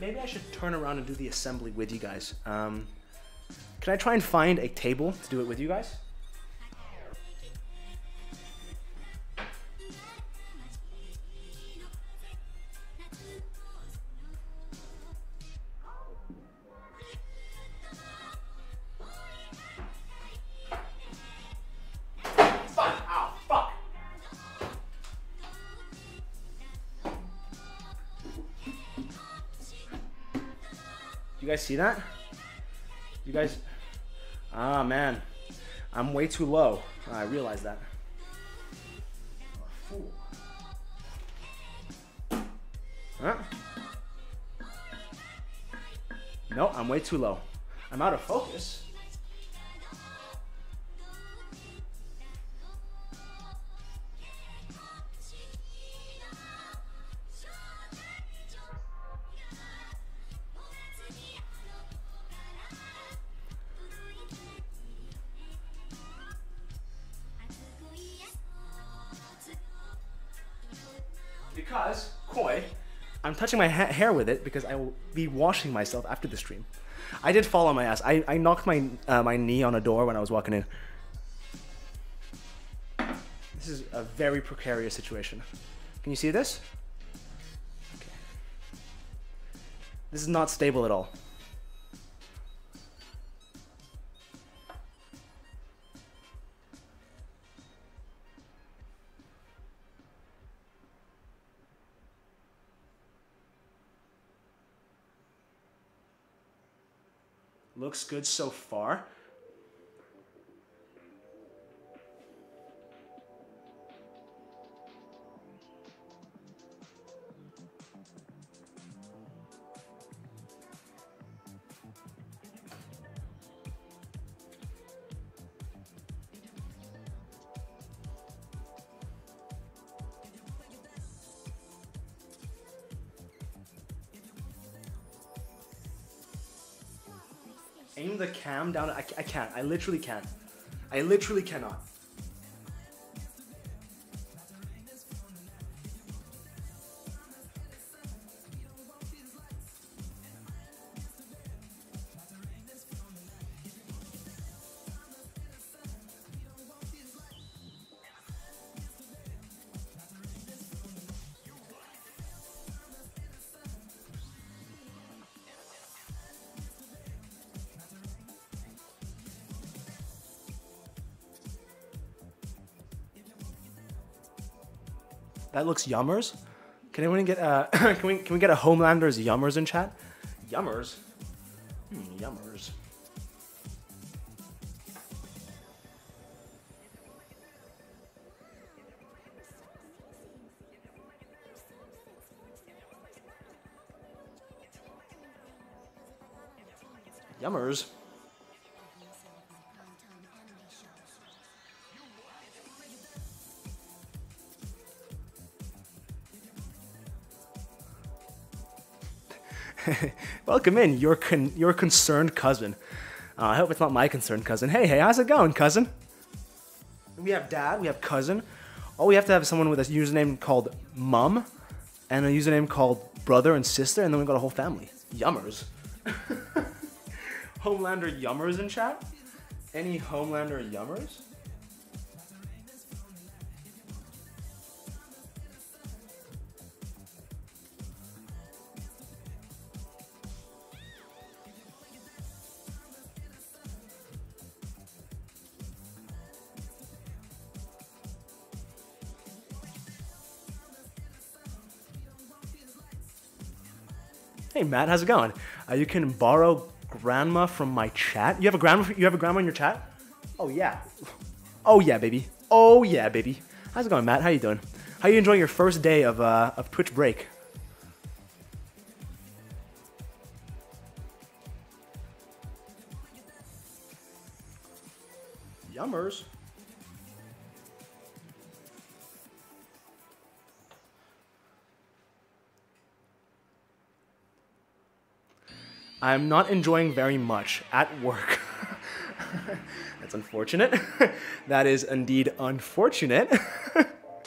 Maybe I should turn around and do the assembly with you guys. Can I try and find a table to do it with you guys? You guys see that? You guys, ah man, I'm way too low. I realize that. Huh? No, I'm way too low. I'm out of focus. Touching my hair with it because I will be washing myself after the stream. I did fall on my ass. I knocked my my knee on a door when I was walking in. This is a very precarious situation. Can you see this? Okay. This is not stable at all. Looks good so far. aim the cam down. I can't. I literally can't. I literally cannot. That looks yummers. Can anyone get a can we get a Homelander's yummers in chat? Yummers, yummers. Yummers. Welcome in, your concerned cousin. I hope it's not my concerned cousin. Hey, hey, how's it going, cousin? We have dad, we have cousin. Oh, we have to have someone with a username called mum, and a username called brother and sister, and then we've got a whole family. Yummers. Homelander yummers in chat? Any Homelander yummers? Hey Matt, how's it going? You can borrow grandma from my chat. You have a grandma? You have a grandma in your chat? Oh yeah. Oh yeah, baby. Oh yeah, baby. How's it going, Matt? How you doing? How you enjoying your first day of Twitch break? Yummers. I'm not enjoying very much at work. That's unfortunate. That is indeed unfortunate. What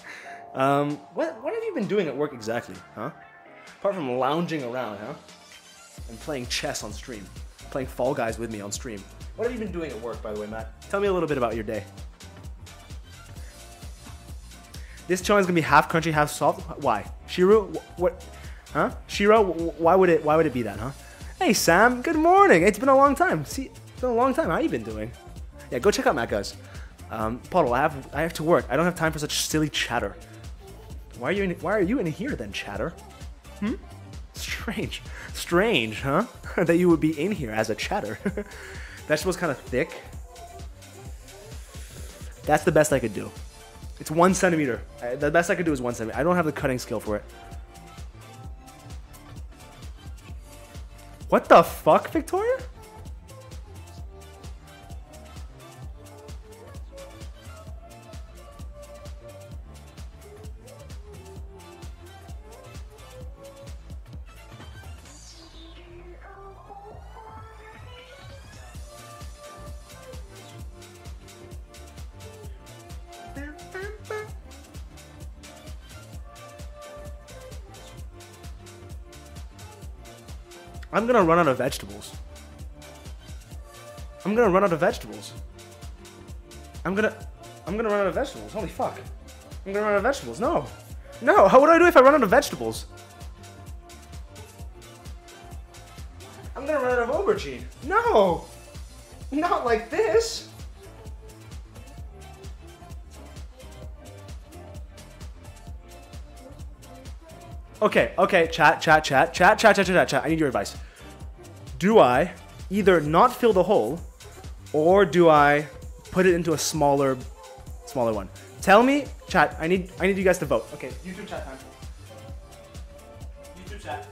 have you been doing at work exactly, huh? Apart from lounging around, huh? And playing chess on stream. Playing Fall Guys with me on stream. What have you been doing at work, by the way, Matt? Tell me a little bit about your day. This challenge is gonna be half crunchy, half soft. Why? Shiru, what? Huh? Shiro, why would it be that, huh? Hey Sam, good morning. It's been a long time. See, it's been a long time. How you been doing? Yeah, go check out Matt, guys. Pottle, I have to work. I don't have time for such silly chatter. Why are you in here then, chatter? Hmm? Strange. Strange, huh? That you would be in here as a chatter. Vegetables kind of thick. That's the best I could do. It's 1 centimeter. The best I could do is 1 centimeter. I don't have the cutting skill for it. What the fuck, Victoria? I'm gonna run out of vegetables. I'm gonna run out of vegetables. I'm gonna run out of vegetables. Holy fuck. I'm gonna run out of vegetables. No. No, what do I do if I run out of vegetables? I'm gonna run out of aubergine. No! Not like this! Okay, okay, chat. I need your advice. Do I either not fill the hole, or do I put it into a smaller one? Tell me, chat. I need you guys to vote. Okay, YouTube chat time. YouTube chat.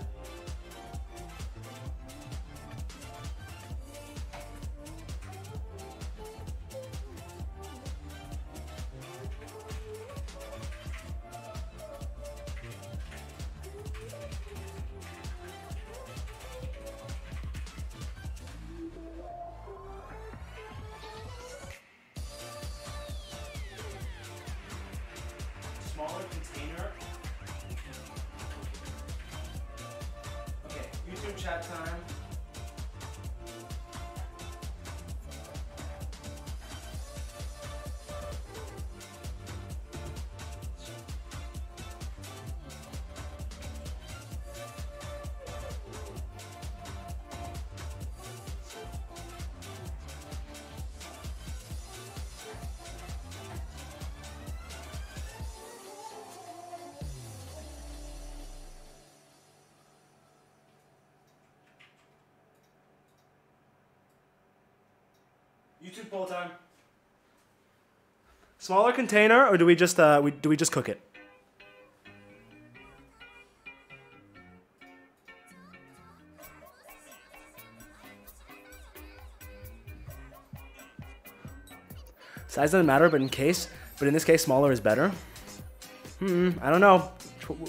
YouTube poll time. Smaller container, or do we just do we just cook it? Size doesn't matter, but in this case, smaller is better. I don't know.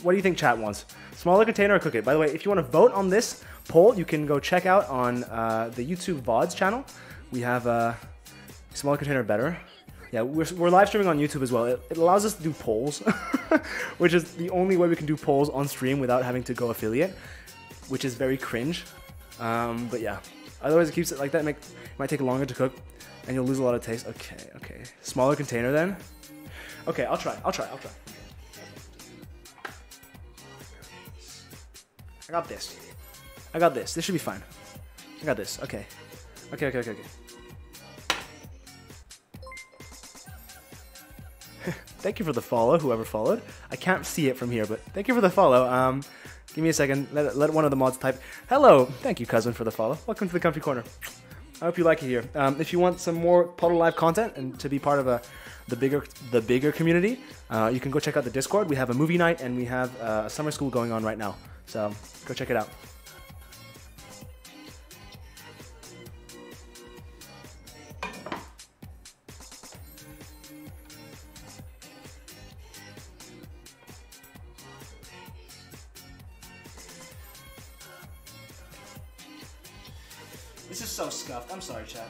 What do you think chat wants? Smaller container or cook it? By the way, if you want to vote on this poll, you can go check out on the YouTube VODs channel. We have smaller container better. Yeah, we're live streaming on YouTube as well. It allows us to do polls, which is the only way we can do polls on stream without having to go affiliate, which is very cringe. But yeah, otherwise it keeps it like that. It might take longer to cook, and you'll lose a lot of taste. Okay, okay. Smaller container then? Okay, I'll try. I got this. This should be fine. I got this. Okay. Okay. Thank you for the follow, whoever followed. I can't see it from here, but thank you for the follow. Give me a second. Let one of the mods type. Hello. Thank you, cousin, for the follow. Welcome to the Comfy Corner. I hope you like it here. If you want some more Pottle Live content and to be part of the bigger community, you can go check out the Discord. We have a movie night and we have a summer school going on right now. So go check it out. This is so scuffed. I'm sorry, chat.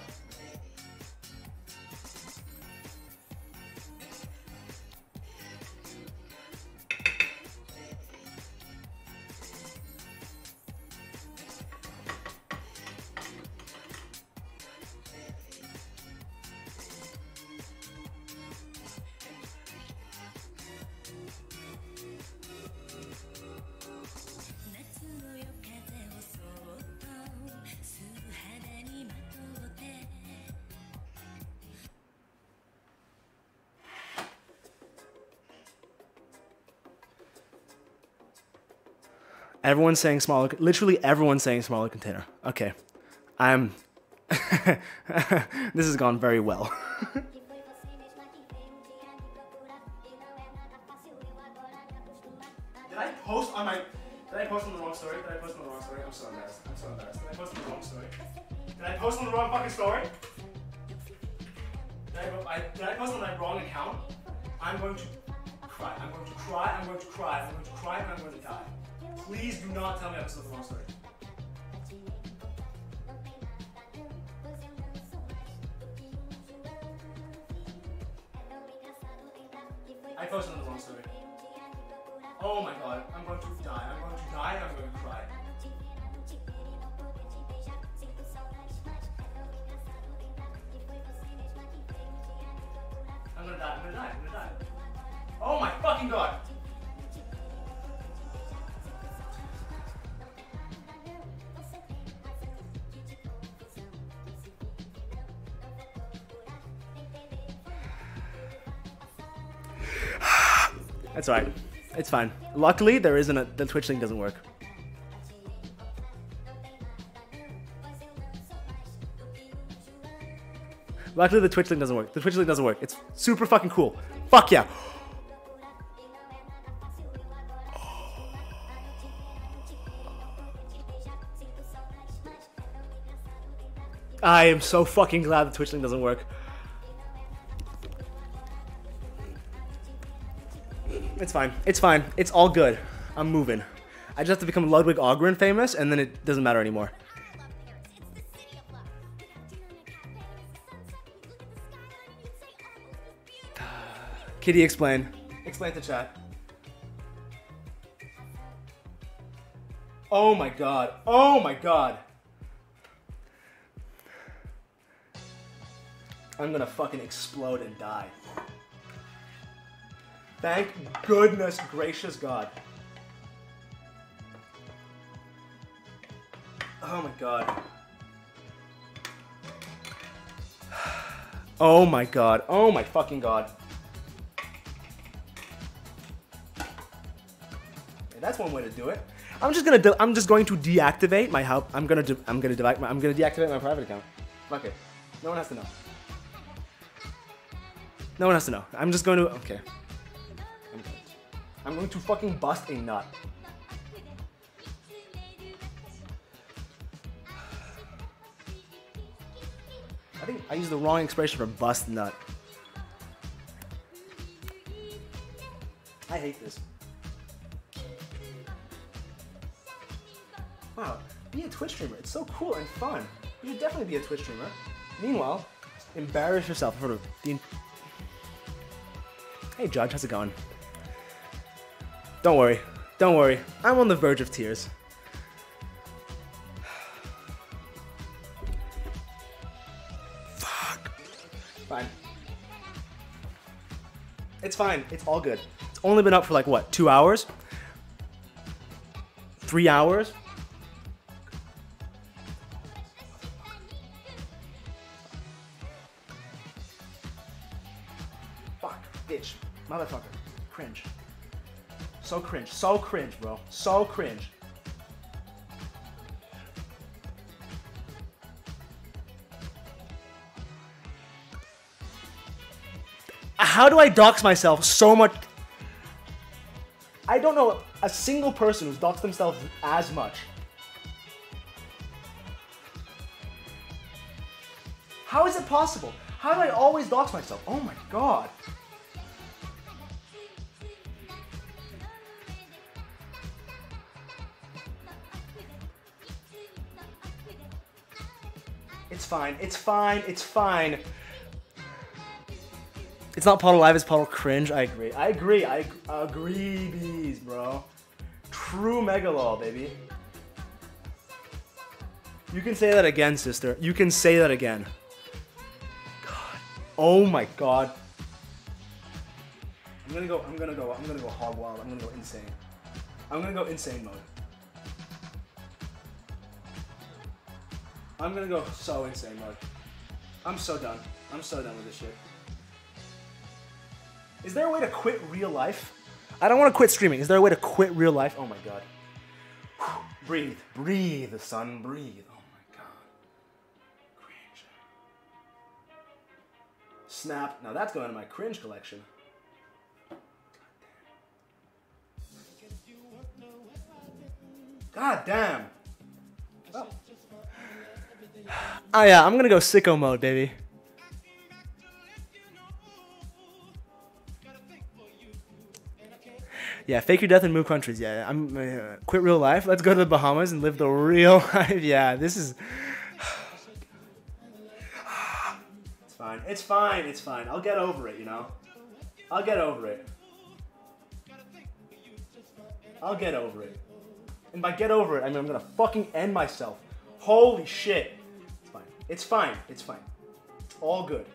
Everyone's saying smaller, literally everyone's saying smaller container. Okay, this has gone very well. Did I post on the wrong story? I'm so embarrassed. Did I post on the wrong story? Did I post on the wrong fucking story? Did I post on that wrong account? I'm going to cry, and I'm going to die. Please do not tell me I was on the wrong story. I posted on the wrong story. Oh my god, I'm going to die, and I'm going to cry. I'm going to die. Oh my fucking god! That's alright. It's fine. Luckily, there isn't the Twitch thing doesn't work. Luckily, the Twitch thing doesn't work. It's super fucking cool. Fuck yeah. I am so fucking glad the Twitch thing doesn't work. It's fine. It's all good. I'm moving. I just have to become Ludwig Ogren famous, and then it doesn't matter anymore. Kitty, explain. Explain to chat. Oh my god. I'm gonna fucking explode and die. Thank goodness gracious God. Oh my God. Oh my God. Oh my fucking God. Yeah, that's one way to do it. I'm just going to deactivate my help. I'm gonna deactivate my private account. Fuck it. No one has to know. No one has to know. I'm just going to, okay. I'm going to fucking bust a nut. I think I used the wrong expression for bust nut. I hate this. Wow, be a Twitch streamer. It's so cool and fun. You should definitely be a Twitch streamer. Meanwhile, embarrass yourself in front of the... Hey, Judge, how's it going? Don't worry. Don't worry. I'm on the verge of tears. Fuck. Fine. It's fine. It's all good. It's only been up for like, what, 2 hours? 3 hours? Fuck. Bitch. Motherfucker. Cringe. So cringe, so cringe, bro, so cringe. How do I dox myself so much? I don't know a single person who's doxed themselves as much. How is it possible? How do I always dox myself? Oh my God. Fine. It's fine. It's fine. It's not Pottle Live, it's Pottle Cringe. I agree. I agree. I agree, bees, bro. True megalol, baby. You can say that again, sister. You can say that again. God. Oh my God. I'm gonna go hog wild. I'm gonna go insane. I'm gonna go insane mode. I'm gonna go so insane mode. I'm so done. I'm so done with this shit. Is there a way to quit real life? I don't want to quit streaming. Is there a way to quit real life? Oh my God. Whew. Breathe. Breathe, son. Breathe. Oh my God. Cringe. Snap. Now that's going in my cringe collection. God damn. Oh. Oh yeah, I'm gonna go sicko mode, baby. Yeah, fake your death and move countries. Yeah, I'm quit real life. Let's go to the Bahamas and live the real life. Yeah, this is. It's fine. It's fine. It's fine. I'll get over it. You know, I'll get over it. I'll get over it. And by get over it, I mean I'm gonna fucking end myself. Holy shit. It's fine, it's fine. All good.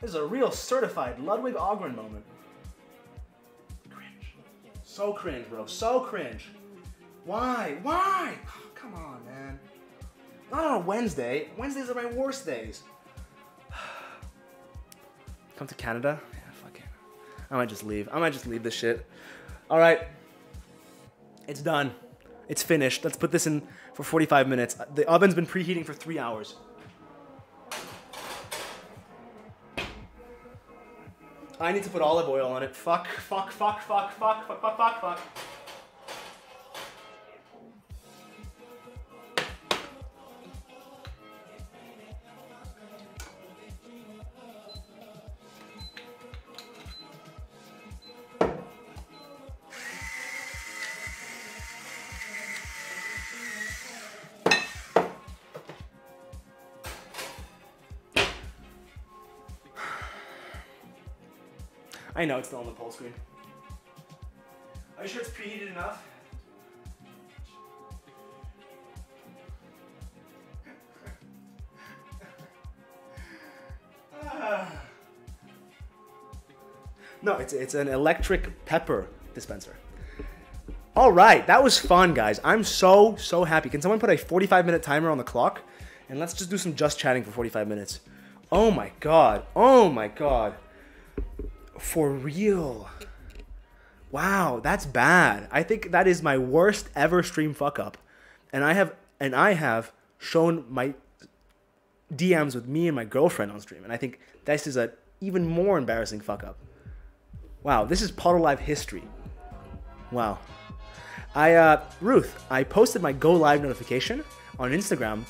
This is a real certified Ludwig Augrun moment. Cringe. So cringe, bro, so cringe. Why, why? Oh, come on, man. Not on a Wednesday. Wednesdays are my worst days. Come to Canada? Yeah, fuck it. I might just leave this shit. All right. It's done. It's finished. Let's put this in for 45 minutes. The oven's been preheating for 3 hours. I need to put olive oil on it. Fuck, fuck, fuck, fuck, fuck, fuck, fuck, fuck, fuck. I know it's still on the poll screen. Are you sure it's preheated enough? No, it's an electric pepper dispenser. All right, that was fun, guys. I'm so, so happy. Can someone put a 45-minute timer on the clock? And let's just do some just chatting for 45 minutes. Oh my God, oh my God. For real. Wow, that's bad. I think that is my worst ever stream fuck up. And I have And I have shown my DMs with me and my girlfriend on stream. And I think this is an even more embarrassing fuck up. Wow, this is Pottle Live history. Wow. Ruth, I posted my go live notification on Instagram,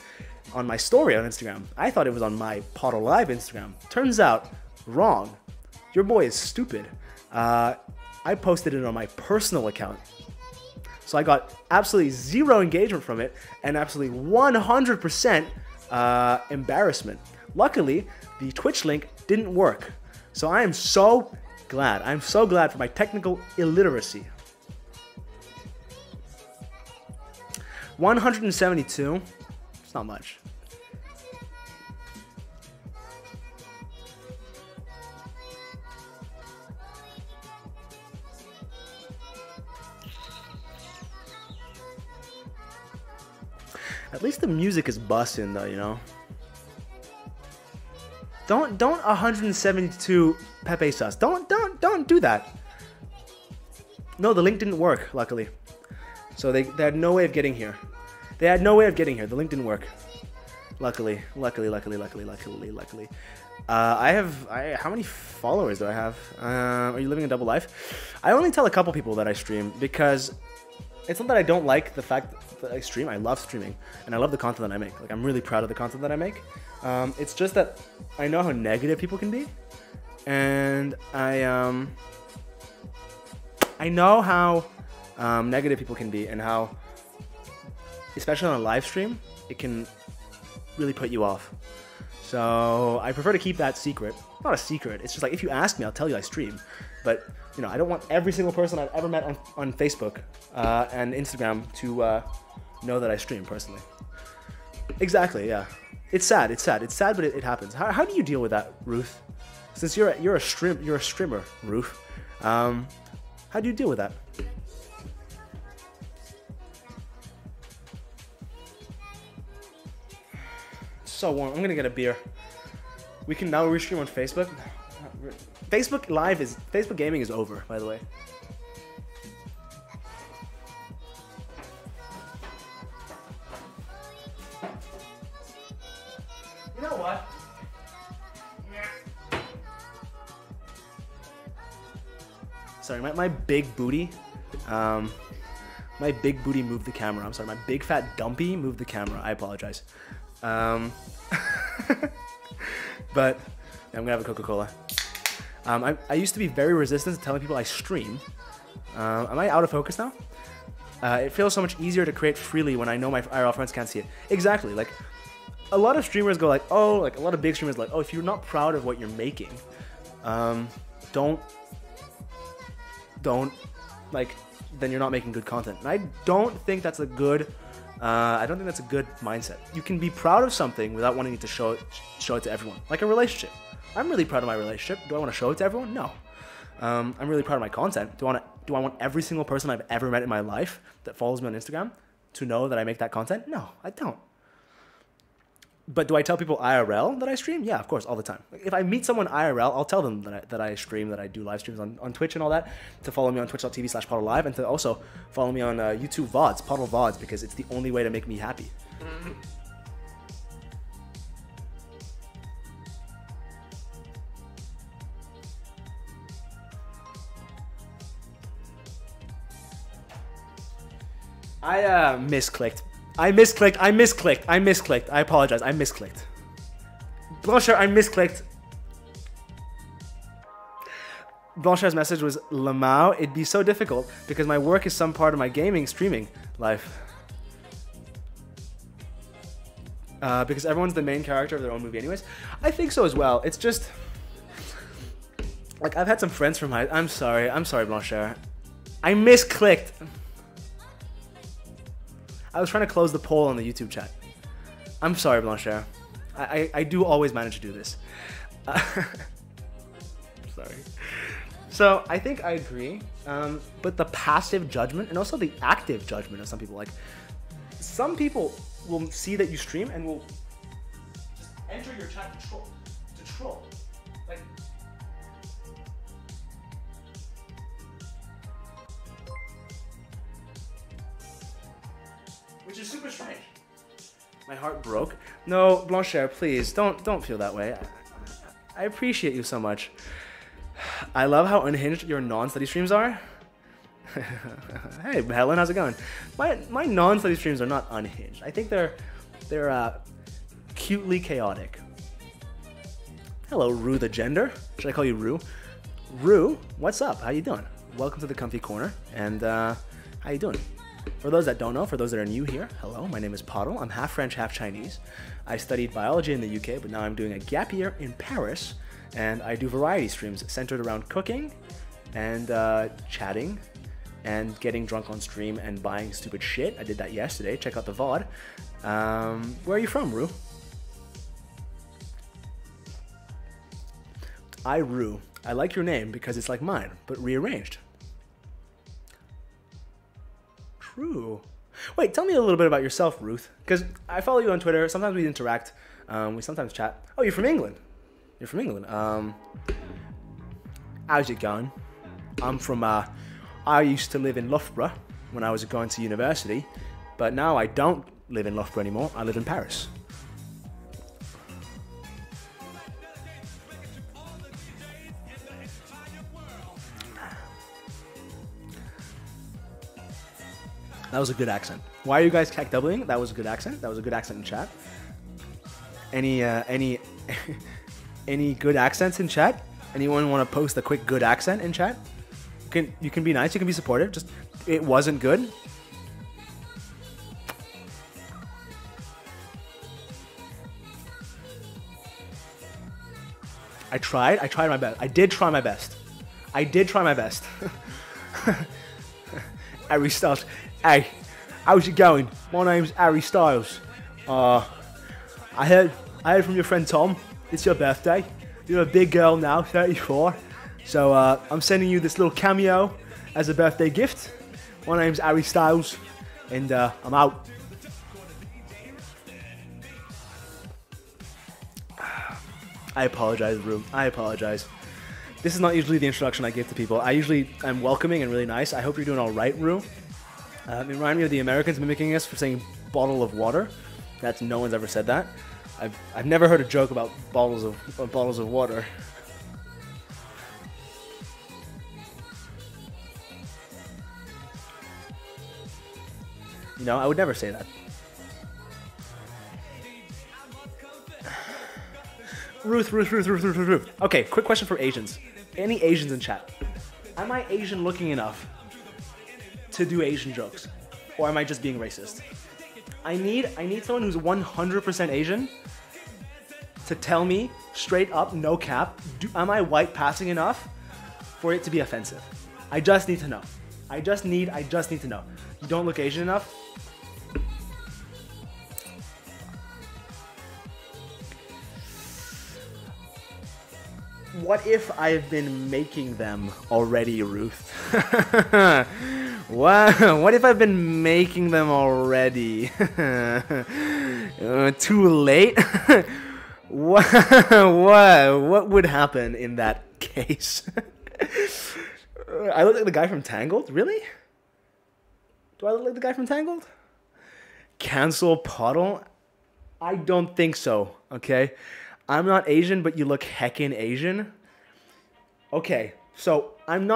on my story on Instagram. I thought it was on my Pottle Live Instagram. Turns out, wrong. Your boy is stupid. I posted it on my personal account. So I got absolutely zero engagement from it and absolutely 100% embarrassment. Luckily, the Twitch link didn't work. So I am so glad. I'm so glad for my technical illiteracy. 172. It's not much. At least the music is bussin' though, you know. Don't 172 Pepe sauce. Don't do that. No, the link didn't work, luckily. So they had no way of getting here. They had no way of getting here. The link didn't work. Luckily. How many followers do I have? Are you living a double life? I only tell a couple people that I stream because it's not that I don't like the fact that I stream. I love streaming, and I love the content that I make. Like, I'm really proud of the content that I make. It's just that I know how negative people can be, and I know how negative people can be, and how, especially on a live stream, it can really put you off. So I prefer to keep that secret. Not a secret. It's just like, if you ask me, I'll tell you I stream. But, you know, I don't want every single person I've ever met on Facebook and Instagram to know that I stream personally. Exactly, yeah. It's sad, but it happens. How do you deal with that, Ruth? Since you're a streamer, Ruth. How do you deal with that? It's so warm. I'm gonna get a beer. We can now restream on Facebook. Facebook gaming is over, by the way. You know what? Sorry, my big booty. My big booty moved the camera. I'm sorry, my big fat dumpy moved the camera. I apologize. But yeah, I'm gonna have a Coca-Cola. I used to be very resistant to telling people I stream. Am I out of focus now? It feels so much easier to create freely when I know my IRL friends can't see it. Exactly. Like, a lot of streamers go like, oh, like a lot of big streamers like, oh, if you're not proud of what you're making, don't like, then you're not making good content. And I don't think that's a good. I don't think that's a good mindset. You can be proud of something without wanting to show it to everyone. Like a relationship. I'm really proud of my relationship. Do I want to show it to everyone? No. I'm really proud of my content. Do I want every single person I've ever met in my life that follows me on Instagram to know that I make that content? No, I don't. But do I tell people IRL that I stream? Yeah, of course, all the time. Like, if I meet someone IRL, I'll tell them that I stream, that I do live streams on Twitch and all that, to follow me on twitch.tv/PottleLive, and to also follow me on YouTube VODs, Pottle VODs, because it's the only way to make me happy. I misclicked. I misclicked. I apologize. I misclicked. Blanchard, I misclicked. Blanchard's message was, Lamau, it'd be so difficult because my work is some part of my gaming streaming life. Because everyone's the main character of their own movie anyways. I think so as well. It's just, like, I've had some friends from high. I'm sorry, Blanchard. I misclicked. I was trying to close the poll on the YouTube chat. I'm sorry, Blanchard. I do always manage to do this. Sorry. So I think I agree, but the passive judgment and also the active judgment of some people. Like, some people will see that you stream and will just enter your chat to troll. Like, which is super strange. My heart broke. No, Blanchard, please, don't feel that way. I appreciate you so much. I love how unhinged your non-study streams are. Hey, Helen, how's it going? My non-study streams are not unhinged. I think they're cutely chaotic. Hello, Rue the Gender. Should I call you Rue? Rue, what's up? How you doing? Welcome to the Comfy Corner, and how you doing? For those that don't know, for those that are new here, hello, my name is Pottle. I'm half French, half Chinese. I studied biology in the UK, but now I'm doing a gap year in Paris, and I do variety streams centered around cooking and chatting and getting drunk on stream and buying stupid shit. I did that yesterday. Check out the VOD. Where are you from, Rue? Rue. I like your name because it's like mine, but rearranged. True. Wait, tell me a little bit about yourself, Ruth, because I follow you on Twitter. Sometimes we interact. We sometimes chat. Oh, you're from England. You're from England. How's it going? I'm from, I used to live in Loughborough when I was going to university, but now I don't live in Loughborough anymore. I live in Paris. That was a good accent. Why are you guys cack doubling? That was a good accent. That was a good accent in chat. Any good accents in chat? Anyone want to post a quick good accent in chat? You can be nice. You can be supportive. Just it wasn't good. I tried my best. I did try my best. I did try my best. Harry Styles. Hey, how's it going? My name's Harry Styles. I heard from your friend Tom. It's your birthday. You're a big girl now, 34. So I'm sending you this little cameo as a birthday gift. My name's Harry Styles, and I'm out. I apologize, Rue. I apologize. This is not usually the introduction I give to people. I'm welcoming and really nice. I hope you're doing all right, Rue. It reminded me of the Americans mimicking us for saying bottle of water. That's no one's ever said that. I've never heard a joke about bottles of water. You know, I would never say that. Ruth. Okay, quick question for Asians. Any Asians in chat? Am I Asian looking enough to do Asian jokes, or am I just being racist? I need someone who's 100% Asian to tell me straight up, no cap, am I white passing enough for it to be offensive? I just need to know. I just need to know. You don't look Asian enough. What if I've been making them already, Ruth? What if I've been making them already? Too late? What would happen in that case? I look like the guy from Tangled? Really? Do I look like the guy from Tangled? Cancel Pottle? I don't think so, okay? I'm not Asian, but you look heckin' Asian. Okay, so I'm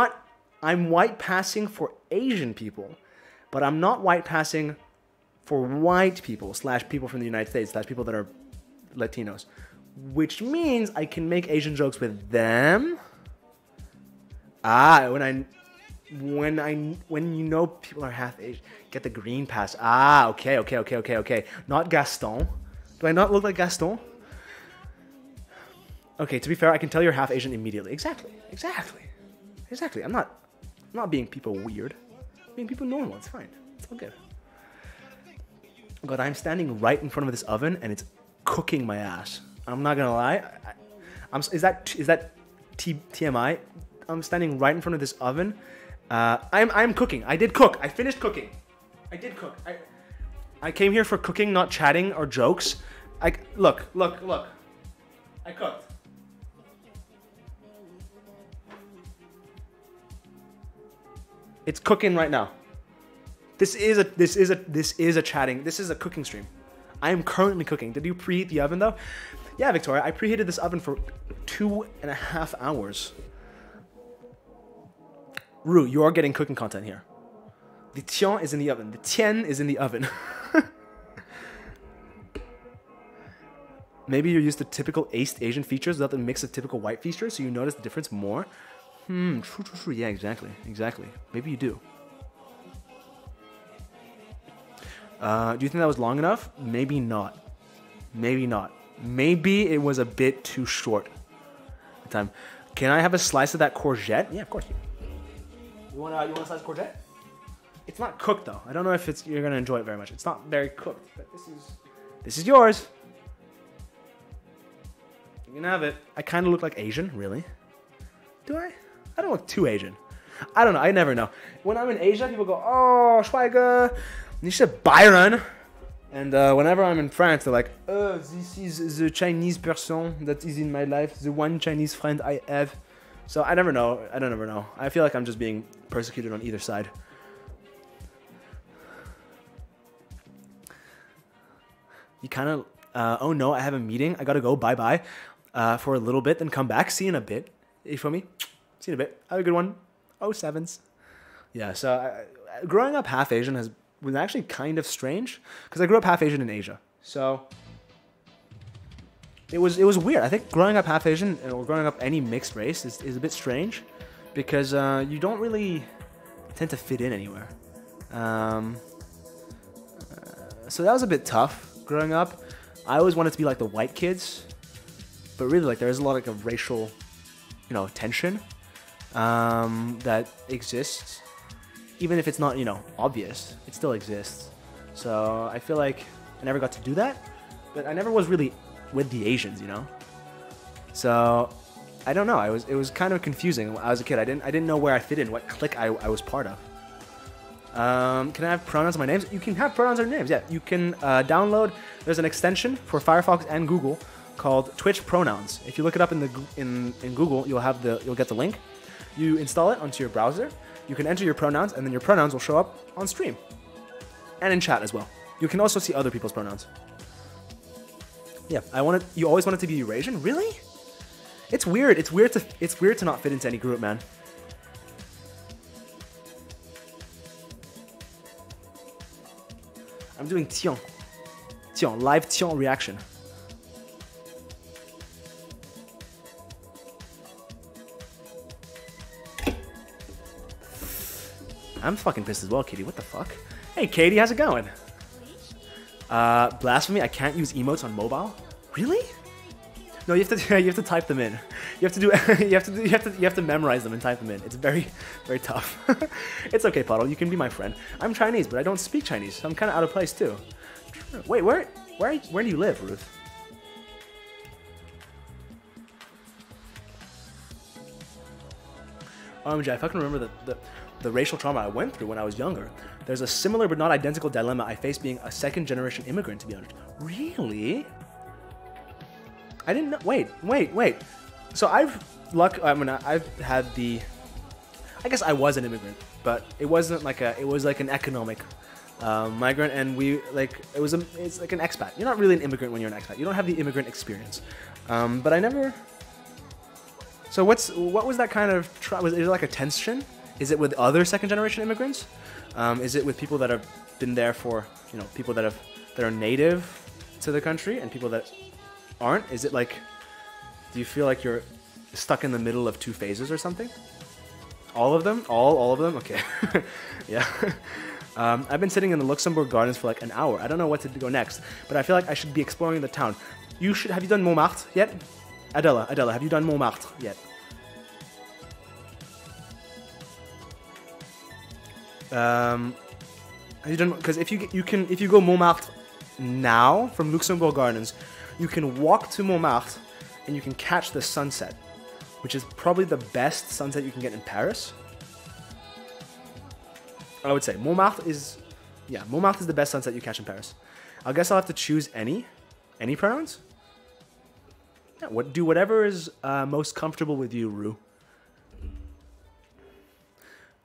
white passing for Asian people, but I'm not white passing for white people / people from the United States / people that are Latinos, which means I can make Asian jokes with them. When you know people are half Asian, get the green pass. Okay. Not Gaston. Do I not look like Gaston? Okay, to be fair, I can tell you're half Asian immediately. Exactly. I'm not being people weird. I'm being people normal. It's fine. It's all good. God, I'm standing right in front of this oven and it's cooking my ass. I'm not gonna lie. Is that TMI? I'm standing right in front of this oven. I'm cooking. I did cook. I finished cooking. I did cook. I came here for cooking, not chatting or jokes. Look. I cooked. It's cooking right now. This is a cooking stream. I am currently cooking. Did you preheat the oven though? Yeah, Victoria, I preheated this oven for 2.5 hours. Rue, you are getting cooking content here. The tian is in the oven. The tian is in the oven. Maybe you're used to typical East Asian features without the mix of typical white features, so you notice the difference more. True, true, true. Yeah, exactly, exactly. Maybe you do. Do you think that was long enough? Maybe not. Maybe not. Maybe it was a bit too short. The time. Can I have a slice of that courgette? Yeah, of course. You want a slice of courgette? It's not cooked though. I don't know if you're gonna enjoy it very much. It's not very cooked, but this is yours. You can have it. I kind of look like Asian, really. Do I? I don't look too Asian. I don't know. I never know. When I'm in Asia, people go, "Oh, Schweiger, you said Byron." And whenever I'm in France, they're like, "Oh, this is the Chinese person that is in my life, the one Chinese friend I have." So I never know. I don't ever know. I feel like I'm just being persecuted on either side. You kind of, oh no, I have a meeting. I gotta go. Bye bye for a little bit, then come back. See you in a bit. You feel me? See you in a bit. Have a good one. Oh, sevens. Yeah. So growing up half Asian was actually kind of strange because I grew up half Asian in Asia. So it was weird. I think growing up half Asian or growing up any mixed race is a bit strange because you don't really tend to fit in anywhere. So that was a bit tough growing up. I always wanted to be like the white kids, but really like there is a lot like of racial, you know, tension that exists. Even if it's not, you know, obvious, it still exists. So I feel like I never got to do that, but I never was really with the Asians, you know. So I don't know. It was kind of confusing when I was a kid. I didn't know where I fit in, what clique I was part of. Can I have pronouns in my names? You can have pronouns in your names. Yeah, you can download. There's an extension for Firefox and Google called Twitch Pronouns. If you look it up in Google, you'll get the link. You install it onto your browser. You can enter your pronouns, and then your pronouns will show up on stream and in chat as well. You can also see other people's pronouns. Yeah, you always wanted to be Eurasian, really? It's weird. It's weird to not fit into any group, man. I'm doing Tian live Tian reaction. I'm fucking pissed as well, Kitty. What the fuck? Hey, Katie, how's it going? Blasphemy, I can't use emotes on mobile. Really? No, you have to type them in. You have to memorize them and type them in. It's very, very tough. It's okay, Pottle. You can be my friend. I'm Chinese, but I don't speak Chinese, so I'm kind of out of place too. Wait, where do you live, Ruth? OMG, I fucking remember the racial trauma I went through when I was younger. There's a similar but not identical dilemma I faced being a second-generation immigrant, to be honest. Really? I didn't know. Wait. So I've had the, I guess I was an immigrant, but it wasn't like a, it was like an economic migrant, and we like, it's like an expat. You're not really an immigrant when you're an expat. You don't have the immigrant experience. But I never, so what was that kind of, was it like a tension? Is it with other second-generation immigrants? Is it with people that have been there for, you know, people that are native to the country and people that aren't? Is it like, do you feel like you're stuck in the middle of two phases or something? All of them? All of them? Okay. Yeah. I've been sitting in the Luxembourg Gardens for like an hour. I don't know what to go next, but I feel like I should be exploring the town. Have you done Montmartre yet? Adela, have you done Montmartre yet? Because if you go Montmartre now from Luxembourg Gardens, you can walk to Montmartre and you can catch the sunset, which is probably the best sunset you can get in Paris. I would say Montmartre is the best sunset you catch in Paris. I guess I'll have to choose any pronouns. Yeah, do whatever is most comfortable with you, Rue.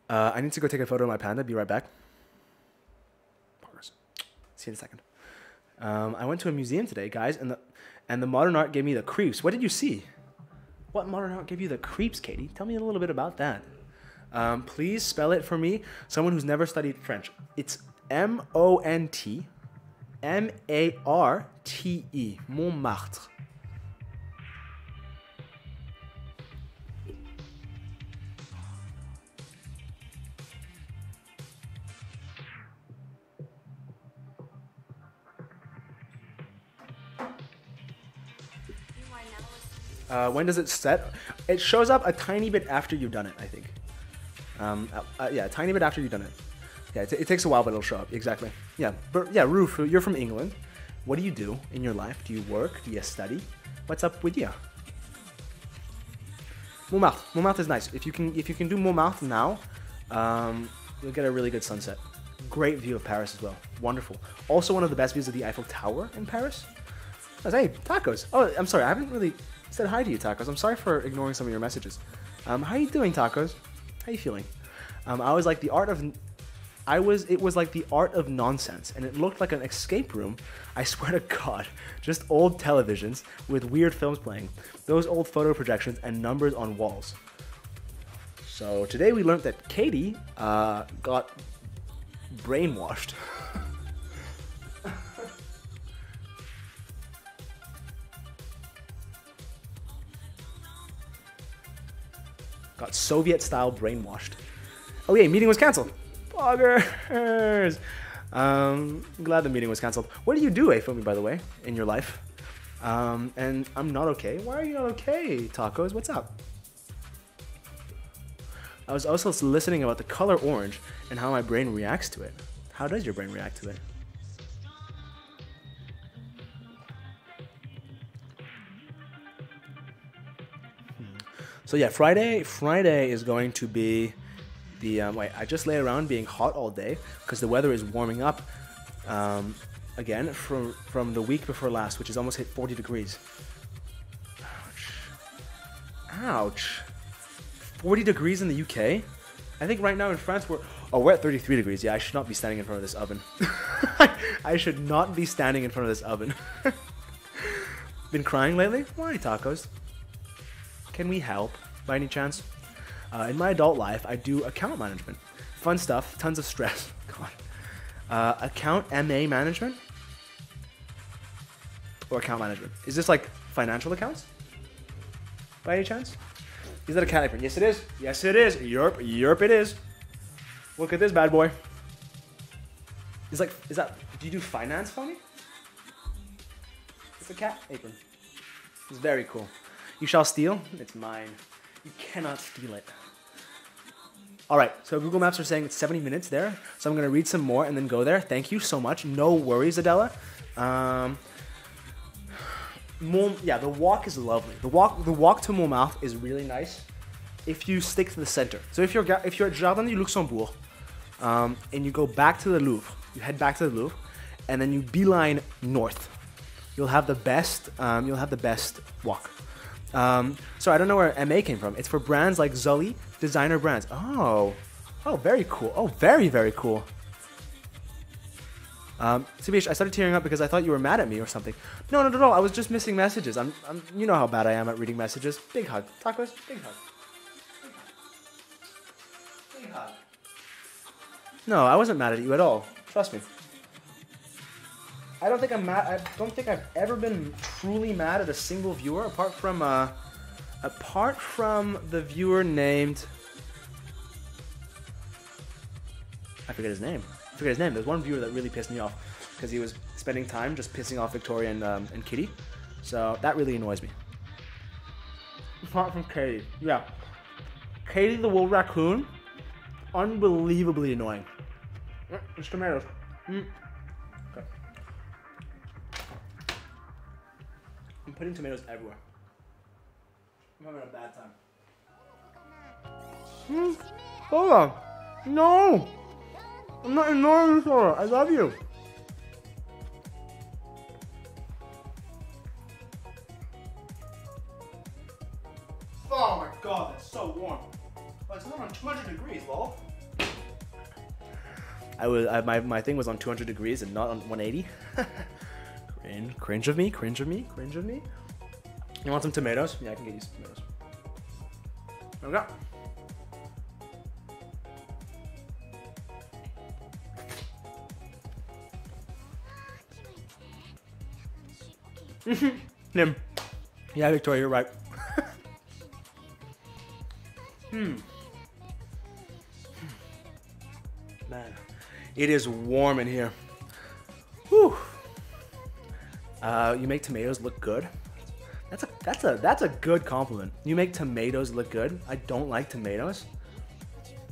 I need to go take a photo of my panda. Be right back. See you in a second. I went to a museum today, guys, and the modern art gave me the creeps. What did you see? What modern art gave you the creeps, Katie? Tell me a little bit about that. Please spell it for me. Someone who's never studied French. It's M-O-N-T-M-A-R-T-E. Montmartre. When does it set? It shows up a tiny bit after you've done it, I think. Yeah, a tiny bit after you've done it. Yeah, it takes a while, but it'll show up. Exactly. Yeah, but yeah, Roof, you're from England. What do you do in your life? Do you work? Do you study? What's up with you? Montmartre. Montmartre is nice. If you can do Montmartre now, you'll get a really good sunset. Great view of Paris as well. Wonderful. Also, one of the best views of the Eiffel Tower in Paris. I was, hey, tacos. Oh, I'm sorry. I haven't really said hi to you, tacos. I'm sorry for ignoring some of your messages. How you doing, tacos? How you feeling? I was like the art of, it was like the art of nonsense, and it looked like an escape room. I swear to God, just old televisions with weird films playing, those old photo projections and numbers on walls. So today we learned that Katie got brainwashed. Got Soviet-style brainwashed. Oh yeah, meeting was canceled. Boggers. I'm glad the meeting was canceled. What do you do, Afomi, by the way, in your life? And I'm not okay. Why are you not okay, tacos? What's up? I was also listening about the color orange and how my brain reacts to it. How does your brain react to it? So yeah, Friday is going to be the, wait, I just lay around being hot all day because the weather is warming up again from the week before last, which has almost hit 40 degrees. Ouch. Ouch. 40 degrees in the UK? I think right now in France we're at 33 degrees. Yeah, I should not be standing in front of this oven. I should not be standing in front of this oven. Been crying lately? Why, tacos? Can we help by any chance? In my adult life, I do account management. Fun stuff, tons of stress. God. Account MA management? Or account management? Is this like financial accounts? By any chance? Is that a category? Yes, it is. Yes, it is. Yerp, yerp, it is. Look at this bad boy. Is like, is that, do you do finance for me? It's a cat apron. It's very cool. You shall steal? It's mine. You cannot steal it. All right, so Google Maps are saying it's 70 minutes there, so I'm gonna read some more and then go there. Thank you so much. No worries, Adela. Yeah, the walk is lovely. The walk to Montmartre is really nice if you stick to the center. So if you're at Jardin du Luxembourg and you go back to the Louvre, you head back to the Louvre, and then you beeline north. You'll have the best walk. So I don't know where MA came from. It's for brands like Zully, designer brands. Oh, oh, very cool. Oh, very, very cool. Sibish, I started tearing up because I thought you were mad at me or something. No, not at all. I was just missing messages. I'm you know how bad I am at reading messages. Big hug. Tacos, big hug. Big hug. Big hug. No, I wasn't mad at you at all. Trust me. I don't think I'm mad. I don't think I've ever been truly mad at a single viewer, apart from the viewer named. I forget his name. I forget his name. There's one viewer that really pissed me off because he was spending time just pissing off Victoria and Kitty. So that really annoys me. Apart from Katie, yeah, Katie the wool raccoon, unbelievably annoying. It's tomatoes. Mm. I'm putting tomatoes everywhere. I'm having a bad time. Soda! No! I'm not ignoring you, Soda. I love you. Oh my God, that's so warm. But it's not on 200 degrees, lol. My thing was on 200 degrees and not on 180. Cringe of me. You want some tomatoes? Yeah, I can get you some tomatoes. There we go. Nim. Yeah, Victoria, you're right. Man, it is warm in here. Whew. You make tomatoes look good. That's a good compliment. You make tomatoes look good. I don't like tomatoes.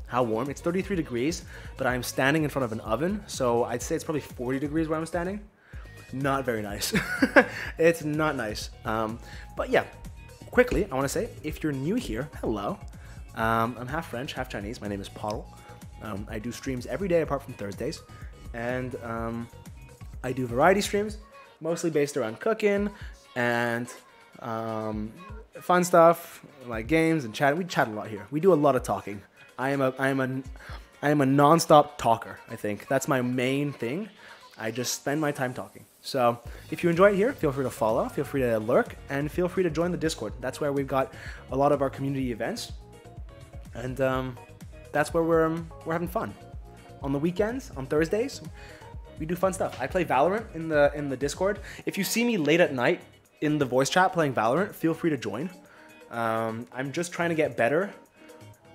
How warm? It's 33 degrees, but I'm standing in front of an oven, so I'd say it's probably 40 degrees where I'm standing. Not very nice. It's not nice. But yeah, quickly, I want to say, if you're new here, hello. I'm half French, half Chinese. My name is Pottle. I do streams every day apart from Thursdays. And I do variety streams, mostly based around cooking and fun stuff like games and chat. We chat a lot here. We do a lot of talking. I am a nonstop talker, I think. That's my main thing. I just spend my time talking. So if you enjoy it here, feel free to follow, feel free to lurk, and feel free to join the Discord. That's where we've got a lot of our community events. And that's where we're having fun. On the weekends, on Thursdays, we do fun stuff. I play Valorant in the Discord. If you see me late at night in the voice chat playing Valorant, feel free to join. I'm just trying to get better.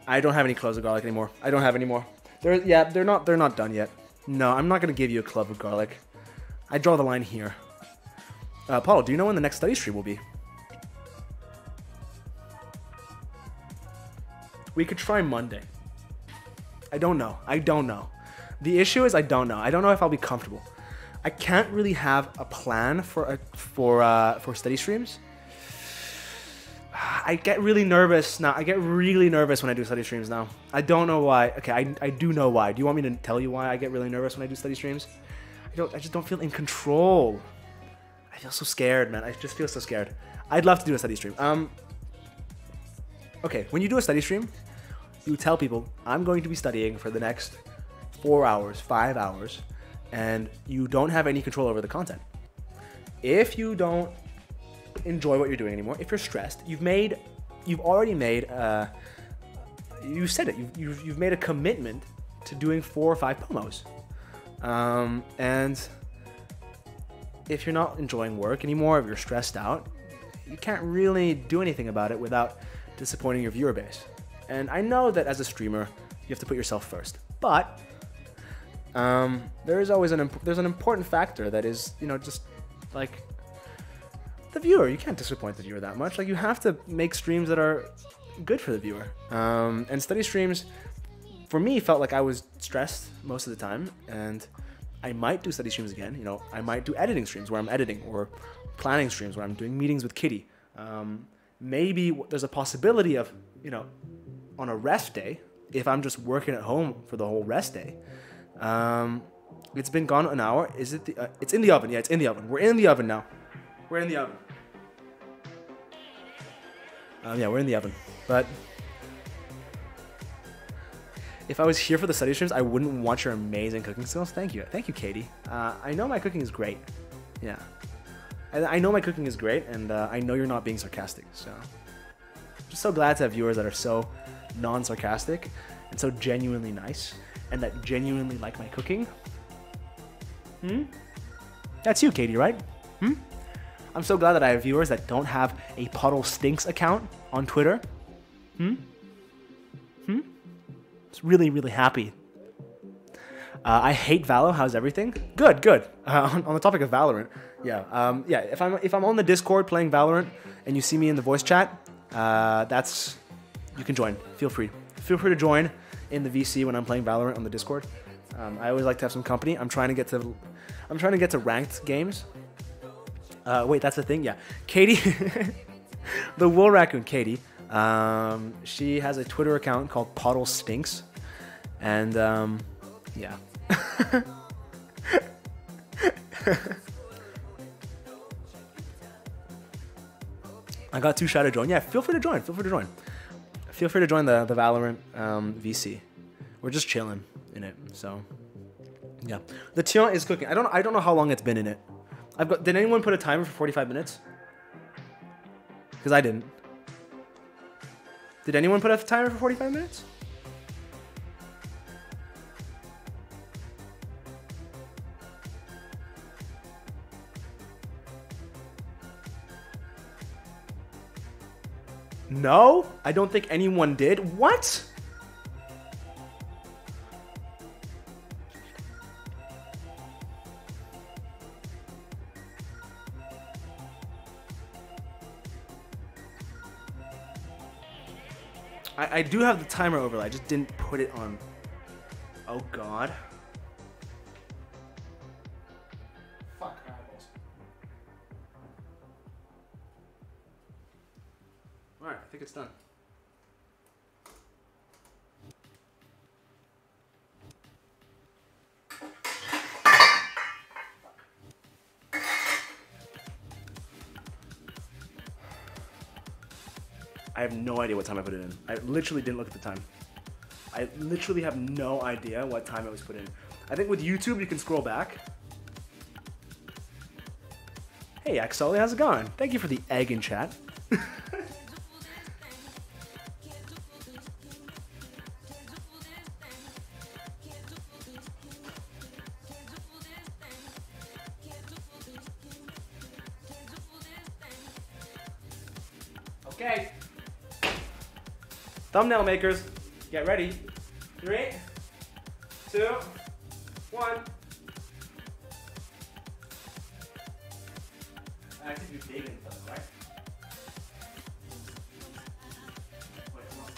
I don't have any cloves of garlic anymore. I don't have any more. They're not done yet. No, I'm not going to give you a clove of garlic. I draw the line here. Paul, do you know when the next study stream will be? We could try Monday. I don't know. The issue is I don't know. I don't know if I'll be comfortable. I can't really have a plan for study streams. I get really nervous now. I get really nervous when I do study streams now. I don't know why. Okay, I do know why. Do you want me to tell you why I get really nervous when I do study streams? I just don't feel in control. I feel so scared, man. I just feel so scared. I'd love to do a study stream. Okay, when you do a study stream, you tell people, I'm going to be studying for the next 4 hours, 5 hours, and you don't have any control over the content. If you don't enjoy what you're doing anymore, if you're stressed, you've made a commitment to doing 4 or 5 pomos, and if you're not enjoying work anymore, if you're stressed out, you can't really do anything about it without disappointing your viewer base. And I know that as a streamer you have to put yourself first, but there is always there's an important factor that is, you know, just like the viewer. You can't disappoint the viewer that much. Like, you have to make streams that are good for the viewer. And study streams, for me, felt like I was stressed most of the time. And I might do study streams again. You know, I might do editing streams where I'm editing, or planning streams where I'm doing meetings with Kitty. Maybe there's a possibility of, you know, on a rest day, if I'm just working at home for the whole rest day. It's been gone an hour. Is it? It's in the oven. Yeah, it's in the oven. We're in the oven now. We're in the oven. Yeah, we're in the oven. But if I was here for the study streams, I wouldn't want your amazing cooking skills. Thank you. Thank you, Katie. I know my cooking is great. Yeah. I know my cooking is great, and I know you're not being sarcastic. So I'm just so glad to have viewers that are so non-sarcastic and so genuinely nice, and that genuinely like my cooking. That's you, Katie, right? I'm so glad that I have viewers that don't have a Pottle Stinks account on Twitter. It's really, really happy. I hate Valo. How's everything? Good, good. On the topic of Valorant, yeah, yeah. If I'm on the Discord playing Valorant and you see me in the voice chat, you can join. Feel free to join in the VC when I'm playing Valorant on the Discord. I always like to have some company. I'm trying to get to ranked games. Wait, that's the thing, yeah. Katie, the wool raccoon, Katie, she has a Twitter account called Pottle Stinks, and yeah. I got too shy to join. Yeah, feel free to join the Valorant VC. We're just chilling in it, so yeah. The Tion is cooking. I don't know how long it's been in it. I've got. Did anyone put a timer for 45 minutes? Because I didn't. Did anyone put a timer for 45 minutes? No, I don't think anyone did. What? I do have the timer overlay. I just didn't put it on. Oh, God. Fuck apples. All right, I think it's done. I have no idea what time I put it in. I literally didn't look at the time. I literally have no idea what time it was put in. I think with YouTube, you can scroll back. Hey, Axoli, how's it going? Thank you for the egg in chat. Okay. Thumbnail makers, get ready. 3, 2, 1. I have to do David and stuff, right? Wait, come on.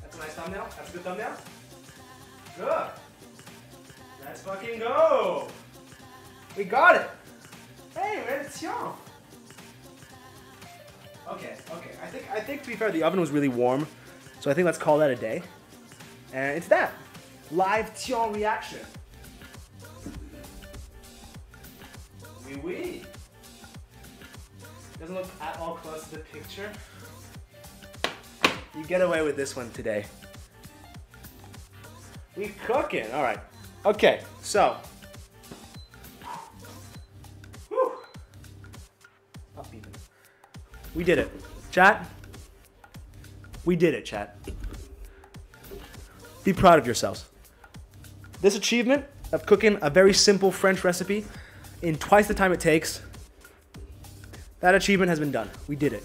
That's a nice thumbnail. That's a good thumbnail. Good. Let's fucking go. We got it. Hey, where's Tian? Okay, okay. I think to be fair, the oven was really warm, so I think let's call that a day. And it's that live Tian reaction. Oui, oui. Doesn't look at all close to the picture. You get away with this one today. We cooking, all right. Okay, so. Whew. Up even. We did it, chat. We did it, chat. Be proud of yourselves. This achievement of cooking a very simple French recipe in twice the time it takes, that achievement has been done. We did it.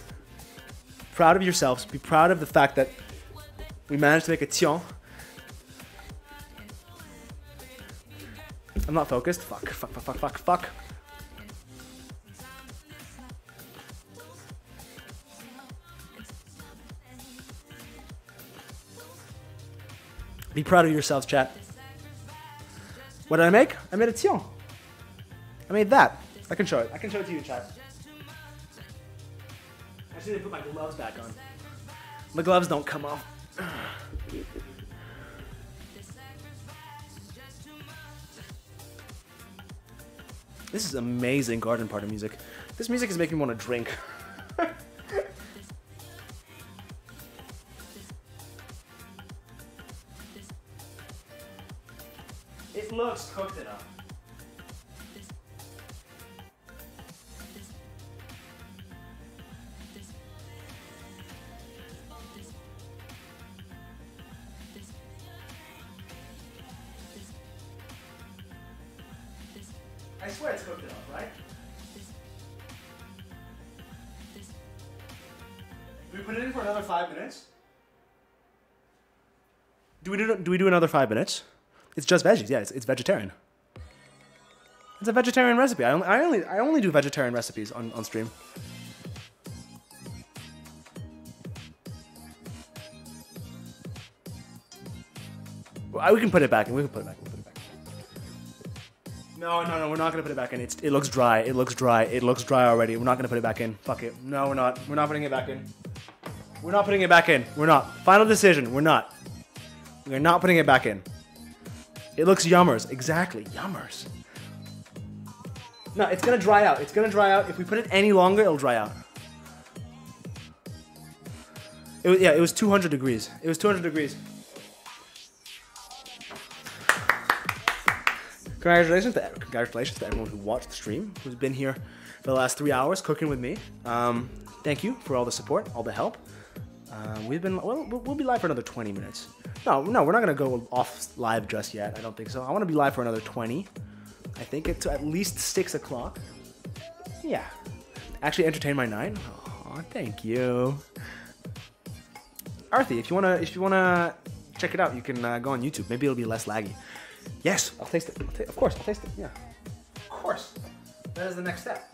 Proud of yourselves. Be proud of the fact that we managed to make a tian. I'm not focused. Fuck. Be proud of yourselves, chat. What did I make? I made a tian. I made that. I can show it. I can show it to you, chat. I just need to put my gloves back on. My gloves don't come off. This is amazing garden party music. This music is making me want to drink. It looks cooked enough. I swear it's cooked enough, right? Do we put it in for another 5 minutes? Do we do another 5 minutes? It's just veggies, yeah, it's vegetarian. It's a vegetarian recipe. I only do vegetarian recipes on stream. Well, we can put it back, and we can put it back. No, we're not gonna put it back in. It looks dry, it looks dry already. We're not gonna put it back in. Fuck it. No, we're not putting it back in. We're not putting it back in. We're not. Final decision, we're not. We're not putting it back in. It looks yummers, exactly, yummers. No, it's gonna dry out. If we put it any longer, it'll dry out. It was, yeah, it was 200 degrees. It was 200 degrees. Congratulations to everyone who watched the stream, who's been here for the last 3 hours cooking with me. Thank you for all the support, all the help. We'll be live for another 20 minutes. No, we're not gonna go off live just yet. I don't think so. I want to be live for another 20. I think it's at least 6 o'clock. Yeah, actually entertain my 9. Oh, thank you, Arthi. If you wanna check it out, you can go on YouTube. Maybe it'll be less laggy. Yes, I'll taste it. Of course, I'll taste it. Yeah, of course. That is the next step.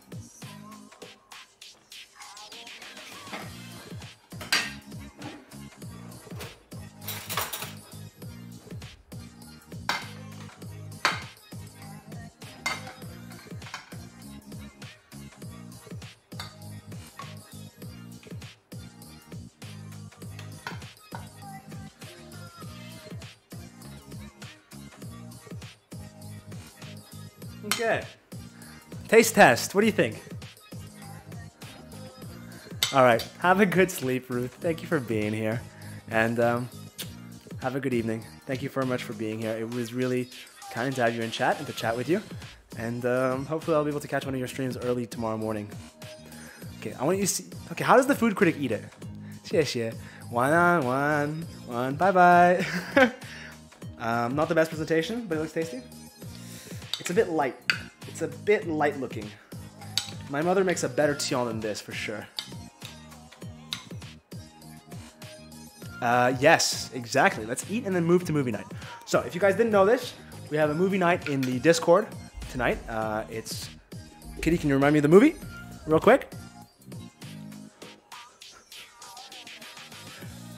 Okay. Taste test. What do you think? All right. Have a good sleep, Ruth. Thank you for being here. And have a good evening. Thank you very much for being here. It was really kind to have you in chat and to chat with you. And hopefully I'll be able to catch one of your streams early tomorrow morning. Okay. I want you to see. Okay. How does the food critic eat it? Xie xie. One. Bye bye. Not the best presentation, but it looks tasty. It's a bit light. It's a bit light looking. My mother makes a better tion than this for sure. Yes, exactly. Let's eat and then move to movie night. So if you guys didn't know this, we have a movie night in the Discord tonight. It's Kitty, can you remind me of the movie real quick?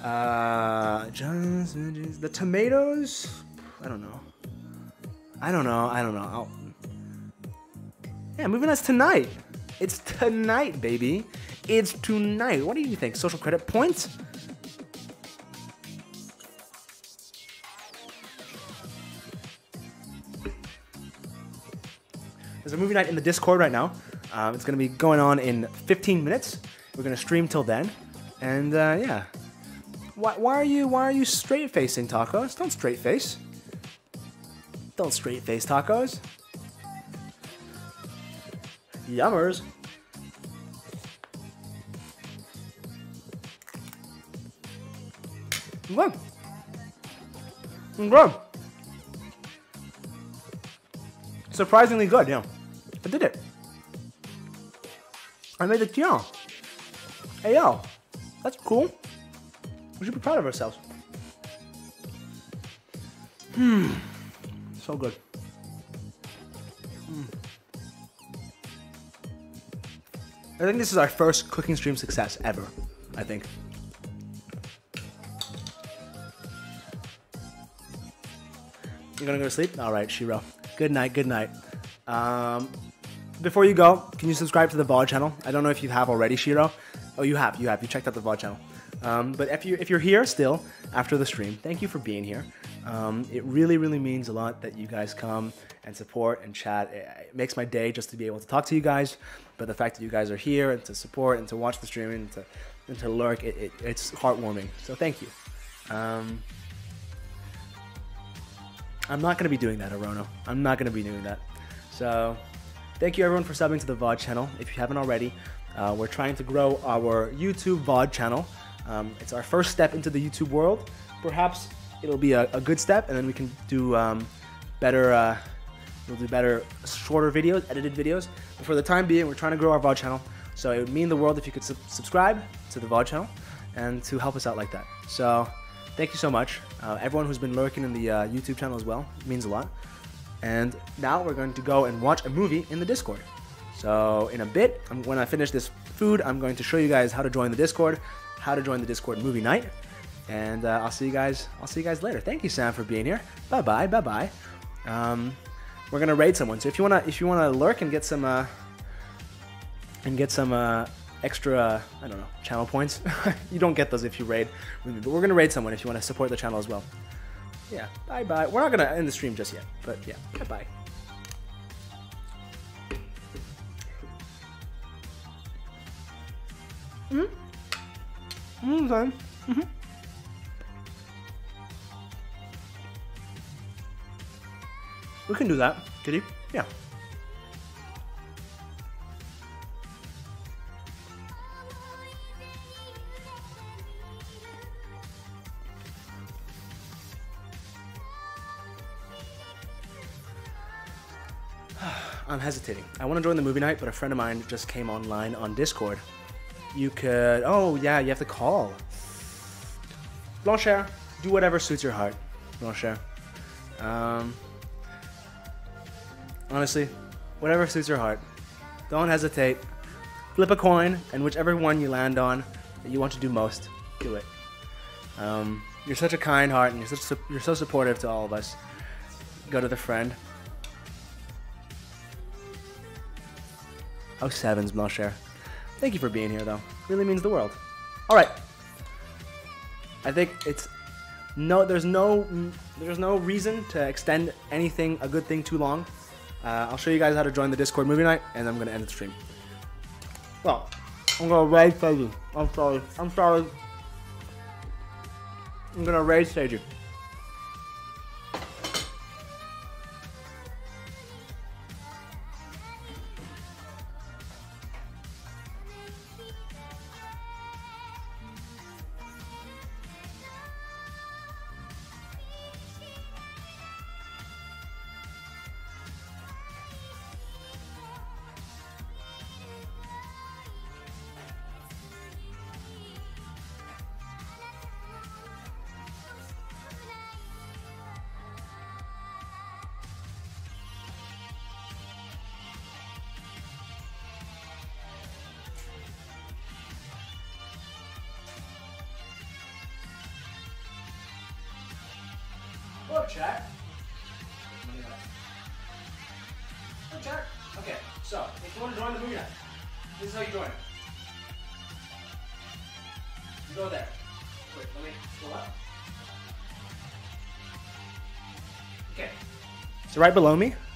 The Tomatoes? I don't know. Yeah, movie night's tonight. It's tonight, baby. It's tonight. What do you think? Social credit points? There's a movie night in the Discord right now. It's going to be going on in 15 minutes. We're going to stream till then. And yeah. Why are you straight facing, Tacos? Don't straight face. Don't straight face, Tacos. Yummers. Look. Good. Surprisingly good, yeah. I did it. I made it, yeah. Hey, yo. That's cool. We should be proud of ourselves. So good. I think this is our first cooking stream success ever, I think. You're gonna go to sleep? All right, Shiro. Good night, good night. Before you go, can you subscribe to the VOD channel? I don't know if you have already, Shiro. Oh, you have. You checked out the VOD channel. But if you're here still after the stream, thank you for being here. It really, really means a lot that you guys come and support and chat. It makes my day just to be able to talk to you guys. But the fact that you guys are here and to support and to watch the stream and to lurk, it's heartwarming. So thank you. I'm not going to be doing that, Arono. I'm not going to be doing that. So thank you everyone for subbing to the VOD channel. If you haven't already, we're trying to grow our YouTube VOD channel. It's our first step into the YouTube world. Perhaps it'll be a good step, and then we can do better, shorter videos, edited videos. But for the time being, we're trying to grow our VOD channel. So it would mean the world if you could subscribe to the VOD channel and to help us out like that. So thank you so much. Everyone who's been lurking in the YouTube channel as well, it means a lot. And now we're going to go and watch a movie in the Discord. So in a bit, when I finish this food, I'm going to show you guys how to join the Discord. How to join the Discord movie night, and I'll see you guys later. Thank you, Sam, for being here. Bye bye. We're gonna raid someone, so if you wanna lurk and get some extra channel points. You don't get those if you raid, but we're gonna raid someone if you wanna support the channel as well. Yeah, bye bye. We're not gonna end the stream just yet, but yeah, bye bye. Mm-hmm. Okay. Mm-hmm. We can do that, Kitty. Yeah. I'm hesitating. I want to join the movie night, but a friend of mine just came online on Discord. You could... Oh, yeah, you have to call. Blanchard, do whatever suits your heart. Blanchard. Honestly, whatever suits your heart. Don't hesitate. Flip a coin, and whichever one you land on that you want to do most, do it. You're such a kind heart, and you're so supportive to all of us. Go to the friend. Oh, sevens, Blanchard. Thank you for being here, though. Really means the world. All right. I think it's no. There's no reason to extend anything, a good thing, too long. I'll show you guys how to join the Discord movie night, and I'm gonna end the stream. Well, I'm gonna rage sage you. I'm sorry. I'm sorry. I'm gonna rage sage you.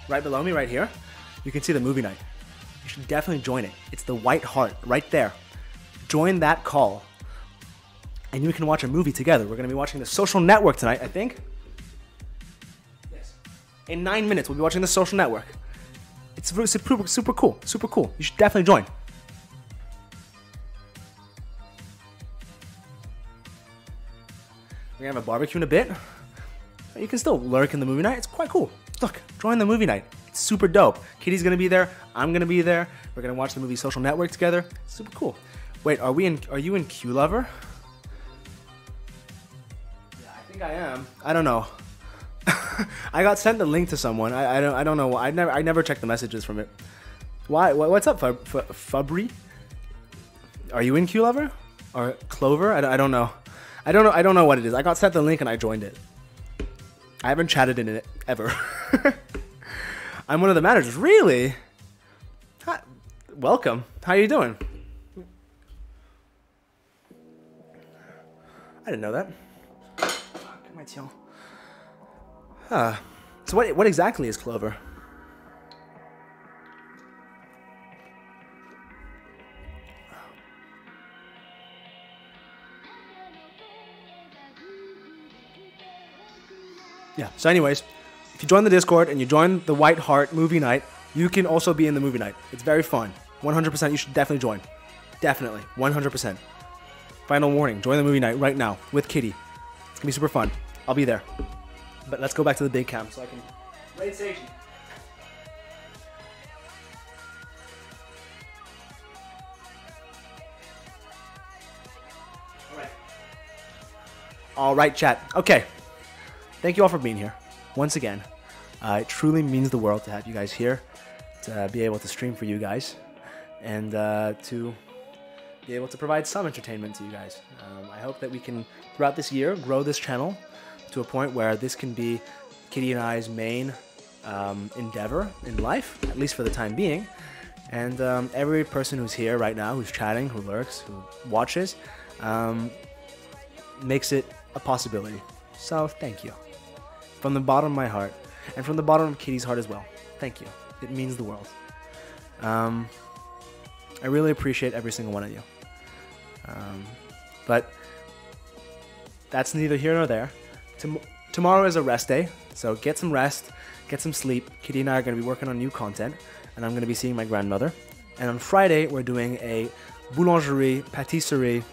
Right below me, right here, you can see the movie night. You should definitely join it. It's the white heart right there. Join that call, and you can watch a movie together. We're going to be watching The Social Network tonight, I think. Yes. In 9 minutes, we'll be watching The Social Network. It's super, super cool. Super cool. You should definitely join. We're going to have a barbecue in a bit. You can still lurk in the movie night. It's quite cool. Look, join the movie night. It's super dope. Kitty's gonna be there. I'm gonna be there. We're gonna watch the movie Social Network together. It's super cool. Wait, are you in Q Lover? Yeah, I think I am. I don't know. I got sent the link to someone. I don't know. I never checked the messages from it. Why? What's up, Fabri? Are you in Q Lover or Clover? I don't know. I don't know what it is. I got sent the link and I joined it. I haven't chatted in it ever. I'm one of the managers. Really? Hi. Welcome. How are you doing? I didn't know that. Fuck my tail. Huh. So what exactly is Clover? Yeah, so anyways, if you join the Discord and you join the White Heart movie night, you can also be in the movie night. It's very fun. 100%, you should definitely join. Definitely, 100%. Final warning, join the movie night right now with Kitty. It's gonna be super fun. I'll be there. But let's go back to the big cam so I can... Raid Sagey. Alright. Alright, chat. Okay. Thank you all for being here. Once again, it truly means the world to have you guys here, to be able to stream for you guys, and to be able to provide some entertainment to you guys. I hope that we can, throughout this year, grow this channel to a point where this can be Kitty and I's main endeavor in life, at least for the time being. And every person who's here right now, who's chatting, who lurks, who watches, makes it a possibility. So thank you. From the bottom of my heart, and from the bottom of Kitty's heart as well. Thank you. It means the world. I really appreciate every single one of you. But that's neither here nor there. Tomorrow is a rest day, so get some rest, get some sleep. Kitty and I are going to be working on new content, and I'm going to be seeing my grandmother. And on Friday, we're doing a boulangerie, patisserie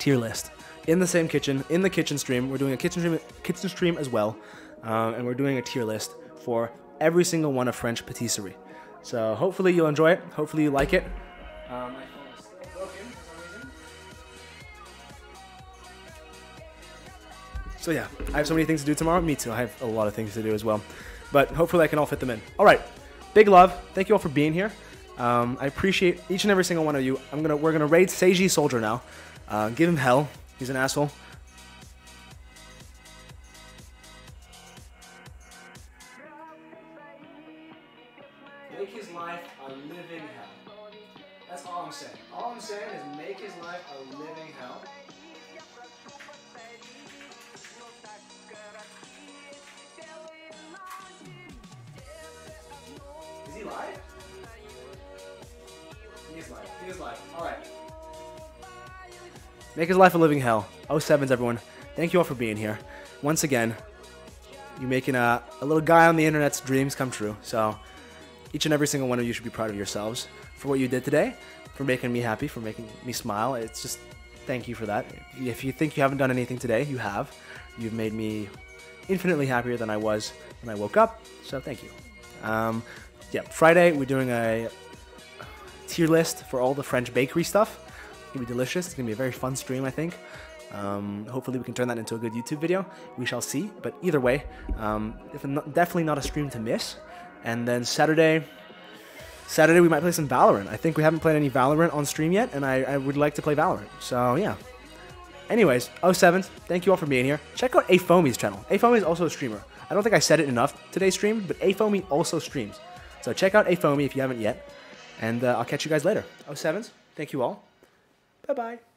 tier list. In the same kitchen, in the kitchen stream, we're doing a kitchen stream as well, and we're doing a tier list for every single one of French patisserie. So hopefully you'll enjoy it, hopefully you like it. My phone is broken for some reason. So yeah, I have so many things to do tomorrow. Me too, I have a lot of things to do as well. But hopefully I can all fit them in. All right, big love. Thank you all for being here. I appreciate each and every single one of you. We're gonna raid Seiji Soldier now. Give him hell. He's an asshole. Make his life a living hell. That's all I'm saying. All I'm saying is make his life a living hell. Is he live? He's live. He is live. All right. Make his life a living hell. 07s, everyone. Thank you all for being here. Once again, you're making a little guy on the internet's dreams come true. So each and every single one of you should be proud of yourselves for what you did today, for making me happy, for making me smile. It's just, thank you for that. If you think you haven't done anything today, you have. You've made me infinitely happier than I was when I woke up. So thank you. Yeah, Friday, we're doing a tier list for all the French bakery stuff. It's gonna be delicious. It's gonna be a very fun stream, I think. Hopefully we can turn that into a good YouTube video. We shall see. But either way, definitely not a stream to miss. And then Saturday we might play some Valorant. I think we haven't played any Valorant on stream yet, and I would like to play Valorant. So yeah. Anyways, 07s, thank you all for being here. Check out Afomi's channel. Afomi is also a streamer. I don't think I said it enough today's stream, but Afomi also streams. So check out Afomi if you haven't yet. And I'll catch you guys later. 07s, thank you all. Bye-bye.